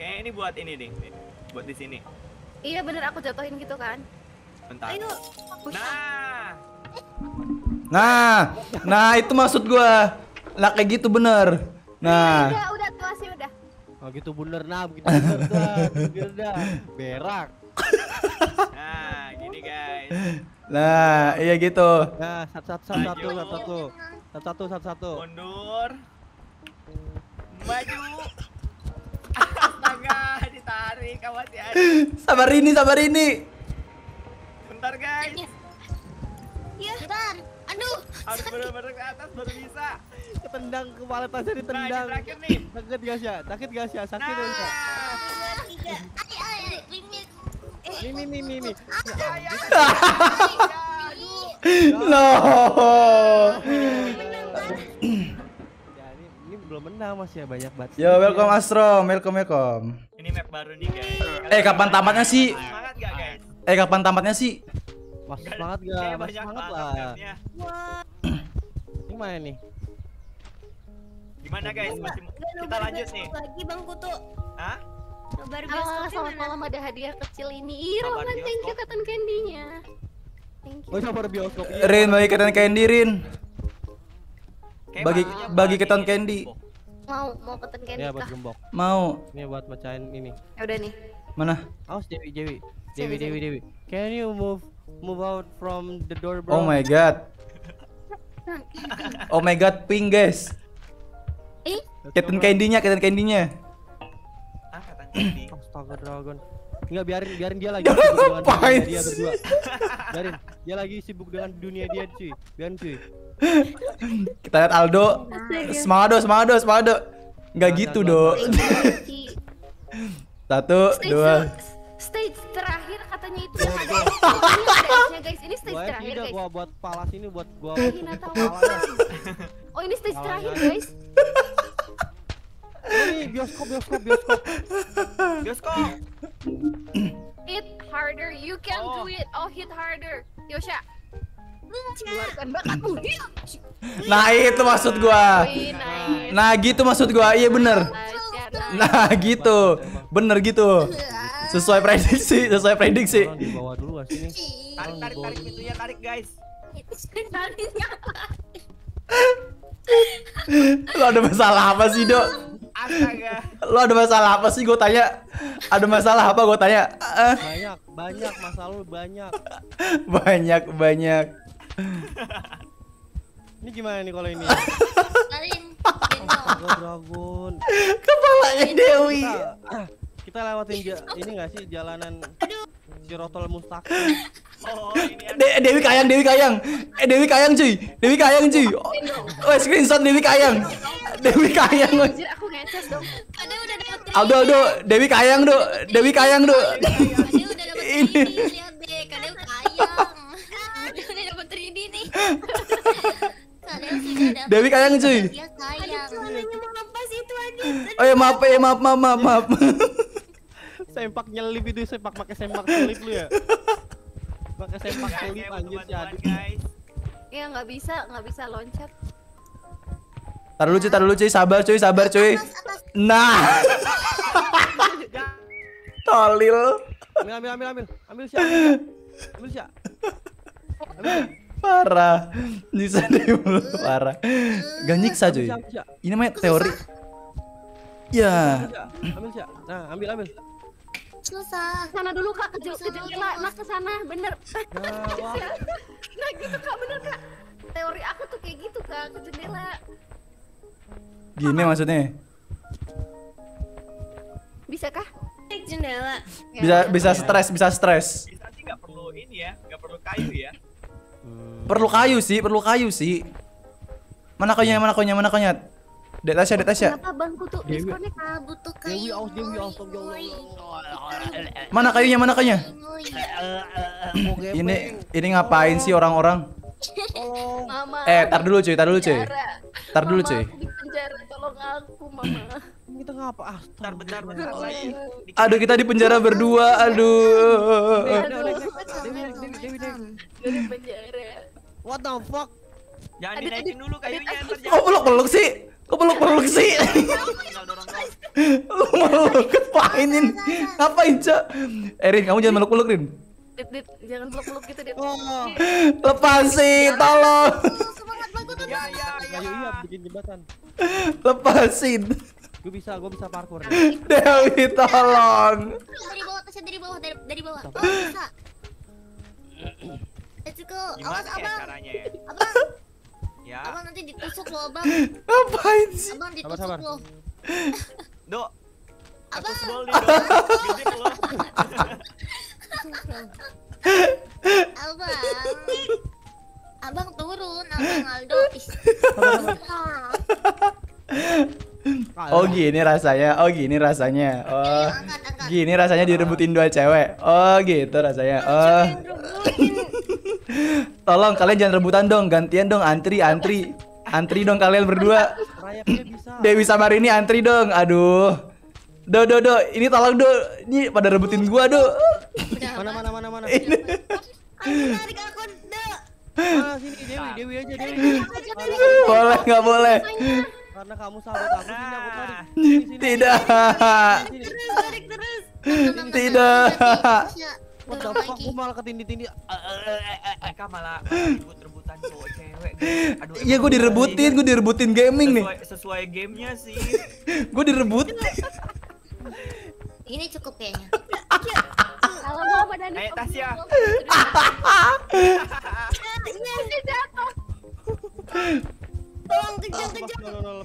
Kayaknya ini buat ini deh. Buat di sini. Iya bener aku jatuhin gitu kan. Bentar. Nah. Nah, nah itu maksud gua. Lah kayak gitu bener. Nah. Udah, udah tuh sih udah. Oh gitu bener nah, begitu bener tuh. Dah. Berak. Nah, gini guys. Nah, iya gitu. Nah, satu-satu satu-satu satu-satu. Satu-satu satu-satu. Mundur. Maju. Astaga, ditarik awas ya. Sabar ini, sabar ini. Bentar guys. Iya. Bentar. Aduh. Harus bener-bener ke atas baru bisa. Ketendang kepala Tasya ditendang. Nah, sakit nih. Sakit gak sih? Sakit gak sih? Sakit dong, Kak. Tiga. Ai ai limit. Ini ini ini ini. No. Ini belum menang masih ya banyak banget. Yo, welcome Astro, welcome welcome. Ini map baru nih, guys. Eh, kapan tamatnya sih? Eh, kapan tamatnya sih? Mas semangat gak? Mas semangat lah. Gimana nih? Gimana guys? Masih kita lanjut nih. Lagi Bang Kutu. Hah? Nobar bioskop selamat malam ada hadiah kecil ini. Ih, Roman thank you cotton candy-nya. Thank you. Oh, nobar bioskop. Rin bagi cotton candy Rin. Bagi bagi cotton candy. Mau mau cotton candy kah? Mau. Ini buat mecahin ini. Ya udah nih. Mana? Awas Dewi Dewi. Dewi Dewi Dewi. Can you move? Move out from the door bro. Oh my god. Oh my god pink guys. Eh? Cotton candy-nya, cotton candy-nya. Ah, cotton candy. Astaga dragon. Enggak biarin biarin dia lagi sibuk dengan dia berdua. Biarin dia lagi sibuk dengan dunia dia cuy. Biarin cuy. Kita lihat Aldo. Semangat do, semangat do, semangat do. Enggak gitu do. Satu, dua. Stage terakhir katanya itu yang ada stage-nya guys. Ini stage gua terakhir guys. Gua buat palas ini buat gua. Oh ini stage terakhir guys. Ini bioskop bioskop bioskop. Bioskop. Hit harder, you can oh. do it. Oh, hit harder, Yosha. Keluarkan bakatmu. Nah itu maksud gua. Nah gitu maksud gua. Iya bener. Nah gitu, bener gitu. Sesuai prediksi, sesuai prediksi. Dibawa dulu sini. Tarik, tarik, tarik pintunya, tarik guys. Lo ada masalah apa sih, Dok? Astaga. Lo ada masalah apa sih? Gue tanya. Ada masalah apa? Gue tanya. Banyak, banyak masalah lu banyak. Banyak, banyak. Ini gimana nih kalau ini? Lain. Dragon. Kepalanya Dewi. Kita lewatin ini nggak sih jalanan Sirotol Mustaqim? Oh, De Dewi Kayang, Dewi Kayang, eh Dewi Kayang cuy, Dewi Kayang cuy, oh, oh screenshot Dewi Kayang, Dewi Kayang, aku ngeces dong, Aldo Aldo, Dewi Kayang do, Dewi Kayang do, ini, Dewi Kayang cuy, oh ya maaf ya maaf maaf maaf maaf. Sempak nyelip itu, sempak pakai sempak nyelip lu ya? Pakai sempak nyelip lanjut jadi guys. Iya nggak bisa, nggak bisa loncat. Taruh lucu, taruh lucu, sabar cuy, sabar cuy. Nah, tolil. Ambil, ambil, ambil, ambil, ambil siapa? Ambil siapa? Parah, nyiksa deh mulut parah. Gak nyiksa cuy. Ini namanya teori. Ya. Ambil siapa? Nah, ambil, ambil. Susah. Sana dulu Kak, ke jendela, Mas ke sana, bener. Nah, nah gitu Kak, bener Kak. Teori aku tuh kayak gitu Kak, ke jendela. Gini maksudnya. Bisa Kak? Naik jendela. Bisa ya, bisa ya. Stres, bisa stres. Bisa sih nggak perlu ini ya, nggak perlu kayu ya. Hmm. Perlu kayu sih, perlu kayu sih. Mana konyet, mana konyet, mana konyet. Dek Tasya, Dek Tasya. Kenapa Bang Kutu diskonnya Kak? Butuh kayu. Mana kayunya, mana kayunya? Ini ini ngapain sih orang-orang? Eh, tar dulu cuy, tar dulu cuy. Tar dulu cuy. Tolong aku, Mama. Kita ngapa? Ah, tar bentar bentar. Aduh, kita di penjara berdua. Aduh. Di penjara. What the fuck? Jangan dinaikin dulu kayunya. Kok peluk-peluk sih? Kok peluk-peluk sih? Lu meluk, kepainin. Ngapain, Cak? Erin, kamu jangan meluk-peluk, Rin. Dit, dit, jangan peluk-peluk gitu, Dit. Lepasin, tolong. Ya, ya, ya. Iya, bikin jembatan. Lepasin. Gue bisa, gue bisa parkour. Dewi, tolong. Dari bawah, dari bawah, dari bawah. Oh, bisa. Let's go. Awas, Abang. Abang. Ya. Abang nanti ditusuk lo Abang. Ngapain sih? Abang ditusuk sabar, sabar. Lo Dok. Abang Abang Abang turun Abang Aldo. Oh gini rasanya. Oh gini rasanya. Oh gini rasanya direbutin dua cewek. Oh gitu rasanya. Oh tolong kalian jangan rebutan dong, gantian dong, antri antri antri dong kalian berdua. Dewi sama Rini antri dong. Aduh, do do do, ini tolong do, ini pada rebutin gua do. Mana mana mana mana. Ini. Tarik aku do. Ah sini Dewi, Dewi aja Dewi. Boleh nggak boleh? Karena kamu sahabat aku sini aku tarik. Tidak. Tarik terus. Tidak. What the fuck, aku malah ketindih-tindih. Mereka malah rebut-rebutan cowok cewek. Iya gue direbutin, gue direbutin gaming nih. Sesuai gamenya sih. Gue direbutin. Ini cukup kayaknya. Kalau mau apa Dani? Ayo Tasya. Ini udah jatuh. Tolong kejang-kejang.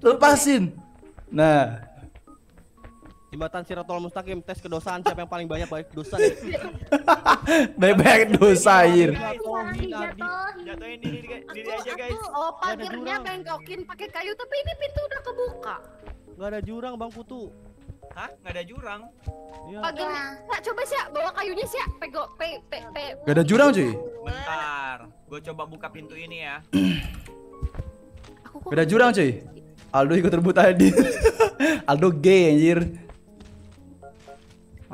Lepasin. Nah jembatan Sirotol Mustaqim, tes kedosaan siapa yang paling banyak banyak dosa. Banyak dosa air. Jatuhin diri diri aja guys. Oh pagernya bengkokin pakai kayu tapi ini pintu udah kebuka. Gak ada jurang Bang Kutu. Hah? Gak ada jurang? Pagernya. Nah, coba sih bawa kayunya sih. Pego pe pe pe. Gak ada jurang cuy. Bentar, gue coba buka pintu ini ya. Gak ada jurang cuy. Aldo ikut rebut tadi. Aldo gay anjir.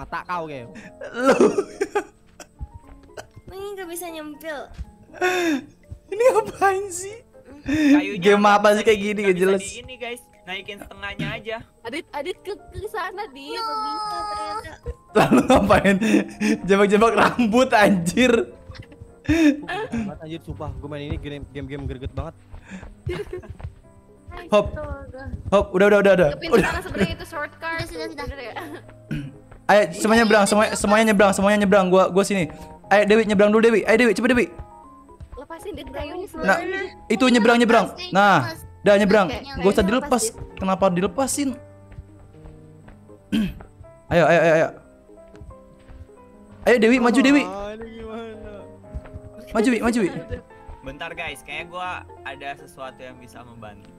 mata kau kayak lu. Ini nggak bisa nyempil. Ini ngapain sih? Kayunya game apa sih kayak gini gak jelas. Ini guys, naikin setengahnya aja. Adit, Adit ke ke sana di. No. Lalu ngapain? Jebak-jebak rambut anjir. Banget anjir sumpah, gue main ini game-game greget banget. Hop. Hop, udah udah udah udah. Karena sebenarnya itu short card. Sudah sudah. Ayo semuanya nyebrang, semuanya semuanya nyebrang, semuanya nyebrang. Gua gua sini. Ayo Dewi nyebrang dulu Dewi. Ayo Dewi, cepet Dewi. Lepasin dit kayunya sebelah. Nah, itu nyebrang-nyebrang. Nah, udah nyebrang. Gak usah dilepas. Kenapa dilepasin? Ayo ayo ayo ayo. Ayo Dewi, maju Dewi. Maju Wi, maju Wi. Bentar guys, kayaknya gua ada sesuatu yang bisa membantu.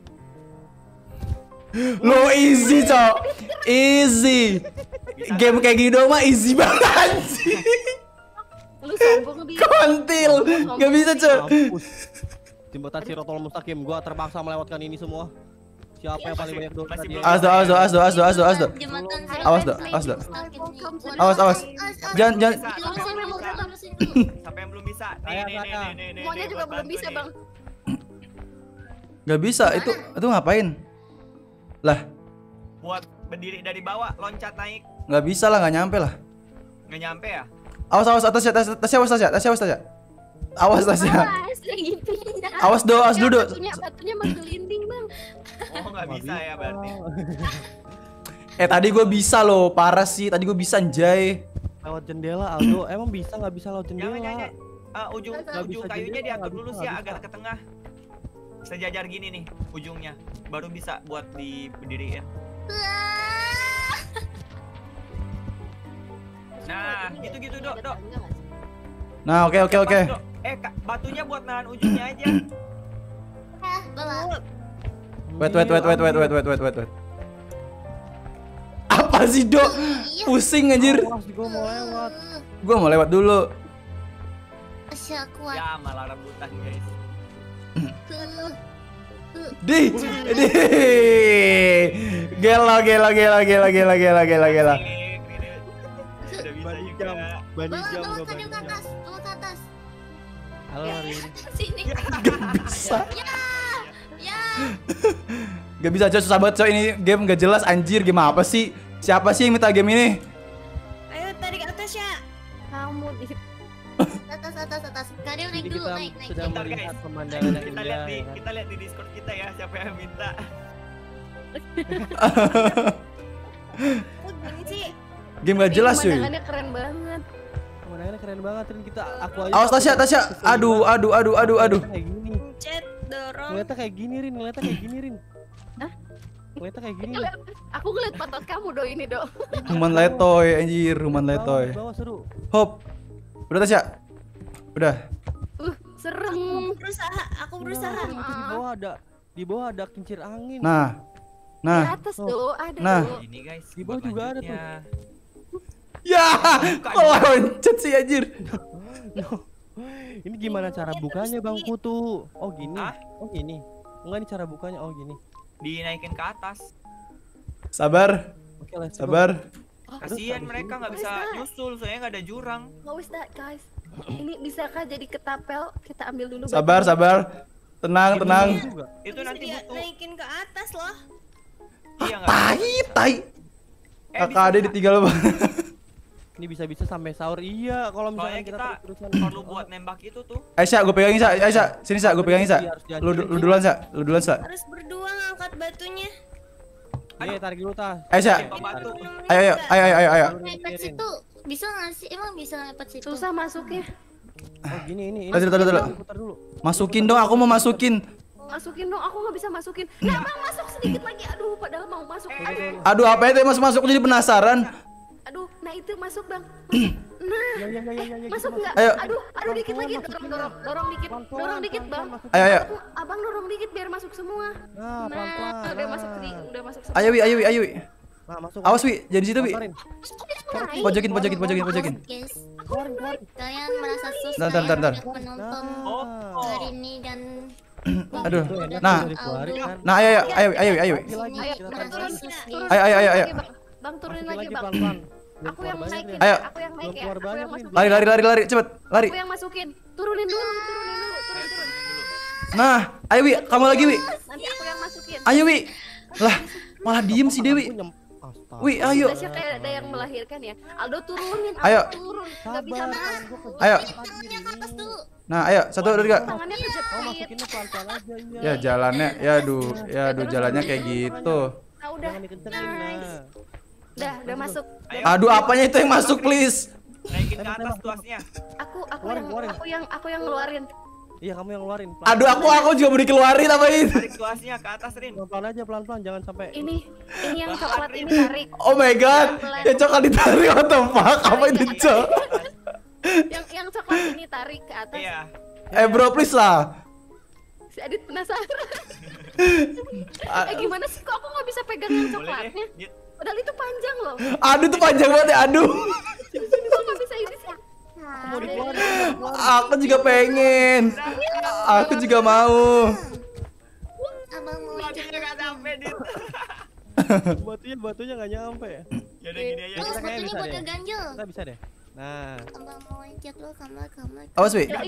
Lo easy cok, easy. Game kayak gini doang mah easy banget anjing. Lu sombong dia. Kontil, gak bisa cok. Jembatan Sirotol Mustaqim, gua terpaksa melewatkan ini semua. Siapa yang paling banyak doa tadi? Awas doa, awas doa, awas doa, awas doa, awas doa, awas doa. Awas doa, awas doa. Awas awas. Jangan jangan. Siapa yang belum bisa? Nih nih nih nih. Semuanya juga belum bisa bang. Gak bisa itu itu ngapain? Lah. Buat berdiri dari bawah, loncat naik. Gak bisa lah, gak nyampe lah. Gak nyampe ya? Awas awas atas ya, atas ya, awas aja, atas ya, awas aja. Awas atas ya. Awas do, awas dulu. Batunya batunya menggelinding bang. Oh nggak bisa ya berarti. Eh tadi gue bisa loh, parah sih. Tadi gue bisa anjay. Lewat jendela Aldo, emang bisa nggak bisa lewat jendela? Jangan, jangan. Uh, ujung ujung kayunya diatur dulu sih agak ke tengah. Sejajar gini nih ujungnya, baru bisa buat diberdiriin. Nah, gitu-gitu dok dok. Nah, oke oke oke. Eh batunya buat nahan ujungnya aja. Eh belum. Wait wait wait wait wait wait wait wait wait. Apa sih dok? Pusing anjir. Gue mau lewat. Gue mau lewat dulu. Ya malah rebutan guys. Di, di. Gelo gelo gelo gelo gelo gelo gelo gelo. Bani jam, bani jam gue bani jam. Halo Rini. Sini. Gak bisa. Gak bisa coy, susah banget coy ini game gak jelas anjir. Game apa sih? Siapa sih yang minta game ini? Ayo tarik atas ya. Kamu di atas atas atas. Kalian naik dulu, naik naik. Kita lihat pemandangan yang kita lihat di kita lihat di Discord kita ya siapa yang minta. Game gak jelas cuy. Pemandangannya keren banget. Pemandangannya keren banget. Tren kita aku aja. Awas Tasya, Tasya. Aduh, aduh, aduh, aduh, aduh. Ngeliatnya kayak gini Rin, ngeliatnya kayak gini Rin. Hah? Ngeliatnya kayak gini. Aku ngeliat pantat kamu do ini do. Human letoy anjir, human letoy. Bawah seru. Hop. Udah Tasya. Udah. Uh, serem. Aku berusaha, aku berusaha. Nah, nah. Di bawah ada, di bawah ada kincir angin. Nah. Nah. Di atas dulu ada. Nah. Ini guys, di bawah juga ada tuh. Ya, kalau loncat sih anjir. Ini gimana cara bukanya Bang Kutu? Oh gini. Ah? Oh gini. Enggak ini cara bukanya. Oh gini. Dinaikin ke atas. Sabar. Oke, let's go. Sabar. Kasihan mereka nggak bisa nyusul soalnya nggak ada jurang. Nggak usah guys. Ini bisakah jadi ketapel? Kita ambil dulu. Sabar, sabar. Tenang, tenang. Itu nanti butuh. Naikin ke atas loh. Tai, tai. Kakak ada ditinggal bang. Ini bisa-bisa sampai sahur. Iya, kalau misalnya kita perlu buat nembak itu tuh. Aisyah, gue pegangin Sa. Aisyah, sini Sa, gue pegangin Sa. Lu duluan Sa, lu duluan Sa. Harus berdua ngangkat batunya. Ayo tarik dulu Tas. Aisyah. Ayo, ayo, ayo, ayo, ayo. Ngangkat situ. Bisa nggak sih? Emang bisa ngepet situ? Susah masuknya. Oh gini, ini. Tadi, tadi, tadi. Masukin dong, aku mau masukin. Masukin dong, aku nggak bisa masukin. Nah, bang masuk sedikit lagi. Aduh, padahal mau masuk. Aduh, apa itu masuk-masuk jadi penasaran. Aduh, nah itu masuk bang. Nah, masuk nggak? Aduh, aduh dikit lagi. Dorong, dorong, dorong dikit, dorong dikit bang. Ayo, ayo. Abang dorong dikit biar masuk semua. Nah, udah masuk sedikit, udah masuk. Ayo, wi, ayo, wi, ayo. Awas Wi, jadi situ Wi. Pojokin, pojokin, pojokin, pojokin. Kalian merasa susah untuk menumpang Rini dan. Aduh, nah, nah, ayo, ayo, ayo, ayo, ayo, ayo, ayo, ayo, ayo, bang turunin lagi bang. Aku yang naik ya. Ayo. Aku yang naik ya. Aku yang masukin. Lari lari lari lari cepet lari. Aku yang masukin. Turunin dulu, turunin dulu, turun turun. Nah, ayo Wi, kamu lagi Wi. Nanti aku yang masukin. Ayo Wi. Lah, malah diem sih Dewi. Wi, ayo. Siapa ada yang melahirkan ya? Aldo turunin. Ayo. Turun. Enggak bisa naik. Ayo. Nah, ayo. Satu, dua, tiga. Tangannya kejepit. Ya jalannya, ya duh, ya duh jalannya kayak gitu. Nah, udah. Nice. Udah, udah masuk. Ayo. Aduh, apanya itu yang masuk, please? Naikin ke atas tuasnya. Aku aku keluarin, yang keluarin. aku yang aku yang ngeluarin. Iya, kamu yang ngeluarin. Aduh, aku aku juga mau dikeluarin apa ini? Tarik tuasnya ke atas, Rin. Pelan-pelan aja, pelan-pelan, jangan sampai. Ini ini yang coklat ini tarik. Oh my god. Ya coklat ditarik, what the fuck? Apa itu, Cok? Yang yang coklat ini tarik ke atas. Iya. Eh, bro, please lah. Si Adit penasaran. Eh, gimana sih kok aku nggak bisa pegang yang coklatnya? Padahal itu panjang loh. Aduh tuh panjang banget ya, aduh. Kok gak bisa ini sih? Aku juga pengen. Aku juga mau. Abang mau batunya gak nyampe, Dit. Batunya, batunya gak nyampe ya? Yaudah gini aja. Terus batunya buat ngeganjel. Kita bisa deh. Nah. Abang mau injak lo, kamar, kamar. Awas, Wi. Kok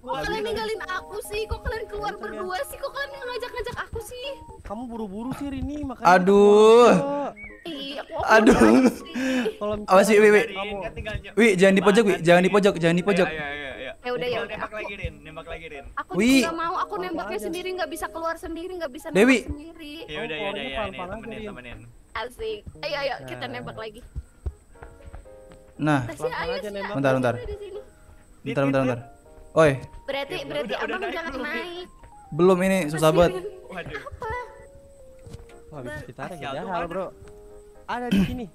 kalian ninggalin aku sih? Kok kalian keluar berdua sih? Kok kalian ngajak-ngajak aku sih? Kamu buru-buru sih, Rini. Aduh. Aduh. Awas, Wi, Wi, Wi. Wi, jangan di pojok, Wi. Jangan di pojok, jangan di pojok. Ya udah, ya udah. Nembak lagi, Rin. Nembak lagi, Rin. Aku juga mau. Aku nembaknya sendiri, nggak bisa keluar sendiri, nggak bisa nembak sendiri. Ya udah, ya udah, ya. Temenin, temenin. Asik. Ayo, ayo. Kita nembak lagi. Nah, bentar, bentar, bentar, bentar, bentar. Oi. Berarti, berarti abang jangan naik. Belum ini susah banget. Apa? Wah, bisa ditarik ya, hal bro. Ada di sini.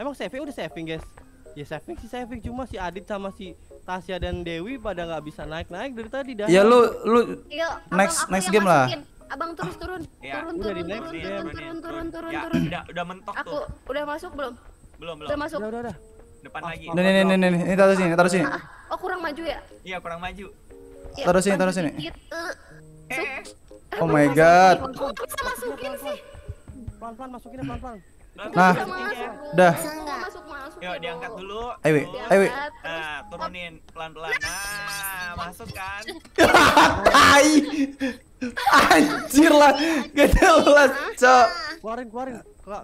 Emang saving udah saving guys. Ya saving sih saving cuma si Adit sama si Tasya dan Dewi pada nggak bisa naik naik dari tadi dah. Ya lu, lu next next game lah. Abang terus turun, turun, turun, turun, turun, turun, turun, turun. Ya udah, udah mentok tuh. Aku udah masuk belum? Belum, belum. Udah masuk. Udah, udah, udah. Depan oh, lagi. Nih, nih, nih, nih, ini taruh sini, taruh sini. Oh, kurang maju ya? Iya, kurang maju. Ya, taruh sini, taruh sini. Eh. Oh my god. Kok bisa masukin sih? Pelan-pelan masukin, pelan-pelan. Nah, udah. Yuk, diangkat dulu. Ayo, ayo. Nah, turunin pelan-pelan. Nah, masuk kan? Tai. Anjir lah. Gak jelas, Cok. Keluarin, keluarin. Kak,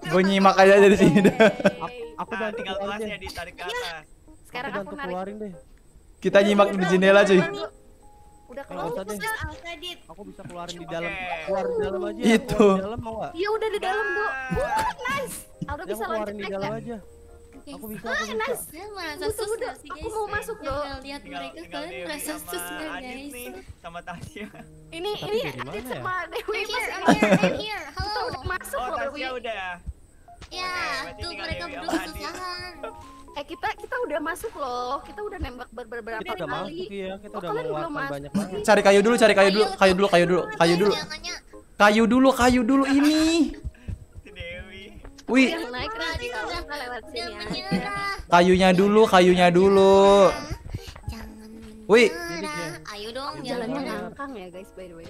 gue nyimak aja dari sini deh. Aku udah tinggal kelasnya ditarik ke atas. Sekarang aku keluarin deh. Kita nyimak di jendela cuy. Udah keluar tadi. Aku bisa keluarin di dalam. Keluar di dalam aja. Itu. Di dalam mau enggak? Iya udah di dalam, Bu. Bukan, nice. Aku bisa keluarin di dalam aja. Aku bisa, aku bisa. Nice. Sudah, aku mau masuk dong. Lihat mereka kalian merasa sus enggak guys? Sama Tasya. Ini ini Adit sama Dewi masih. Halo. Masuk loh Dewi. Oh, udah. Ya, tuh mereka berdua susahan. Eh kita kita udah masuk loh. Kita udah nembak beberapa kali. Iya, kita udah ngeluarin banyak banget. Cari kayu dulu, cari kayu dulu. Kayu dulu, kayu dulu, kayu dulu. Kayu dulu, kayu dulu ini. Wih, kayunya dulu, kayunya dulu. Wih, ayo dong, jalannya ngangkang ya guys, by the way.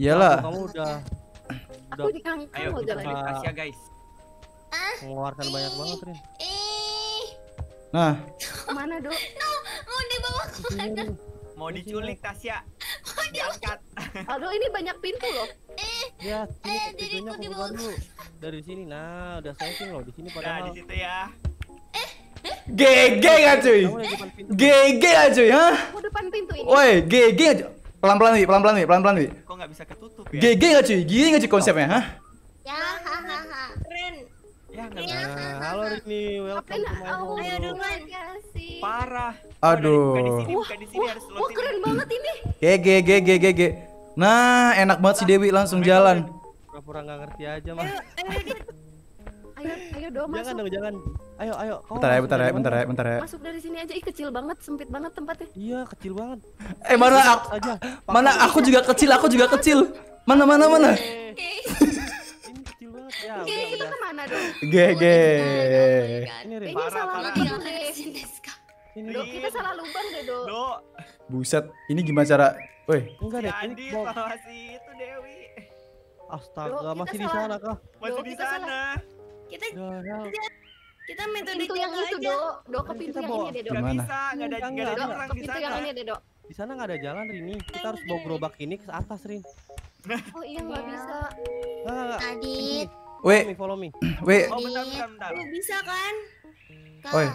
Iyalah. Kamu udah, aku ngangkang. Ayo kita Asia guys. Mengeluarkan banyak banget nih. Nah, mana dok? Mau dibawa kemana? Mau diculik Tasya. Mau diangkat. Aduh ini banyak pintu loh. Eh, ya, pintunya aku buka dulu. Dari sini, nah udah saving loh di sini padahal. Nah, di situ ya. Eh, G G gak cuy? G G gak cuy, ha? Aku depan pintu ini. Woi, G G gak cuy? Pelan-pelan nih, pelan-pelan nih, pelan-pelan nih. Kok nggak bisa ketutup ya? G G gak cuy? Gini gak cuy konsepnya, ha? Ya, hahaha. Keren. Ya, nah, halo Rini, welcome to my home. Ayo duluan. Parah. Aduh. Buka di sini, harus lo sini. Wah, keren banget ini. G G, G G, G G. Nah, enak banget si Dewi langsung jalan. Pura-pura nggak ngerti aja mah. Ayo, ayo, ayo dong masuk. Jangan dong, jangan. Ayo, ayo. Bentar ya, bentar ya, bentar ya, bentar ya. Masuk dari sini aja, ih kecil banget, sempit banget tempatnya. Iya, kecil banget. Eh mana aku, mana aku juga kecil, aku juga kecil. Mana, mana, mana. Oke, kita kemana dong? Gege. Ini salah lubang deh. Dok, kita salah lubang deh dok. Dok. Buset, ini gimana cara? Woi. Enggak deh. Ini salah si itu Dewi. Astaga, loh, masih di sana kah? Masih di sana. Kita kita metode itu yang itu, Dok. Dok, ke pintu yang ini deh, Dok. Enggak bisa, enggak ada enggak ada orang di sana. Pintu yang ini deh, Dok. Di sana enggak ada jalan, Rini. Kita harus bawa gerobak ini ke atas, Rin. Oh, iya enggak bisa. Adit. Weh. Follow me. Weh. Oh, bentar, bentar, bentar. Lu bisa kan? Oi.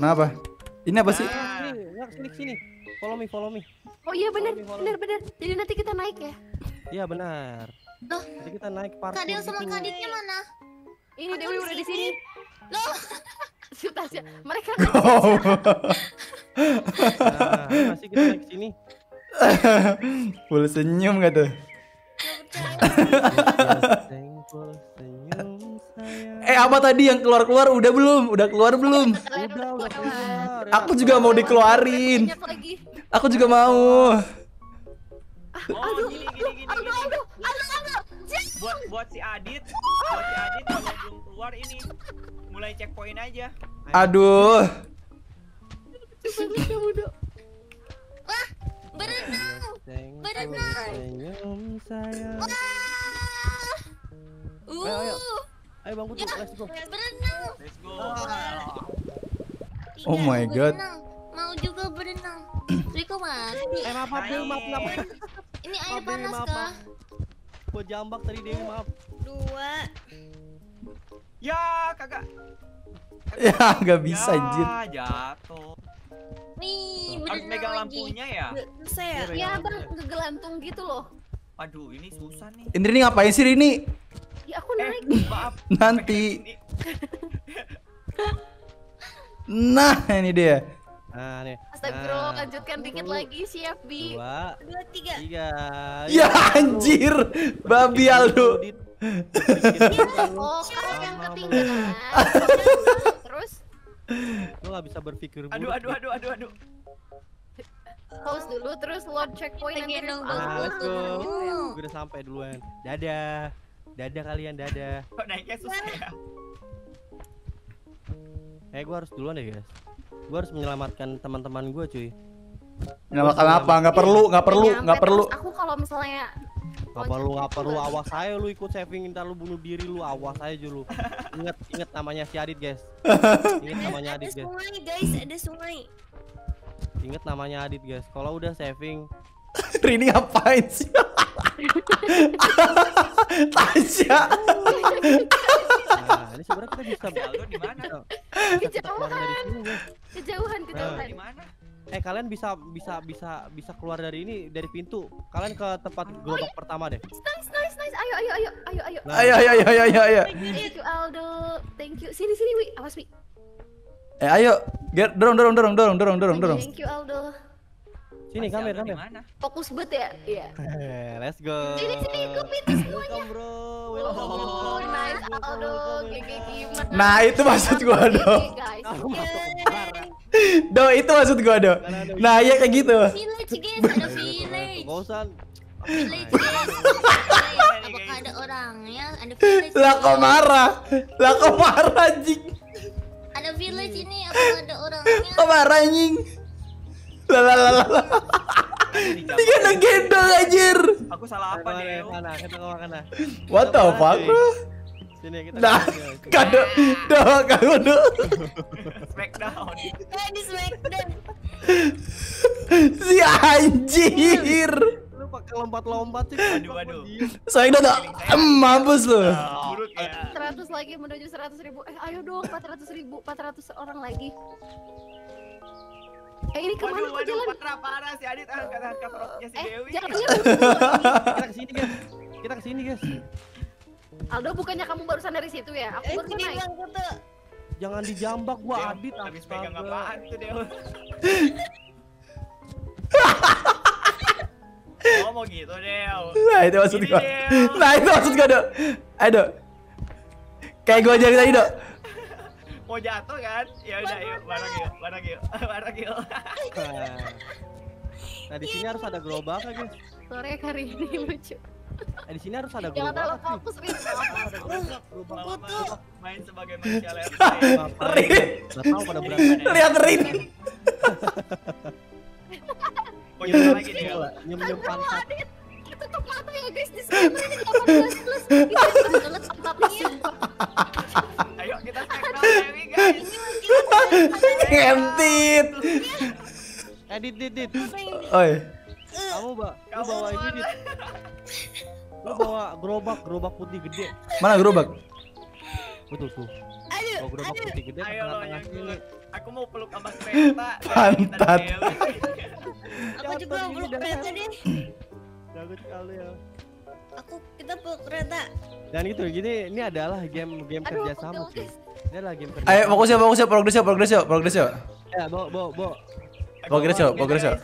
Kenapa? Ini apa sih? Sini, sini. Follow me, follow me. Oh iya benar, benar, benar. Jadi nanti kita naik ya? Iya benar. Loh. Jadi kita naik parkur. Kadil sama Kaditnya mana? Ini Dewi udah di sini. Loh. Sutasnya. Mereka. Nah, masih kita naik sini. Boleh senyum gak tuh? Eh apa tadi yang keluar-keluar udah belum? Udah keluar belum? Udah, udah keluar. Aku juga mau dikeluarin. Aku juga mau. Aduh, aduh, aduh, aduh. Buat buat si Adit, buat si Adit belum keluar ini. Mulai checkpoint aja. Aduh. Wah, berenang. Berenang. Wah. Ayo Bang Kutu, let's go. Berenang. Let's go. Oh my god. Mau juga berenang. Riko mati. Eh maaf, maaf, maaf. Ini air panas kah? Gua jambak tadi Dewi, maaf. Dua. Ya, kagak. Ya, enggak bisa anjir. Ya, jatuh. Nih, berenang lagi. Megang lampunya ya? Bisa ya? Ya, Bang, ngegelantung gitu loh. Aduh, ini susah nih. Ini Rini ngapain sih Rini? Ya aku naik. Eh, maaf. Nanti. Nah, ini dia. Nah, nih. Astagfirullah, nah, lanjutkan dikit lagi, siap, Bi. Dua, dua tiga. tiga. Ya anjir, babi Aldo. Oh, kamu yang ketinggalan. Terus? Lu gak bisa berpikir. Aduh, aduh, aduh, aduh, aduh. Pause dulu, terus load checkpoint nanti. Ah, let's go. Gue udah sampai duluan. Dadah. Dadah kalian, dadah. Kok naiknya susah ya? Eh, gue harus duluan deh guys. Gue harus menyelamatkan teman-teman gue cuy. Menyelamatkan apa? Nggak perlu, nggak perlu, nggak perlu. Aku kalau misalnya nggak perlu, nggak perlu. Awas aja lu ikut saving, ntar lu bunuh diri lu. Awas aja dulu. Ingat, ingat namanya si Adit guys. Ingat namanya Adit guys. Ada sungai guys, ada sungai. Ingat namanya Adit guys. Kalau udah saving, Rini ngapain sih? Tasya. Nah, ini sebenarnya kita bisa Aldo di mana? Kejauhan. Kejauhan, kejauhan. Nah. Eh, kalian bisa bisa bisa bisa keluar dari ini dari pintu. Kalian ke tempat gerobak oh, pertama deh. Nice, nice, nice. Ayo, ayo, ayo, ayo, ayo. Nah, ayo, ayo, ayo, ayo, ayo. Thank you Aldo. Thank you. Sini, sini, Wi. Awas, Wi. Eh, ayo. Get dorong, dorong, dorong, dorong, dorong, dorong, dorong. Thank you Aldo. Sini kamera, kamera. Fokus bet ya? Iya. Yeah. Let's go. Sini sini ikut itu semuanya. Welcome bro. Welcome. Oh, nice Aldo. Gigi gimana? Nah, itu maksud gua, Do. Do, itu maksud gua, Do. Nah, ya kayak gitu. Village guys, ada village. Bosan. Village guys. Apakah ada orangnya? Ada village. Lah kok marah? Lah kok marah anjing? Ada village ini apakah ada orangnya? Kok marah anjing? Lalalala. Tiga ngegendong anjir. Aku salah apa nih? What the fuck bro? Sini kita. Nah, kado. Doh, kado. Smackdown. Eh, di Smackdown. Si anjir. Lu pakai lompat-lompat sih. Aduh, aduh. Saya udah mampus lu. seratus lagi menuju seratus ribu. Eh, ayo dong empat ratus ribu, empat ratus orang lagi. Eh ini kemana waduh, waduh, Patra parah si Adit angkat-angkat roknya si eh, Dewi. Jangan, kita kesini guys, kita kesini guys. Aldo bukannya kamu barusan dari situ ya? Aku eh, barusan naik. Jangan dijambak gua Adit. Habis pegang apaan tuh Dewi? Ngomong gitu Dewi. Nah itu maksud gua. Nah itu maksud gua Dok. Ayo Dok. Kayak gua ajarin tadi Dok. Mau jatuh kan? Ya udah yuk, bareng yuk, bareng yuk, bareng yuk. Nah di sini harus ada gerobak guys. Sore hari ini lucu. Nah di sini harus ada gerobak. Jangan terlalu fokus Rin. Main sebagai manusia lereng. Lihat Rin. Nyem nyem pantat. Itu kepala ya. loh guys, disclaimer ini delapan belas plus. Ayo kita cek guys. Kentit. Edit, edit. Oi. Kamu bawa, kamu bawa ini dit. Lu bawa gerobak, gerobak putih gede. Mana gerobak? Betul tuh. Aduh, gerobak putih gede. Ayo lo yang gini. Aku mau peluk sama Peta. Pantat. Aku juga mau peluk Peta deh. Bagus sekali ya. Aku kita peluk kereta. Dan itu gini, ini adalah game-game kerjasama sih. Ini adalah game kerjasama. Ayo fokus ya, fokus ya, progres ya, progres ya, progres ya. Ya, bawa, bawa, bawa. Progres ya, progres ya.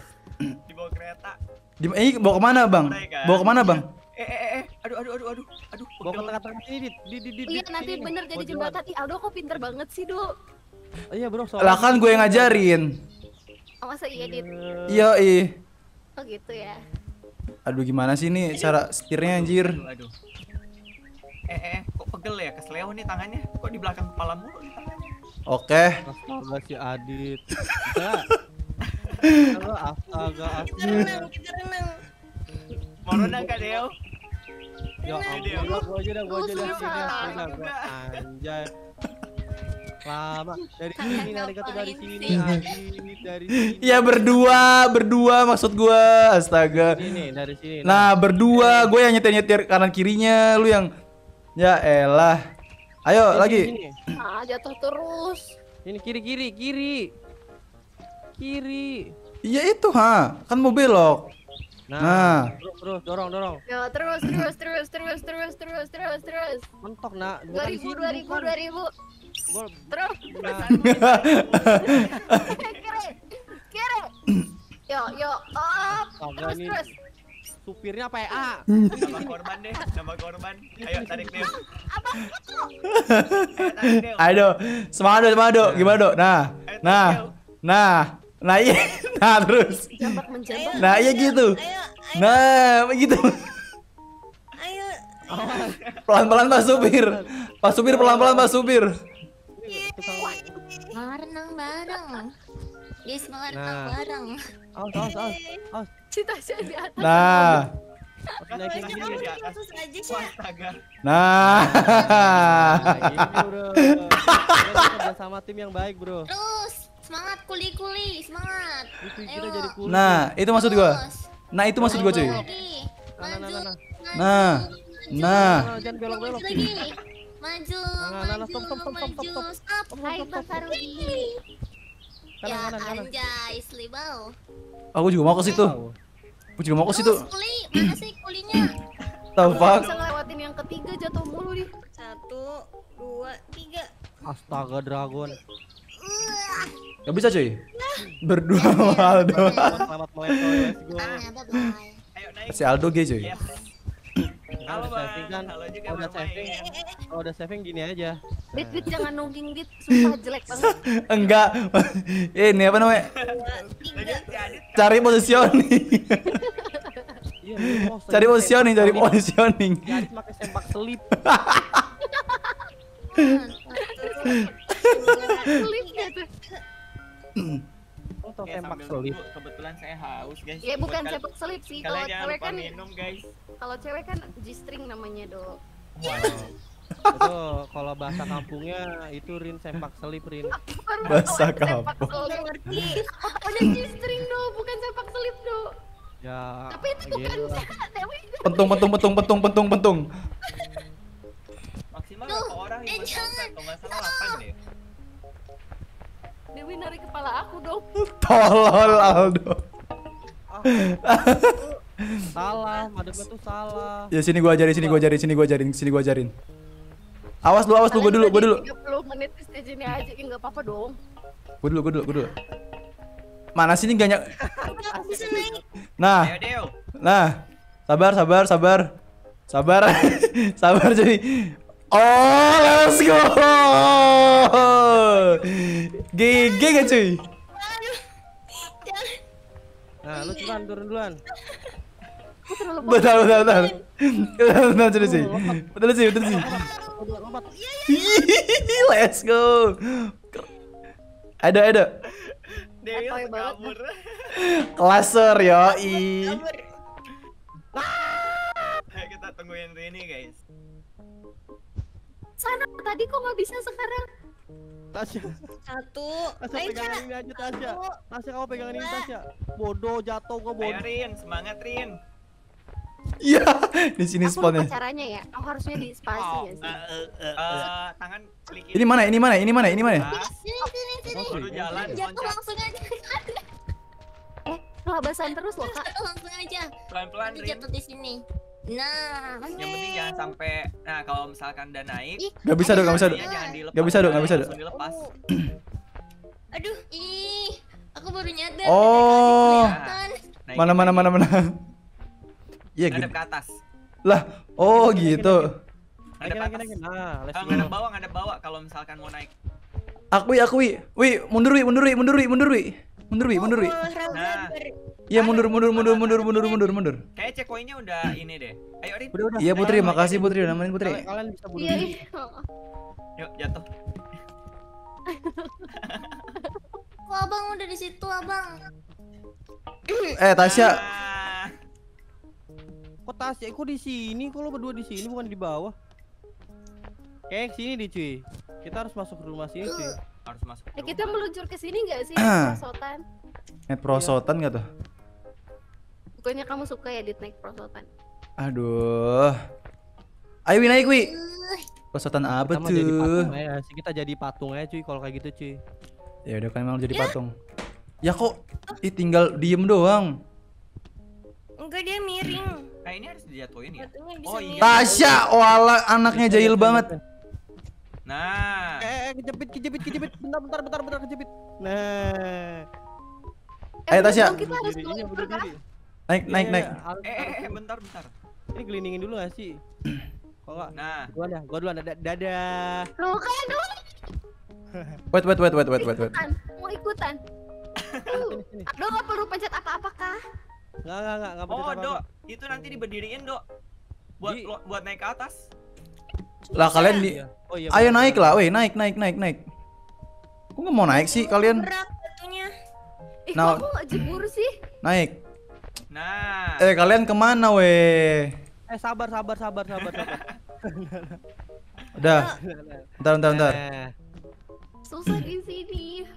Di bawah kereta. Di eh bawa kemana bang? Bawa kemana bang? Eh eh eh, aduh aduh aduh aduh aduh. Bawa ke tengah-tengah ini, di di di. Iya nanti bener jadi jembatan. Ih Aldo kok pinter banget sih Do. Iya bro. Lah kan gue yang ngajarin. Masa iya Dit? Iya ih. Oh gitu ya. Aduh gimana sih nih cara setirnya anjir. Aduh. Eh eh kok pegel ya kesleo nih tangannya. Kok di belakang kepala mulu nih tangannya. Oke. Astaga si Adit. Halo astaga Adit. Kita renang, kita renang. Mau renang Kak Deo? Ya ampun, gua aja dah, gua aja dah sini. Anjay. Lama dari sini dari kata dari sini ini dari sini. Ya berdua, berdua maksud gua. Astaga. Ini dari sini. Nah, berdua gua yang nyetir-nyetir kanan kirinya, lu yang ya elah. Ayo lagi. Ah, jatuh terus. Ini kiri kiri kiri. Kiri. Iya itu, ha. Kan mau belok. Nah, terus terus dorong dorong. Ya terus terus terus terus terus terus terus terus. Mentok nak. dua ribu dua ribu dua ribu. Gol terus kiri kiri yo yo op terus terus supirnya P A sama korban deh sama korban ayo tarik Neo abang itu ayo semangat semangat do gimana do nah nah nah nah nah terus nah iya gitu nah begitu ayo pelan pelan pak supir pak supir pelan pelan pak supir. Mau renang bareng. Guys mau renang bareng. Aus aus aus aus. Cita-cita di atas. Nah. Nah. Kita sama tim yang baik, Bro. Terus, semangat kuli-kuli, semangat. Nah, itu maksud gua. Nah, itu maksud gua, cuy. Nah. Nah. Jangan belok-belok. Maju, nah, maju, nah, nah, maju, stop, hai Bang Karwi. Ya anjay, slibau. Aku juga mau ke situ. Aku juga mau ke situ. Kuli, mana sih kulinya? Tahu Pak. Bisa ngelewatin yang ketiga jatuh mulu nih. Satu, dua, tiga. Astaga dragon. Gak bisa cuy. Berdua sama Aldo. Si Aldo gay cuy. Kalau udah saving kan, kalau udah saving, kalau udah saving gini aja. Dit, dit jangan nungging dit, sumpah jelek banget. Enggak, ini apa namanya? Cari positioning. Cari positioning, cari positioning. Jangan pakai sempak selip. Selip gitu. Untuk sempak selip. Kebetulan saya haus guys. Ya bukan sempak selip sih, kalau cewek kan minum guys. Kalau cewek kan G-string namanya do. Wow. Itu kalau bahasa kampungnya itu Rin sempak selip Rin. Bahasa kampung. Ada G-string do, bukan sempak selip do. Ya. Tapi itu bukan cewek. Pentung pentung pentung pentung pentung pentung. Maksimal berapa orang yang bertengkar? Kalau nggak salah delapan deh. Dewi narik kepala aku dong. Tolol Aldo. Salah, madepnya tuh salah. Ya sini gua ajarin, sini gua ajarin, sini gua ajarin, sini gua ajarin. Awas lu, awas lu, gua dulu, gua dulu. tiga puluh menit di sini aja, enggak apa-apa dong. Gua dulu, gua dulu, gua dulu. Mana sini gak nyak. Nah. Nah. Sabar, sabar, sabar. Sabar. Sabar jadi. Oh, let's go. G G gak cuy? Nah, lu turun turun duluan. Betul betul betul. Betul betul sih. Betul sih betul sih. Let's go. Ada ada. Dewi kabur. Laser yoi. nungguin Rini guys. Sana tadi kok nggak bisa sekarang? Tasya. Satu. Tasya pegangan ini aja Tasya. Tasya kamu pegangan ini Tasya. Bodoh jatuh gua bodoh. Ayo Rin, semangat Rin. Iya, di sini spawnnya. Caranya ya, aku harusnya di spasi oh, ya sih. Uh, uh, uh, tangan klik ini. Ini mana? Ini mana? Ini mana? Ini mana? Sini sini sini. Baru jalan. Jatuh langsung aja. Eh, kelabasan terus loh Kak. Langsung aja. Pelan-pelan. Jatuh di sini. Nah, yang penting jangan sampai. Nah, kalau misalkan udah naik, nggak bisa dong, nggak bisa dong, nggak bisa dong, nggak bisa dong. Aduh, ih, aku baru nyadar. Oh, mana mana mana mana. Iya gitu. Ngadep ke atas. Lah, oh gitu. Ngadep atas. Ngadep bawah, ngadep bawah. Kalau misalkan mau naik. Akui, akui. Wih, mundur wih, mundur wih, mundur wih, mundur wih, mundur wih, mundur wih. Iya mundur mundur mundur mundur mundur mundur mundur. Kayak cek koinnya udah ini deh. Ayo Rin. Iya Putri, makasih Putri udah nemenin Putri. Kalian bisa bunuh. Yuk jatuh. Kok Abang udah di situ Abang? Eh Tasya. Kok Tasya kok di sini? Kok lo berdua di sini bukan di bawah? Kayak sini deh cuy. Kita harus masuk rumah sini cuy. Harus masuk. Eh kita meluncur ke sini enggak sih? Prosotan. Naik prosotan enggak tuh? Bukannya kamu suka ya Dit naik prosotan? Aduh. Ayo Wi naik Wi. Prosotan apa kita tuh? Aja, kita jadi patung aja cuy kalau kayak gitu cuy. Ya udah kan emang jadi ya. Patung. Ya kok ih tinggal diem doang. Enggak dia miring. Nah ini harus dijatuhin ya. Oh iya. Tasya wala anaknya jahil banget. Nah. Eh kejepit kejepit kejepit bentar bentar bentar bentar kejepit. Nah. Ayo Tasya. Kita harus meluncur kan? Naik, naik, naik. Eh, bentar, bentar. Ini gelindingin dulu gak sih? Kok gak? Nah, gua dah, gua duluan. Dadah. Loh, kalian duluan. Wait, wait, wait, wait, wait, wait, wait. Mau ikutan. Aduh, gak perlu pencet apa-apa kah? Gak, gak, gak, gak pencet apa-apa. Oh, Dok, itu nanti diberdiriin, Dok. Buat naik ke atas. Lah, kalian di... Ayo naik lah, weh, naik, naik, naik, naik. Kok gak mau naik sih, kalian? Berat satunya. Eh, kok gak jebur sih? Naik. Nah. Eh kalian kemana weh? Eh sabar sabar sabar sabar sabar. Udah. Bentar bentar bentar. Susah di sini.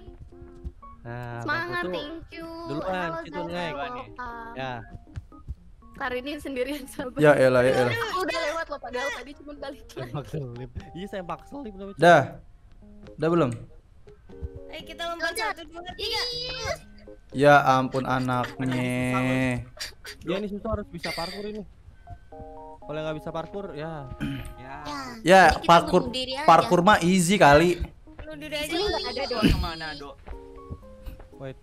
Nah, semangat thank you. Duluan itu naik. Ya. Karini sendirian sabar. Ya elah ya elah. Udah lewat loh padahal tadi cuma balik lagi. Sempak selip. Iya sempak selip namanya. Dah. Udah belum? Ayo kita lompat satu dua tiga. Iya. Ya ampun anaknya. Ya ini susah harus bisa parkur ini. Kalau nggak bisa parkur ya. Ya. Ya parkur parkur mah easy kali. Mundur aja nggak ada dong kemana dok. Wait,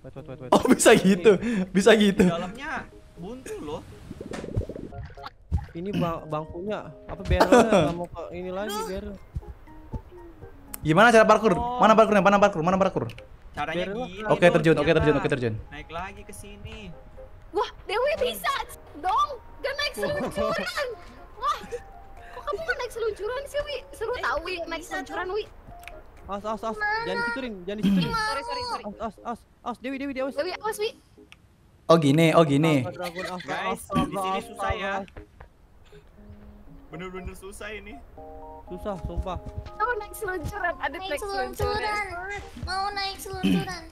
wait, wait, wait. Oh bisa gitu, bisa gitu. Dalamnya buntu loh. Ini bangkunya apa barrelnya nggak mau ke ini lagi barrel. Gimana cara parkur? Mana parkurnya? Mana parkur? Mana parkur? Caranya gini. Oke terjun, oke terjun, oke terjun. Naik lagi ke sini. Wah, Dewi bisa dong. Gak naik seluncuran. Wah, kok kamu gak naik seluncuran sih, Wi? Seru tau Wi, naik seluncuran Wi. Os, os, os. Jangan dikiturin, jangan dikiturin. Sorry, sorry, sorry. Os, os, os, os. Dewi, Dewi, Dewi, os. Dewi, os, Wi. Oh gini, oh gini. Guys, di sini susah ya. Bener-bener susah ini. Susah, sumpah. Mau naik seluncuran, ada naik seluncuran. Mau naik seluncuran.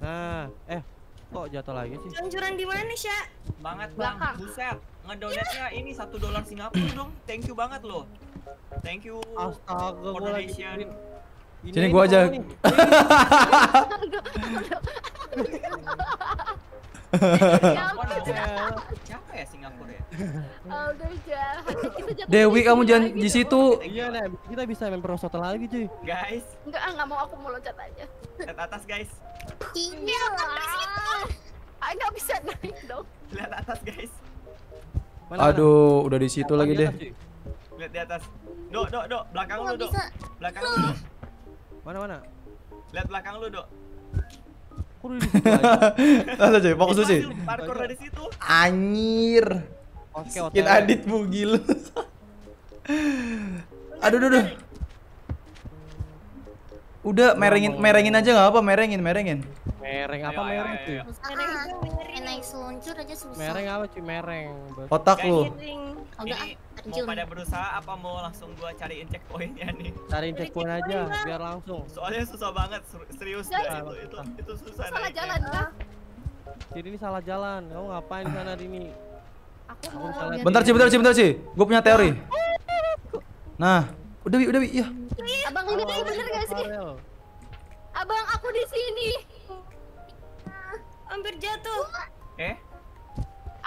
Nah, eh kok jatuh lagi sih? Seluncuran di mana, Sya? Banget, Bang. Buset. Ngedonatnya ini satu dolar Singapura dong. Thank you banget loh. Thank you. Astaga, gua lagi. Sini gua aja. Siapa ya Singapura ya? Aldo jahat. Dewi kamu jangan di situ. Iya nih, kita bisa main perosotan lagi cuy. Guys. Enggak ah enggak mau aku mau loncat aja. Lihat atas guys. Iya lah. Aku enggak bisa naik dong. Lihat atas guys. Aduh, udah di situ lagi deh. Lihat di atas. Dok, dok, dok, belakang lu, Dok. Belakang lu. Mana mana? Lihat belakang lu, Dok. Hahaha, fokus dulu sih. Parkour dari situ. Anjir. Skin Adit bugil. Aduh, aduh, aduh. Udah merengin, merengin aja nggak apa, merengin, merengin. Mereng apa mereng sih? Enak seluncur aja susah. Mereng apa sih mereng? Otak lu. Ini mau pada berusaha apa mau langsung gua cariin checkpointnya nih? Cariin checkpoint aja biar langsung. Soalnya susah banget serius itu itu itu susah. Salah jalan lah. Jadi ini salah jalan. Kamu ngapain sana Rini? Aku mau. Bentar sih, bentar sih, bentar sih. Gua punya teori. Nah, udah bi, udah bi, iya. Abang udah bener gak sih? Abang, aku di sini. Hampir jatuh. Eh?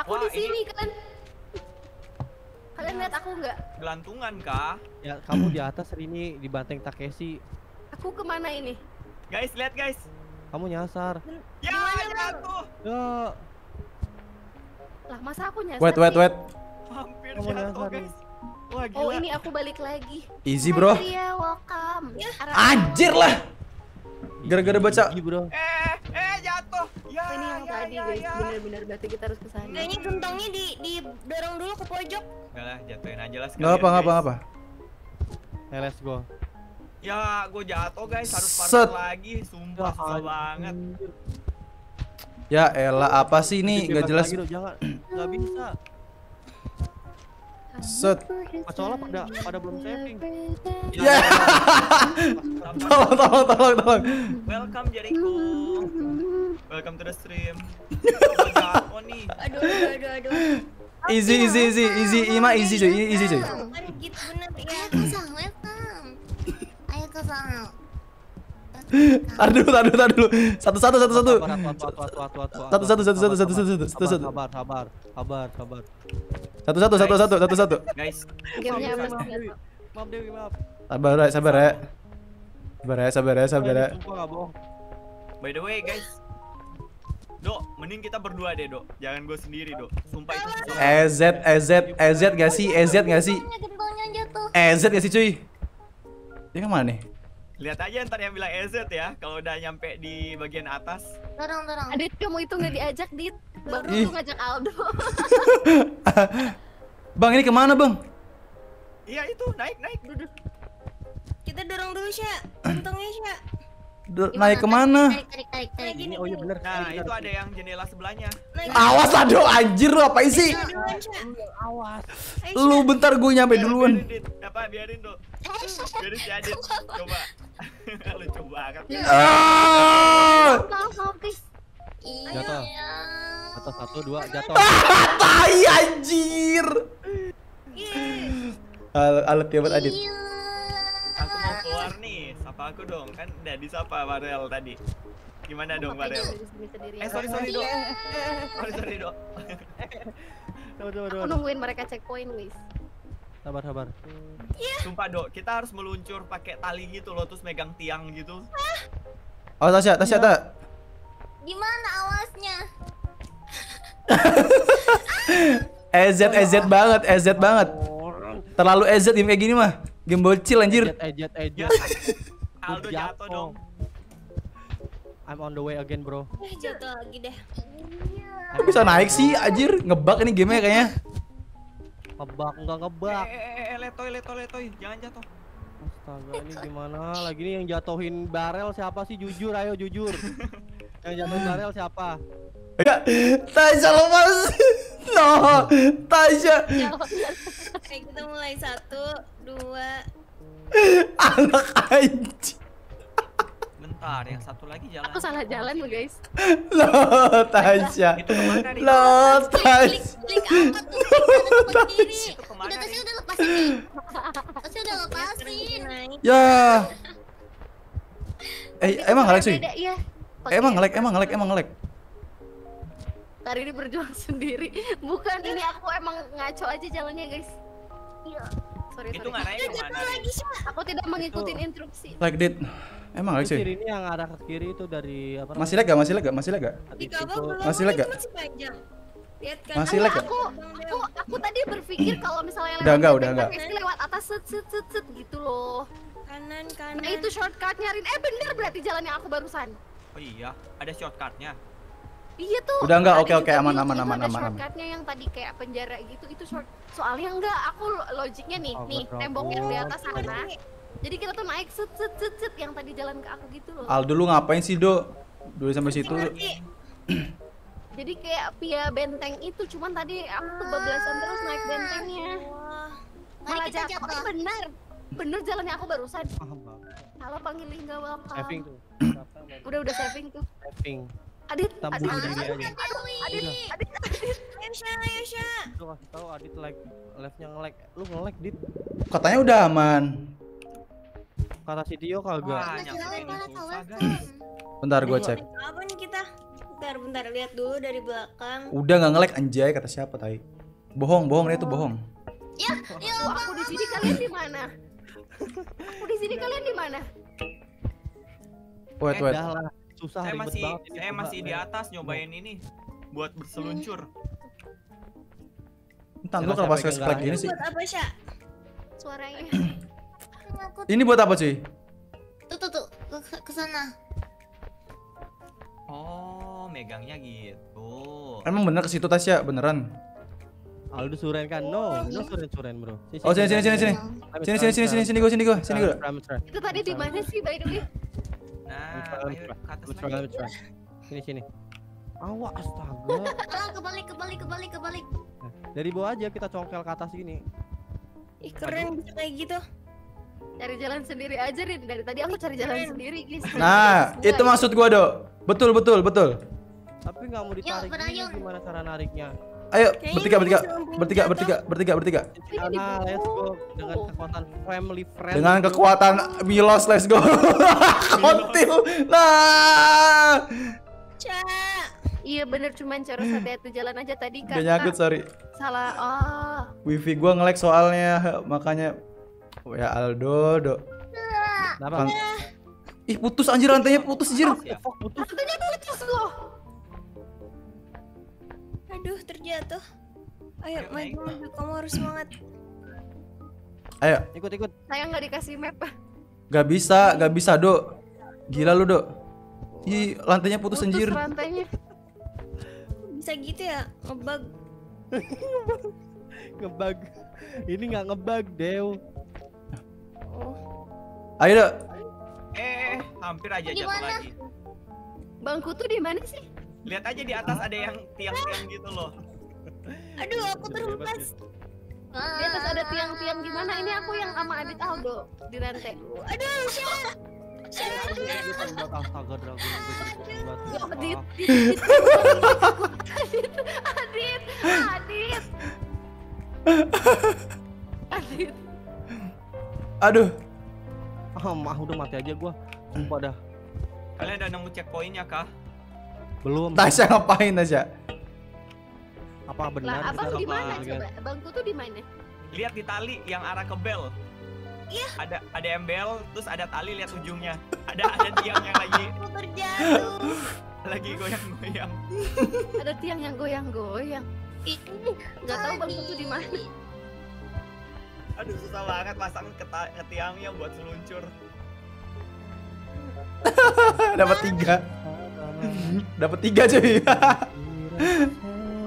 Aku di sini kan. Kalian lihat aku nggak? Gelantungan kah? Ya, kamu di atas Rini, di banteng Takeshi. Aku kemana ini? Guys, lihat guys. Kamu nyasar. Ya, jatuh. Ya. Lah, masa aku nyasar? Wait, wait, wait. Hampir jatuh guys. Wah, gila. Oh, ini aku balik lagi. Easy, bro. Iya, welcome. Anjir lah. Gara-gara baca. Eh, eh jatuh. Ya, ini yang ya, tadi ya, guys, ya. Benar-benar berarti kita harus kesana. Kayaknya gentongnya di didorong dulu ke pojok. Enggak lah, jatuhin aja lah sekali. Enggak apa, enggak apa, apa. Hey, let's go. Ya, gue jatuh guys, harus parkir lagi, sumpah salah banget. Ya elah, apa sih ini? Enggak jelas. Lagi, jangan. Enggak bisa. Set. Masalah pada pada belum saving. Ya. Tolong tolong tolong tolong. Welcome Jericho. Welcome to the stream. Oh nih. Aduh aduh aduh. Easy easy easy easy. Ima easy cuy. Ini easy cuy. Ayo ke sana. Aduh, aduh, aduh. Satu satu satu satu. Satu satu satu satu satu satu satu. Kabar kabar kabar kabar. Satu satu satu satu satu satu. Guys. Gamenya habis. Maaf Dewi, maaf. Sabar ya, sabar ya. Sabar ya, sabar ya, sabar ya. Gua enggak bohong. By the way, guys. Dok, mending kita berdua deh, Dok. Jangan gua sendiri, Dok. Sumpah itu. E Z E Z E Z enggak sih? E Z enggak sih? E Z enggak sih, cuy? Dia ke mana nih? Lihat aja ntar yang bilang E Z ya, kalau udah nyampe di bagian atas. Dorong, dorong. Adit, kamu itu nggak diajak, Dit. Baru tuh ngajak Aldo. Bang, ini kemana, Bang? Iya itu, naik, naik. Duduk. Kita dorong dulu, Sya. Untungnya, Sya. Naik kemana? Tarik, tarik, tarik, tarik. Ini, oh iya bener. Nah, itu ada yang jendela sebelahnya. Awas, aduh, anjir lu apain sih? Awas. Lu bentar gue nyampe duluan. Apa, biarin, Dok. Biarin si Adit, coba. Lucu banget. Jatuh. Jatuh satu dua jatuh. Tai anjir. Alat tiabat Adit. Aku mau keluar nih. Sapa aku dong. Kan udah disapa Barel tadi. Gimana dong Barel? Eh sorry sorry dong. Sorry sorry dong. Aku nungguin mereka checkpoint guys. Sabar sabar. Yeah. Sumpah Dok, kita harus meluncur pakai tali gitu loh, terus megang tiang gitu. Ah. Oh Tasya, Tasya tak? Gimana awasnya? E Z E Z banget, E Z banget. Terlalu E Z game kayak gini mah, game bocil anjir. E Z E Z. Aldo jatuh dong. I'm on the way again bro. Jatuh lagi deh. Kok bisa naik sih, anjir ngebug ini gamenya kayaknya. Ngebak, enggak ngebak. Eh, eh, eh, letoy, letoy, letoy. Jangan jatuh. Astaga, ini gimana? Lagi nih yang jatuhin Barel siapa sih? Jujur, ayo jujur. Yang jatuhin Barel siapa? Ya, Tasya lepas. No, Tasya. Ayo kita mulai satu, dua. Anak anjing. Bentar, yang satu lagi jalan. Aku salah jalan loh guys. Loh Tasya. Loh Tasya. Klik angkat tuh. Udah Tasya udah lepasin. Tasya udah lepasin. Ya. Eh emang ngelag sih? Emang ngelag, emang ngelag, emang ngelag. Hari ini berjuang sendiri. Bukan ini aku emang ngaco aja jalannya guys. Iya. Sorry, itu ngarahnya kemana? Aku tidak mengikuti instruksi. Like dit. Emang Alex sih. Kiri ini yang arah ke kiri itu dari apa? Masih lega, masih lega, masih lega. Masih lega. Masih panjang. Lihat kan. Masih lega. Aku aku aku tadi berpikir kalau misalnya lewat lewat atas set set set set gitu loh. Kanan kanan. Nah, itu shortcut nyariin. Eh bener berarti jalannya aku barusan. Oh iya, ada shortcutnya. Iya tuh. Udah enggak, oke oke aman aman aman aman. Shortcutnya yang tadi kayak penjara gitu itu short. Soalnya enggak, aku logiknya nih nih tembok yang di atas sana. Jadi kita tuh naik set set set set yang tadi jalan ke aku gitu loh. Aldo lu ngapain sih, Dok? Dulu sampai situ. Jadi kayak via benteng itu, cuman tadi aku kebablasan terus naik bentengnya. Mari kita jatuh. Bener, bener jalannya aku barusan. Halo panggil Lingga welcome. Saving tuh. Udah udah saving tuh. Saving. Adit, Adit, Adit, Adit, Adit, Yesha. Lu kasih tau Adit lag, live-nya nge-lag. Lu nge-lag, Dit. Katanya udah aman. Kata si Dio kagak. Bentar gua cek. Apa nih kita? Bentar, bentar lihat dulu dari belakang. Udah nggak nge-lag anjay kata siapa tai. Bohong, bohong, dia tuh bohong. Ya, aku di sini kalian di mana? Aku di sini kalian di mana? Wait, wait. Susah saya masih banget, saya masih di atas nyobain oh. Ini buat berseluncur. Entar gua kalau basket spike gini sih. Buat apa, Sya? Suaranya. Ini buat apa, cuy? Tuh tuh tuh ke sana. Oh, megangnya gitu. Emang bener ke situ Tasya, beneran. Aldo suren kan? No, no suren-suren, Bro. Oh, sini sini sini sini. Sini sini sini sini sini gua sini gua, sini gua. Itu tadi di mana sih by the way? Nah, ayo ke atas lagi. Sini sini. Awak astaga. Ah, kebalik kebalik kebalik kebalik. Dari bawah aja kita congkel ke atas gini. Ih, keren bisa kayak gitu. Cari jalan sendiri aja, Rin. Dari tadi aku cari jalan sendiri, guys. Nah, itu maksud gua, Dok. Betul, betul, betul. Tapi enggak mau ditarik. Gimana cara nariknya? Ayo, bertiga bertiga bertiga bertiga bertiga bertiga. Nah, let's go dengan kekuatan family friend. Dengan kekuatan Milos, let's go. Kontil. Nah. Cak. Iya bener, cuman cara hati-hati jalan aja tadi kan. Udah nyangkut, sorry. Salah. Oh. Wifi gua nge-lag soalnya, makanya oh, ya Aldo, Dok. Kenapa? Ih, putus anjir rantainya, putus anjir. Putus. Rantainya putus loh. Aduh, terjatuh. Ayo, maju, kamu harus semangat. Ayo, ikut-ikut. Saya nggak dikasih map. Gak bisa, gak bisa, Dok. Gila lu, Dok. Ih, lantainya putus, putus anjir. Lantainya. Bisa gitu ya, ngebug. Ngebug. Ini nggak ngebug, Dew. Oh. Ayo, Dok. Eh, hampir aja jatuh lagi. Bang Kutu di mana sih? Lihat aja di atas ada yang tiang-tiang gitu loh. Aduh, aku terhempas. Di atas ada tiang-tiang gimana? Ini aku yang sama Adit Aldo di rantai. Aduh, Syah. Syah. Adit. Adit. Adit. Adit. Aduh. Ah, mah udah mati aja gua. Sumpah dah. Kalian udah nemu checkpoint-nya kah? Belum. Tasya ngapain Tasya? Apa benar? Lah, abang di mana coba? Bangku tuh di mana? Lihat di tali yang arah ke bel. Iya. Ada ada embel, terus ada tali lihat ujungnya. Ada ada tiang yang lagi. Aku terjatuh. Lagi goyang-goyang. Ada tiang yang goyang-goyang. Ih, enggak tahu Bangku tuh di mana. Aduh, susah banget pasang ke tiangnya buat seluncur. Dapat tiga. Dapat tiga cuy.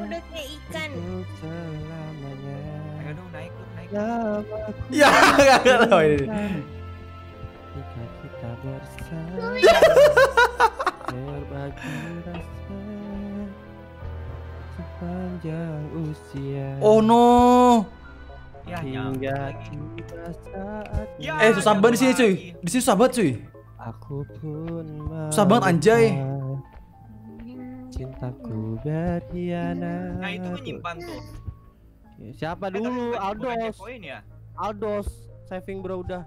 Udah kayak ikan. Ayo dong naik dong naik. Ya enggak tahu ini. Jika kita bersama berbagi rasa sepanjang usia. Oh no. Ya hingga kita saat. Eh susah banget di sini cuy. Di sini susah banget cuy. Aku pun susah banget anjay. Cintaku berkhianat. Nah itu menyimpan tuh. Siapa dulu? Aldos. Aldos saving bro udah.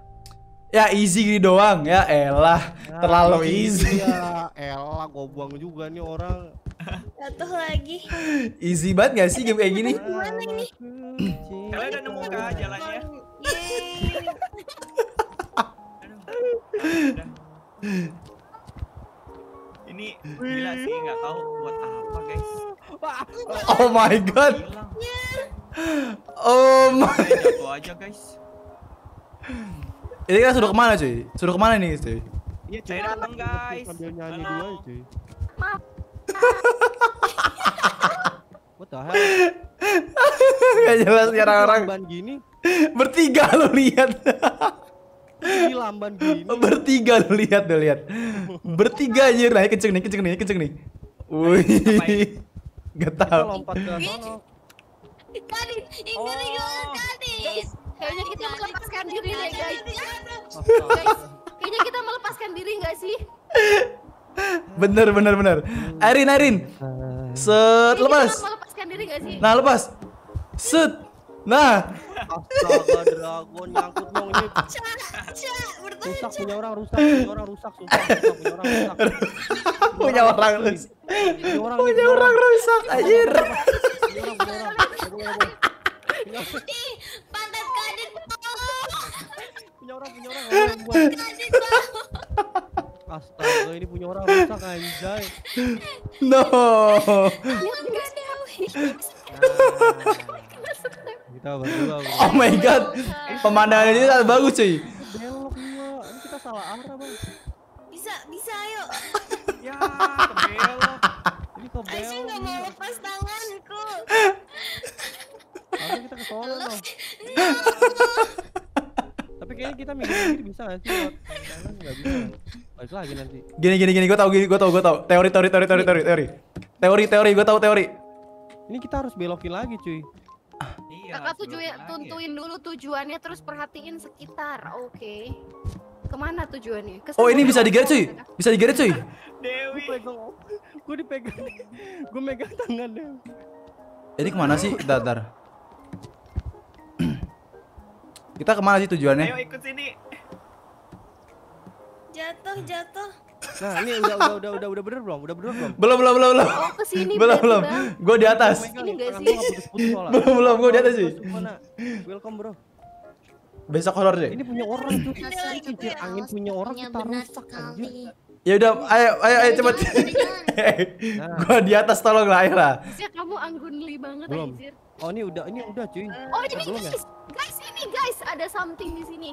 Ya easy gini doang ya elah. Terlalu easy. Ya elah gua buang juga nih orang. Jatuh lagi. Easy banget gak sih game kayak gini? Gimana ini? Kalian udah nemu kah jalannya? Ini gila sih, nggak tahu buat apa guys. Oh my god. Oh my. Jatuh aja guys. Ini kita suruh kemana cuy? Suruh kemana nih cuy? Iya cuy datang guys. Sambil nyanyi dulu cuy. Maaf. What the hell? Gak jelas ya orang-orang. Bertiga lo lihat. Ini lamban gini. Bertiga lihat, lihat. bertiga aja. Nah, kenceng nih, kenceng nih, kenceng nih. Wih, gak tau. Lompat ke sana. Tadi, ngeri banget. Kayaknya kita melepaskan diri deh, guys. Guys, kayaknya kita melepaskan diri gak sih? Bener, bener, bener. Arin, Arin. Set, lepas. Kita melepaskan diri gak sih? Nah, lepas. Set. Nah. Astaga, dragon nyangkut dong ini. Rusak punya orang, rusak punya orang, rusak sumpah, punya orang rusak. Punya orang rusak. Punya orang rusak anjir. Ih, pantat kadit. Punya orang, punya orang, orang buat. Astaga, ini punya orang rusak anjay. No. Oh my god, pemandangan ini sangat bagus cuy. Belok gua, ini kita salah arah bang. Bisa, bisa ayo. Ya, kebelok. Ini kebelok. Aku nggak mau lepas tanganku. Harusnya kita ke sana loh. Tapi kayaknya kita mikir bisa nggak sih? Jangan nggak bisa. Balik lagi nanti. Gini, gini, gini. Gua tau, gini, gua tau, gua tau. Teori, teori, teori, teori, teori, teori. Teori, teori, gua tau teori. Ini kita harus belokin lagi cuy. Kakak tujuan, tuntuin dulu tujuannya terus perhatiin sekitar, oke okay. Kemana tujuannya? Kesana. Oh ini bisa digeret cuy, bisa digeret cuy. Dewi, gue dipegang, gue megang tangan Dewi. Jadi kemana sih, Datar? Kita kemana sih tujuannya? Ayo ikut sini. Jatuh, jatuh. Nah ini udah udah udah udah udah bener belum? Udah bener belum? Belum belum belum belum. Oh kesini belum belum. Gue di atas. Belum belum gue di atas sih. Welcome bro. Besok horor deh. Ini punya orang tuh. Kincir angin punya orang kita rusak anjir. Ya udah ayo ayo ayo cepet. Gue di atas tolong lah ayo lah. Kamu anggunli banget anjir. Oh ini udah ini udah cuy. Oh ini guys guys ini guys ada something di sini.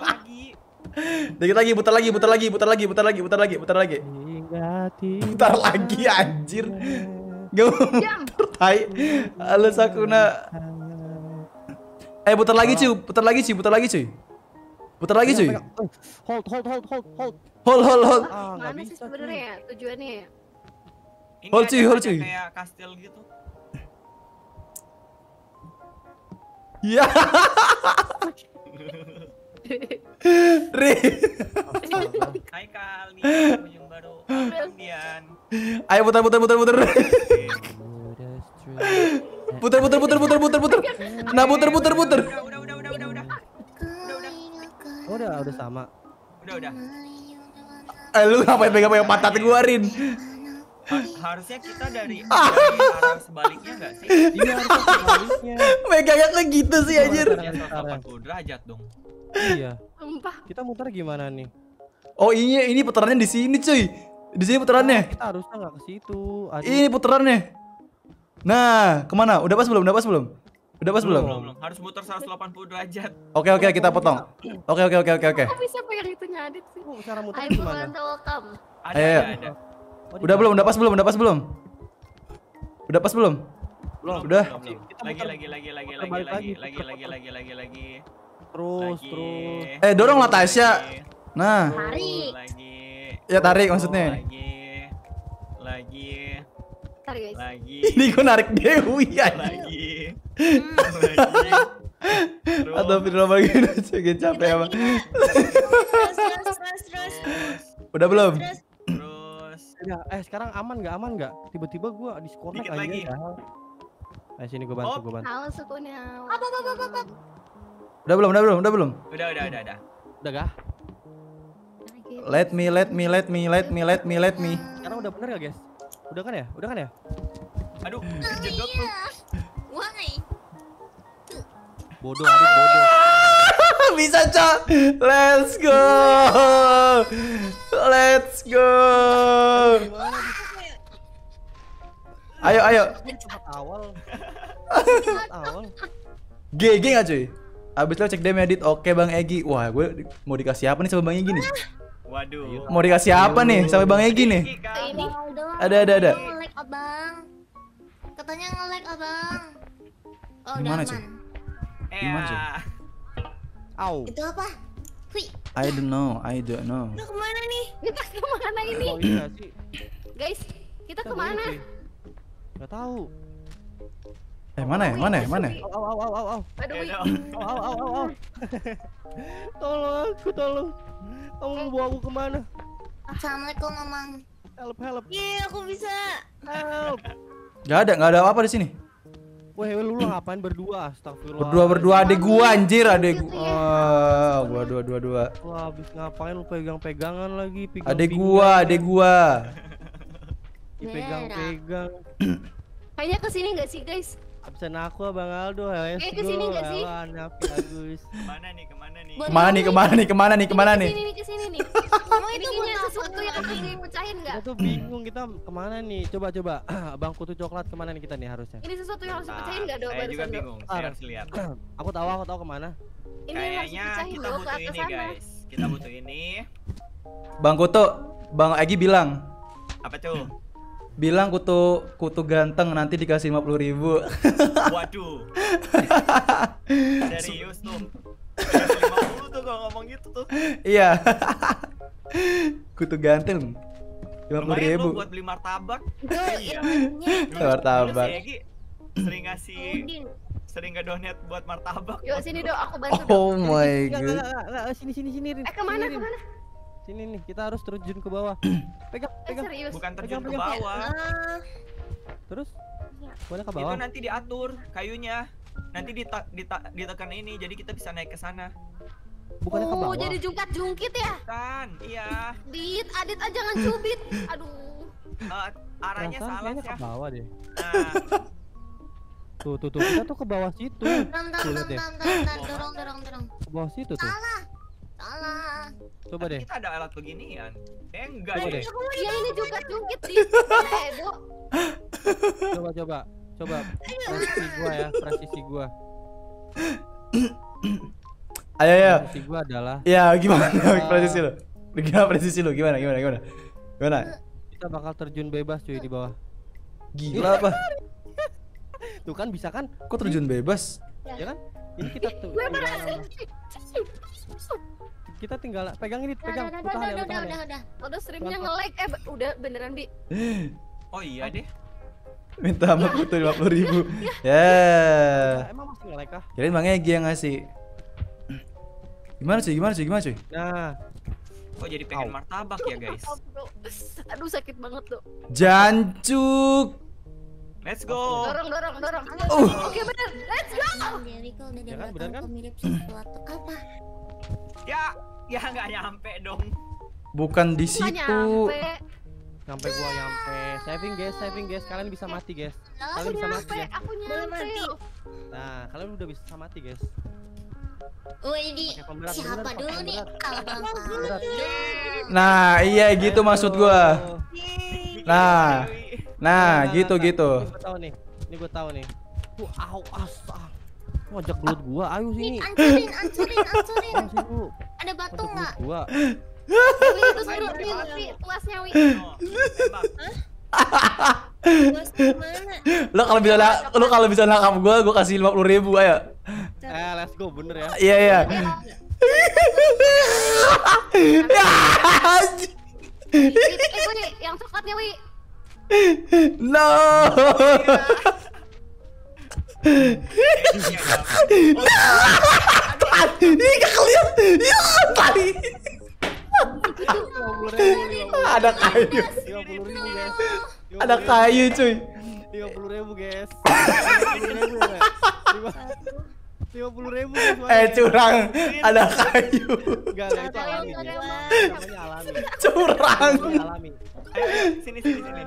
Lagi. Dikit lagi, putar lagi, putar lagi, putar lagi, putar lagi, putar lagi, putar lagi. Putar lagi anjir. Gak mau tai. Halo Sakuna. Eh putar lagi cuy, putar lagi cuy, putar lagi cuy. Putar lagi cuy. Hold hold hold hold hold. Hold hold hold. Mana sih sebenarnya tujuannya ya? Hold cuy, hold cuy. Kayak kastil gitu. Ya. Ri. Hai kali yang baru kemudian. Ayo putar putar putar putar. Putar putar putar putar putar putar. Nah putar putar putar. Udah udah udah udah udah. Udah udah. Udah sama. Udah udah. Eh lu ngapain pegang-pegang pantat gua Rin? Harusnya kita dari arah sebaliknya enggak sih? Iya harusnya sebaliknya. Megangnya kayak gitu sih anjir. empat puluh derajat dong. Iya. Sumpah. Kita muter gimana nih? Oh iya, ini putarannya di sini cuy. Di sini putarannya. Nah, kita harusnya nggak ke situ. Ini putarannya. Nah, kemana? Udah pas belum? Udah pas belum? Udah pas belum? Belum, belum. Harus muter seratus delapan puluh derajat. Oke oke kita potong. Oke oke oke oke oke. Kok bisa pegang itu nyadit sih? Oh, cara muter gimana? Ada ada ada. Udah belum? Udah pas belum? Udah pas belum? Udah pas belum? Belum. Udah. Lagi lagi lagi lagi lagi lagi lagi lagi lagi lagi lagi. Terus, lagi. terus. Eh, dorong lah Tasya. Nah. Tarik. Lagi. Ya tarik maksudnya. Lagi. Lagi. Tarik guys. Lagi. Ini gue narik Dewi ya. Lagi. Lagi. Atau video lagi udah cengin capek apa? Terus, terus, terus, terus. Udah belum? Terus. Terus. Eh, sekarang aman nggak aman nggak? Tiba-tiba gue disconnect aja. Lagi. Nah, sini gue bantu, gue bantu. Halo Sukunya. Apa, apa, apa, apa. Udah belum, udah belum, udah belum. Udah, udah, udah, udah. Udah kah? Let me, let me, let me, let me, let me, let me. Sekarang udah bener gak guys? Udah kan ya? Udah kan ya? Aduh, kejedot tuh. Why? Bodoh, aduh, bodoh. Bisa cok. Let's go. Let's go. Ayo, ayo. Awal. Awal. G G gak cuy? Abis lo cek D M Adit, oke Bang Egi. Wah, gue mau dikasih apa nih sama Bang Egi nih? Waduh. Mau dikasih apa nih sama Bang Egi nih? Ini. Ada ada ada. Nge-like Abang. Katanya nge-like Abang. Oh, gimana sih? Gimana sih? Au. Itu apa? Hui. I don't know, I don't know. Lu kemana nih? Kita kemana? karena ini. Oh, iya, guys, kita kemana? Gak tahu. Eh mana ya? Mana ya? Mana? Au au au au au. Aduh. Au au au au. Tolong aku, tolong. Kamu mau bawa aku kemana? Assalamualaikum, Mamang. Help, help. Iya, aku bisa. Help. Gak ada, gak ada apa-apa di sini. Weh, lu lu ngapain berdua? Astagfirullah. Berdua berdua adek gua anjir, adek gua. Oh, gua dua dua dua. Wah, habis ngapain lu pegang-pegangan lagi? Adek gua, adek gua. Dipegang-pegang. Kayaknya ke sini enggak sih, guys? Absen aku Bang Aldo, H S. Eh, ke sini enggak sih? Kemana nih? Kemana nih? Kemana nih? Kemana nih? Kemana nih? Kemana nih? Ini ke sini nih. Mau itu punya sesuatu yang aku ingin pecahin enggak? Aku bingung kita kemana nih? Coba coba Bang Kutu Coklat kemana nih kita nih harusnya? Ini sesuatu yang harus pecahin enggak, Dok? Saya juga bingung. Saya harus lihat. Aku tahu, aku tahu kemana. Ini harus pecahin dulu ke atas sana. Kita butuh ini. Bang Kutu, Bang Egi bilang. Apa tuh? Bilang kutu kutu ganteng nanti dikasih lima puluh ribu. Waduh. Serius tuh. lima puluh tuh kalau ngomong gitu tuh. Iya. Kutu ganteng lima puluh ribu buat beli martabak. Iya. Martabak. Sering ngasih sering nggak donet buat martabak. Yuk sini Dok, aku bantu. Oh my god. Sini sini sini. Eh kemana kemana? Sini nih, kita harus terjun ke bawah. Pegang, pegang. Serius? Bukan terjun pegang, ke pegang. Bawah. Terus? Boleh ke bawah? Itu nanti diatur kayunya. Nanti dita, dita, ditekan ini, jadi kita bisa naik ke sana. Bukannya oh, ke bawah. Jadi jungkat-jungkit ya? Bukan, iya. Dit, Adit aja jangan cubit. Aduh. Uh, arahnya Rasan, salah ya. Ke bawah deh. Nah. Tuh, tuh, tuh. Kita tuh ke bawah situ. Dorong, dorong, dorong, dorong, dorong, dorong. Ke bawah situ tuh. Salah. Salah. Coba deh. Kita ada alat beginian. Eh enggak deh. Ya ini juga jungkit sih. Coba coba. Coba. Presisi gua ya, presisi gua. Ayo ayo. Presisi gua adalah ya gimana uh, presisi lu? Gimana presisi lu? Gimana gimana gimana? Gimana? Kita bakal terjun bebas cuy di bawah. Gila apa? Tuh kan bisa kan? Kok terjun bebas? Ya, ya kan? Ini kita tuh. Kita tinggal pegang ini, pegang. Udah, udah, udah, udah, udah, udah. Udah streamnya nge-like, eh udah beneran di. Oh iya deh. Minta sama Kutu lima puluh ribu. Ya. Emang masih nge-like kah? Kirain Bang Egi yang ngasih. Gimana sih, gimana sih, gimana sih? Nah. Kok jadi pengen martabak ya guys? Aduh sakit banget tuh. Jancuk. Let's go. Dorong, dorong, dorong. Uh. Oke bener. Let's go. Ya kan, bener kan? Apa? Ya, ya nggak nyampe dong. Bukan di situ. Nyampe. Nyampe gua nyampe. Saving guys, saving guys. Kalian bisa mati guys. Kalian bisa mati. Ya. Aku nyampe. Nah, kalian udah bisa mati guys. Wih, siapa dulu nih? Nah, iya gitu maksud gua. Nah, nah gitu-gitu. Ini gua tahu nih. Ini gua tahu nih. Tuh, au asah. Ngajak gelut gua, ayo sini. Ancurin, ancurin, ancurin. Ada batu enggak? Gua. Wih, itu suruh mimpi tuasnya Wi. Lo kalau bisa lo kalau bisa nangkap gua, gua kasih lima puluh ribu ayo. Eh, let's go bener ya. Iya, iya. Eh, Wi, yang coklatnya Wi. No. Ini kalian ya tadi. Ada kayu. Ada kayu cuy. tiga puluh ribu guys. lima puluh ribu eh curang ada kayu enggak ada itu alami namanya alami curang alami sini sini sini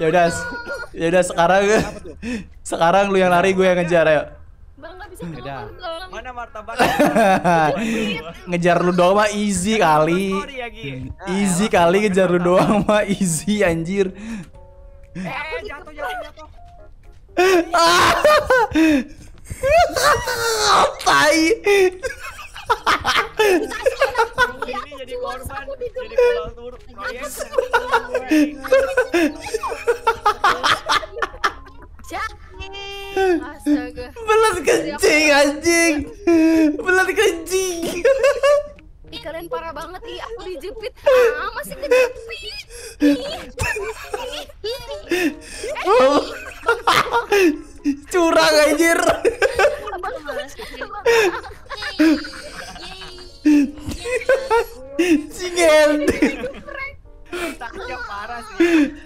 ya udah ya udah sekarang sekarang lu yang lari gue yang ngejar ayo Bang enggak bisa mana martabak ngejar lu doang mah easy kali easy kali ngejar lu doang mah easy anjir. Eh, eh jatuh, jatuh, jatuh. Tai. Ini jadi korban, jadi korban proyek. Belas kencing anjing. Belas kencing. kalian parah banget. Ih, aku dijepit. Ah, masih kejepit. Oh. Curang anjir. Singel.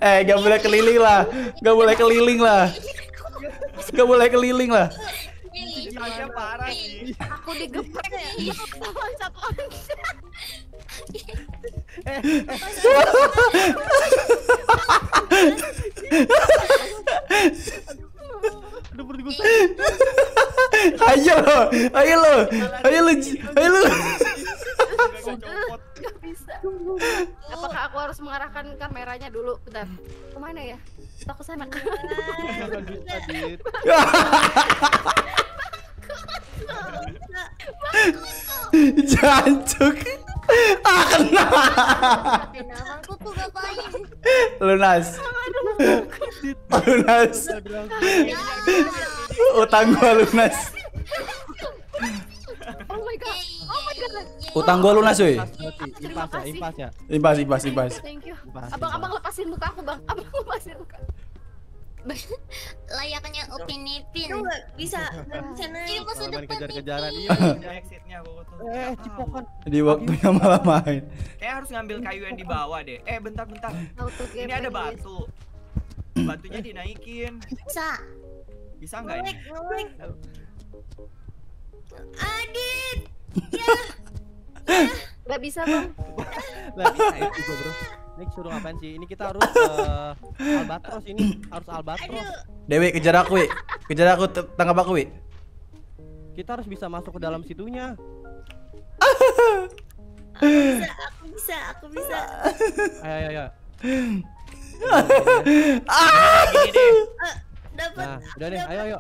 Eh, gak boleh keliling lah. Gak boleh keliling lah. Gak boleh keliling lah. Aja parah sih. Aku digeprek ya. Aduh, perut gue. Ayo lo, ayo lo, ayo lo, ayo lo. Gak bisa. Apakah aku harus mengarahkan kameranya dulu? Bentar. Kemana ya? Aku sama. Jancuk. Ah, kena. Lunas. Lunas. Utang gua lunas. Oh my god. Oh my god. Utang gua lunas, woi. Impas ya, impas ya. Impas, impas, impas. Thank you. Abang-abang lepasin muka aku, Bang. Abang lepasin muka. Layaknya Upin Ipin. Bisa kiri pas udah kejar-kejaran. Iya, punya exitnya aku tuh. Eh, cipokan. Di waktunya malah main. Kayak harus ngambil kayu yang di bawah deh. Eh, bentar-bentar. Ini ada batu. Batunya dinaikin. Bisa. Bisa nggak ini? Adit. Ya. Nggak bisa, Bang. Nggak bisa itu gua, Bro. Ini suruh ngapain sih? Ini kita harus uh, albatros ini, harus albatros. Dewi kejar aku, Wi. Kejar aku, tangkap aku, Wi. Kita harus bisa masuk ke dalam situnya. Aku bisa, aku bisa, aku bisa. Ayo, ayo, ayo. Ah, ini deh. Uh, dapat. Nah, udah deh, ayo, ayo.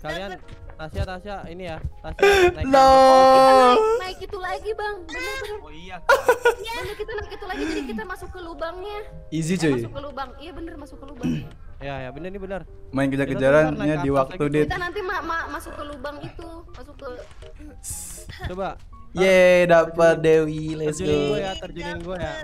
Kalian dapet. Tasya, Tasya, ini ya, Tasya naik. No. Naik, naik itu lagi, Bang. Bener-bener. Oh iya. Bener, kita naik itu lagi, jadi kita masuk ke lubangnya. Easy cuy. Masuk ke lubang, iya bener masuk ke lubang. Ya ya bener nih bener. Main kejar-kejarannya di waktu dit. Kita nanti ma ma masuk ke lubang itu, masuk ke. Coba. Yeay, dapat Dewi, let's go. Terjunin gue ya, terjunin gue ya.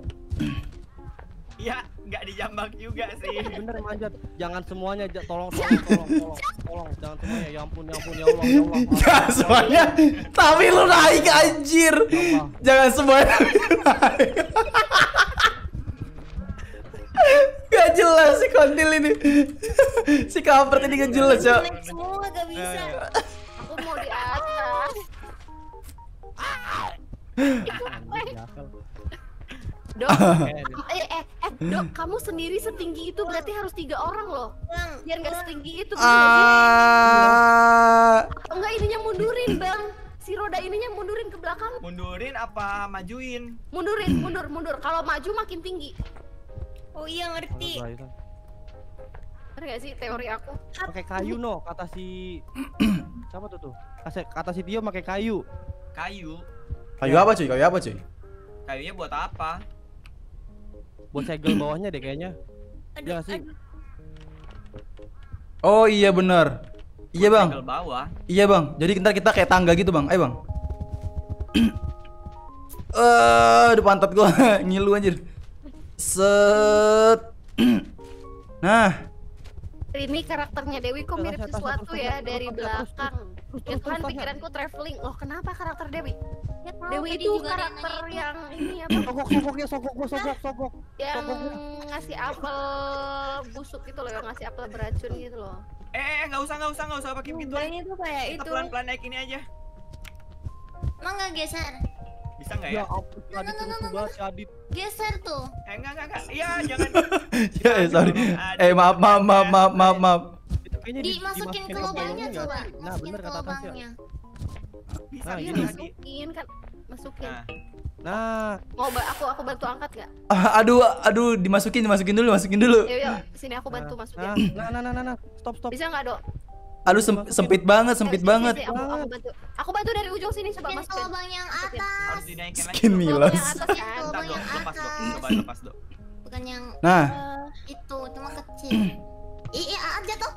Iya, nggak dijambak juga sih. Bener manjat, jangan semuanya, tolong, tolong, tolong, tolong, tolong, jangan semuanya. Ya ampun, ya ampun, ya Allah, ya Allah. Jangan semuanya, tapi lu naik anjir. Jangan semuanya. Gak jelas si kontil ini, si kampret ini gak jelas ya. Semua gak bisa. Aku mau di atas. Dok, eh, eh, eh, Dok, kamu sendiri setinggi itu berarti harus tiga orang loh. Biar nggak setinggi itu. Ah, enggak ininya mundurin, Bang. Si roda ininya mundurin ke belakang. Mundurin apa majuin? Mundurin, mundur, mundur. Kalau maju makin tinggi. Oh iya ngerti. Bener nggak sih teori aku? Pakai kayu no, kata si siapa tuh tuh? Kata si Tio pakai kayu. Kayu. Kayu apa cuy? Kayu apa cuy? Kayunya buat apa? Buat segel bawahnya deh kayaknya. Iya sih. Oh iya benar. Iya Bang. Segel bawah. Iya Bang. Jadi ntar kita kayak tangga gitu Bang. Ayo Bang. Eh, udah pantat gua ngilu anjir. Set. Nah. Ini karakternya Dewi kok mirip sesuatu ya dari belakang. Ya Tuhan, pikiranku traveling. Loh, kenapa karakter Dewi? Dewi itu karakter yang ini apa? Sogok, sogok ya, sogok, gua sogok, sogok. Yang ngasih apel busuk gitu loh, yang ngasih apel beracun gitu loh. Eh, nggak usah, nggak usah, nggak usah pakai pintu. Ini tuh kayak itu. Pelan-pelan naik ini aja. Emang nggak geser? Bisa nggak ya? Geser tuh. Eh, nggak, nggak, nggak. Iya, jangan. Ya, sorry. Eh, maaf, maaf, maaf, maaf, maaf. Dimasukin ke lubangnya coba. Nah, bener kata Tasya. Nah, ini masukin kan, masukin. Nah, mau aku aku bantu angkat enggak? Aduh, aduh, dimasukin, dimasukin dulu, masukin dulu. Iya, sini aku bantu masukin. Nah, nah, nah, nah, stop, stop. Bisa enggak, Dok? Aduh, sempit banget, sempit banget. Aku bantu. Aku bantu dari ujung sini coba masukin. Lubang yang atas. Skin Milos. Lubang yang atas. Coba lepas, Dok. Bukan yang nah, itu cuma kecil. Iya aja tuh.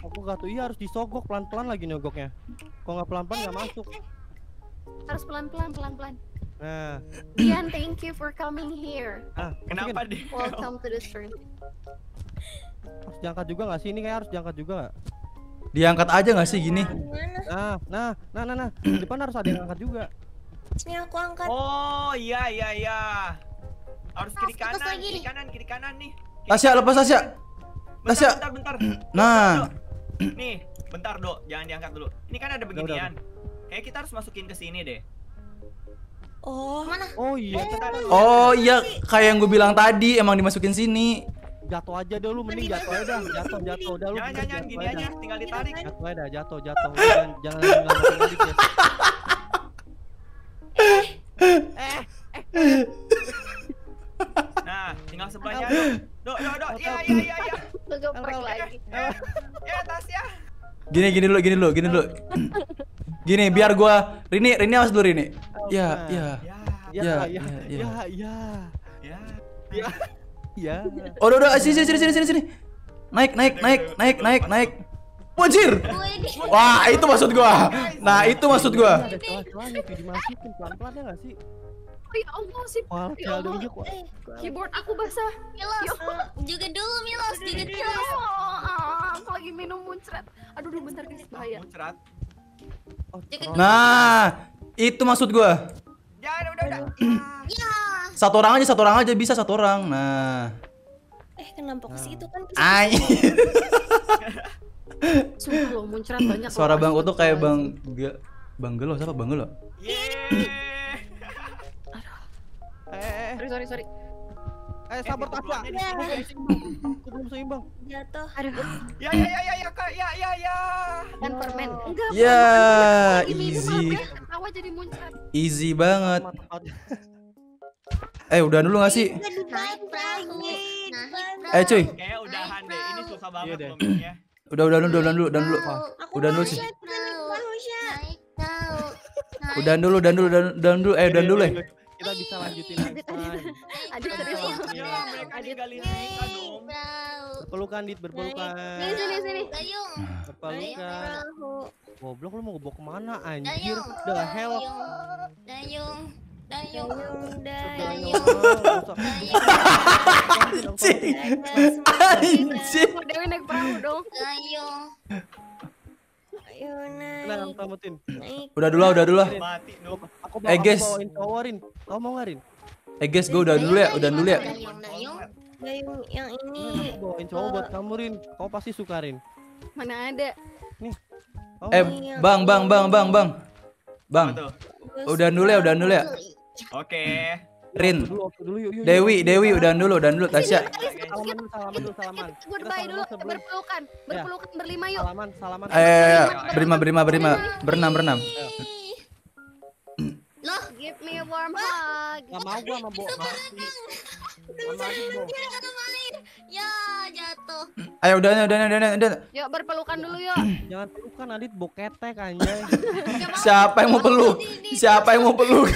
Aku gak tuh, iya harus disogok pelan-pelan lagi nyogoknya. Kok nggak pelan-pelan nggak masuk? Harus pelan-pelan, pelan-pelan. Nah. Ian, thank you for coming here. Ah, kenapa deh? Welcome to the stream. Harus diangkat juga nggak sih ini? Kayak harus diangkat juga nggak? Diangkat aja nggak sih gini? Nah, nah, nah, nah, nah. Di depan harus ada yang angkat juga. Ini aku angkat. Oh iya iya iya. Harus kiri kanan, kiri kanan, kiri kanan nih. Tasya, lepas Tasya. Tasya. Bentar, bentar, bentar. Nah. Nih, bentar Dok, jangan diangkat dulu. Ini kan ada beginian. Kayak kita harus masukin ke sini deh. Oh, mana? Oh iya. Oh iya, kayak yang gue bilang tadi emang dimasukin sini. Jatuh aja deh lu, mending jatuh aja dah. Jatuh, jatuh dah lu. Jangan, jangan gini aja, tinggal ditarik. Jatuh aja dah, jatuh, jatuh. Jangan jangan lari-lari deh. Eh. Nah, tinggal sebelahnya Dok. Dok, Dok, Dok. Iya, iya, iya, iya. Tunggu perlu lagi. Ya, Tasya. Gini, gini dulu, gini dulu, gini dulu. Gini biar gua Rini, Rini awas dulu Rini. Ya, ya. Ya, ya, ya. Ya, ya. Ya. Ya. Oh, udah, udah, sini, sini, sini, sini. Naik, naik, naik, naik, naik, naik. Wajir. Wah, itu maksud gua. Nah, itu maksud gua. Dimasukin pelan-pelan ya enggak sih? Oh ya Allah sih, ya Allah. Eh, keyboard aku basah. Milos, juga dulu Milos, juga Milos. Aku lagi minum muncrat. Aduh, aduh bentar guys, bahaya. Muncrat. Nah, itu maksud gua. Jangan, udah, udah. Ya. Satu orang aja, satu orang aja bisa satu orang. Nah. Eh, kenapa ke situ kan? Ai. Sumpah lo muncrat banyak. Suara Bang Kutu kayak Bang Bang Gelo, siapa Bang Gelo? Eh, sorry, sorry, sorry. Eh, sabar Tasya. Aku belum seimbang. Jatuh. Aduh. Ya, ya, ya, ya, Kak. Ya, ya, ya. Dan permen. Enggak. Ya, easy. Awal jadi muncrat. Easy banget. Eh, udahan dulu enggak sih? Eh, cuy. Kayak udahan deh. Ini susah banget momennya. Udah, udah, udah, udah dulu, udah dulu. Udah dulu sih. Udah dulu, udah dulu, udah dulu. Eh, udah dulu, eh. Kita bisa lanjutin lagi. Adit serius. Ya, mereka tinggalin kita dong. Berpelukan, Dit, berpelukan. Sini, sini, sini. Gayung. Berpelukan. Goblok lu mau goblok kemana anjir? The hell. Dayung. Dayung. Dayung. Anjing. Anjing. Dewi naik perahu dong. Dayung. Ayo naik. Udah dulu, udah dulu. Eh guys, kau mau ngarin? Eh guys, gue udah dulu ya, udah dulu ya. Dayung yang ini. Bawain cowok buat kamu Rin, kau pasti suka Rin. Mana ada? Nih. Eh, bang, bang, bang, bang, bang, bang. Udah dulu ya, udah dulu ya. Oke. Rin, Dewi, Dewi, udah dulu, udah dulu, Tasya. Salaman, salaman, salaman. Goodbye dulu, berpelukan, berpelukan berlima yuk. Salaman, salaman. Eh, berlima, berlima, berlima, berenam, berenam. Loh, give me a warm hug. Gak mau gua sama Bo. Ya, jatuh. Ayo udah, udah, udah, udah, udah. Yuk berpelukan dulu yuk. Jangan pelukan, Adit boketek anjay. Siapa yang mau peluk? Siapa yang mau peluk?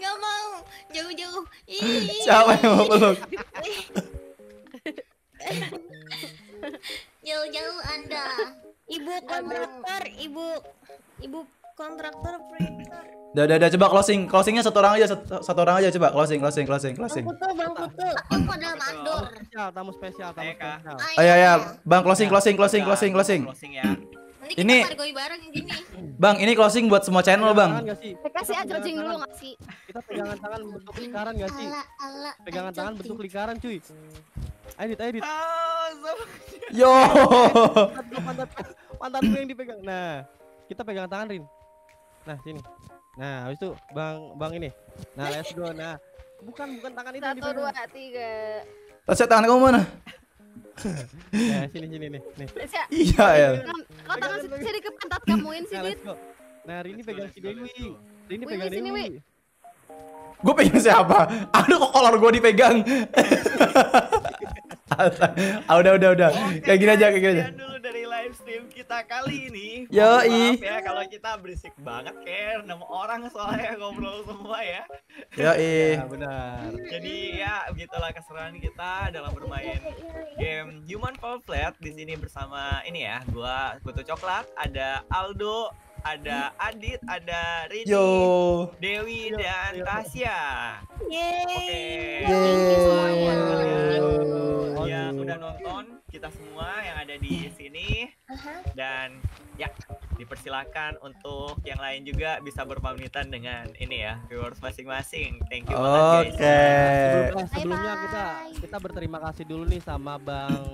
Gak mau. Jauh-jauh. Siapa yang mau peluk? Jauh-jauh Anda. Ibu kontraktor, ibu ibu kontraktor printer. Udah, udah, udah, coba closing. Closingnya satu orang aja, satu, satu orang aja coba closing, closing, closing, closing. Bang Kutu, Bang Kutu. Aku adalah mandor. Tamu spesial, tamu spesial. Oh iya ya, Bang closing, closing, closing, closing, closing. Closing ya. Ini Bang, ini closing buat semua channel, Bang. Kasih aja closing dulu enggak sih? Kita pegangan tangan bentuk lingkaran enggak sih? Pegangan tangan bentuk lingkaran, cuy. Edit, edit. Yo. Pantat, pantat yang dipegang. Nah, kita pegangan tangan, Rin. Nah, sini. Nah, habis itu Bang, Bang ini. Nah, let's go. Nah, bukan bukan tangan itu di bawah. satu dua tiga. Tasya, tangan kamu mana? Nah, sini sini nih. Nih. Iya, ya. Kau tangan sini ke pantat kamuin sih, Dit. Nah, Rini pegang si Dewi. Rini pegang Dewi. Gue pegang siapa? Aduh, kok kolor gue dipegang. Ah, udah udah udah. Kayak gini aja, kayak gini aja. Live stream kita kali ini. Yo, maaf ya kalau kita berisik banget kayak enam orang soalnya ngobrol semua ya. Yo, ya, benar. Jadi ya begitulah keseruan kita dalam bermain game Human Fall Flat di sini bersama ini ya, gua Kutu Coklat, ada Aldo, ada Adit, ada Rini, Yo. Dewi, Yo. dan Yo. Tasya. Yeay. Semuanya yang udah nonton kita semua yang ada di sini. Uh-huh. Dan ya, dipersilakan untuk yang lain juga bisa berpamitan dengan ini ya, viewers masing-masing. Thank you banget. Oke. Okay. Sebelumnya, sebelumnya kita kita berterima kasih dulu nih sama Bang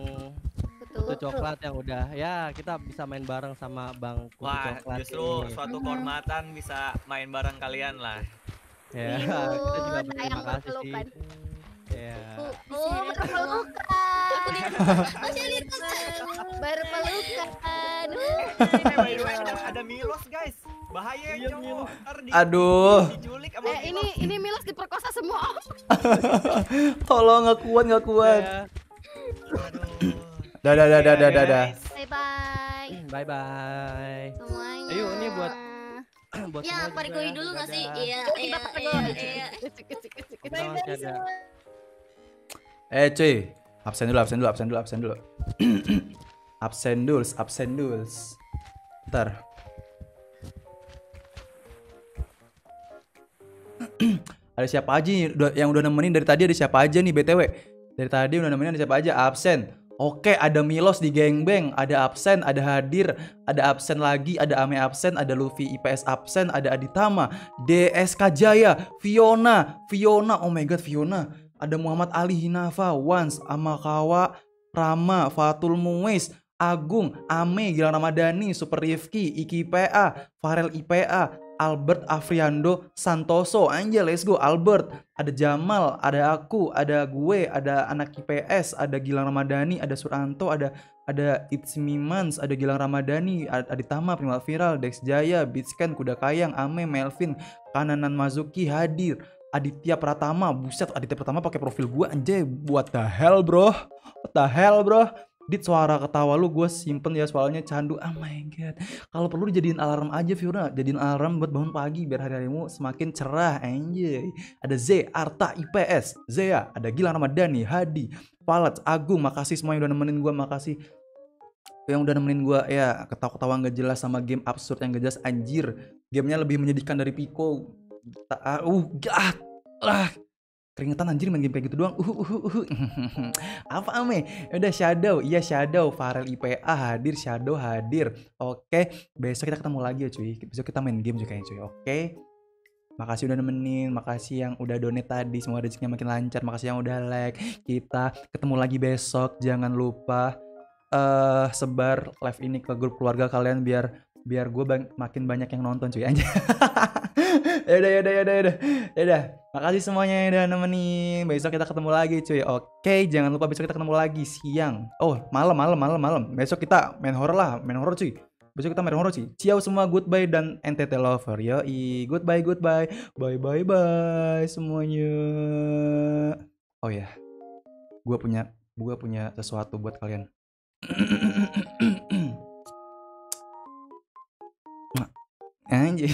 Kutu Coklat yang udah ya kita bisa main bareng sama Bang Kutu Wah, Coklat. Justru ini. Suatu kehormatan bisa main bareng kalian lah. Ya, yeah. Kita juga berterima kasih sih. Ya. Oh, berpelukan. Berpelukan. Ada Milos, guys. Bahaya cowok. Aduh. Eh, ini ini Milos diperkosa semua. Tolong, nggak kuat, nggak kuat. Dah, dah, dah, dah, dah, dah. Bye bye. Bye bye. Semuanya. Ayo, ini buat buat ya, parigoi dulu nggak sih? Iya, iya, iya. Kita Eh cuy, absen dulu, absen dulu, absen dulu, absen dulu. absen dulu, absen dulu. Ntar. Ada siapa aja yang udah nemenin dari tadi, ada siapa aja nih B T W? Dari tadi udah nemenin ada siapa aja? Absen. Oke, ada Milos di Gengbang, ada absen, ada Hadir, ada absen lagi, ada Ame absen, ada Luffy I P S absen, ada Aditama, D S K Jaya, Fiona, Fiona, oh my god Fiona. Ada Muhammad Ali Hinafa, Wans, Amakawa, Rama, Fatul Muwais, Agung, Ame, Gilang Ramadhani, Super Rifki, Iki P A, Farel I P A, Albert Afriando Santoso, anjir let's go Albert. Ada Jamal, ada aku, ada gue, ada anak I P S, ada Gilang Ramadhani, ada Suranto, ada ada It's Me Mans, ada Gilang Ramadhani, Aditama, Primal Viral, Dex Jaya, Bitscan, Kuda Kayang, Ame, Melvin, Kananan Mazuki, Hadir, Aditya Pratama, buset Aditya Pratama pakai profil gua anjay, what the hell bro, what the hell bro. Dit, suara ketawa lu gue simpen ya soalnya candu, oh my god. Kalau perlu jadiin alarm aja Fiona, jadiin alarm buat bangun pagi biar hari-harimu semakin cerah anjay. Ada Z, Arta, I P S, Zea, ada Gilang Ramadhani, Hadi, Palat, Agung, makasih semua yang udah nemenin gue, makasih. Yang udah nemenin gue ya ketawa-ketawa gak jelas sama game absurd yang gak jelas anjir. Gamenya lebih menyedihkan dari Pico. Uh, uh, ah, ah, keringetan anjir main game kayak gitu doang. Uh, uh, uh, uh. Apa ame? Udah Shadow, iya Shadow, Farel I P A hadir, Shadow hadir. Oke, okay. Besok kita ketemu lagi ya cuy. Besok kita main game juga ya cuy. Oke, okay. Makasih udah nemenin, makasih yang udah donate tadi, semoga rezekinya makin lancar. Makasih yang udah like. Kita ketemu lagi besok. Jangan lupa uh, sebar live ini ke grup keluarga kalian biar biar gue bang makin banyak yang nonton cuy aja. Yaudah, yaudah, yaudah, yaudah, yaudah. Makasih semuanya yang udah nemenin. Besok kita ketemu lagi cuy. Oke, jangan lupa besok kita ketemu lagi siang. Oh, malam, malam, malam, malam. Besok kita main horror lah, main horror cuy. Besok kita main horror cuy. Ciao semua, goodbye dan N T T lover. Yoi, goodbye, goodbye, bye, bye, bye semuanya. Oh ya, yeah. gue punya, gue punya sesuatu buat kalian. Anjir.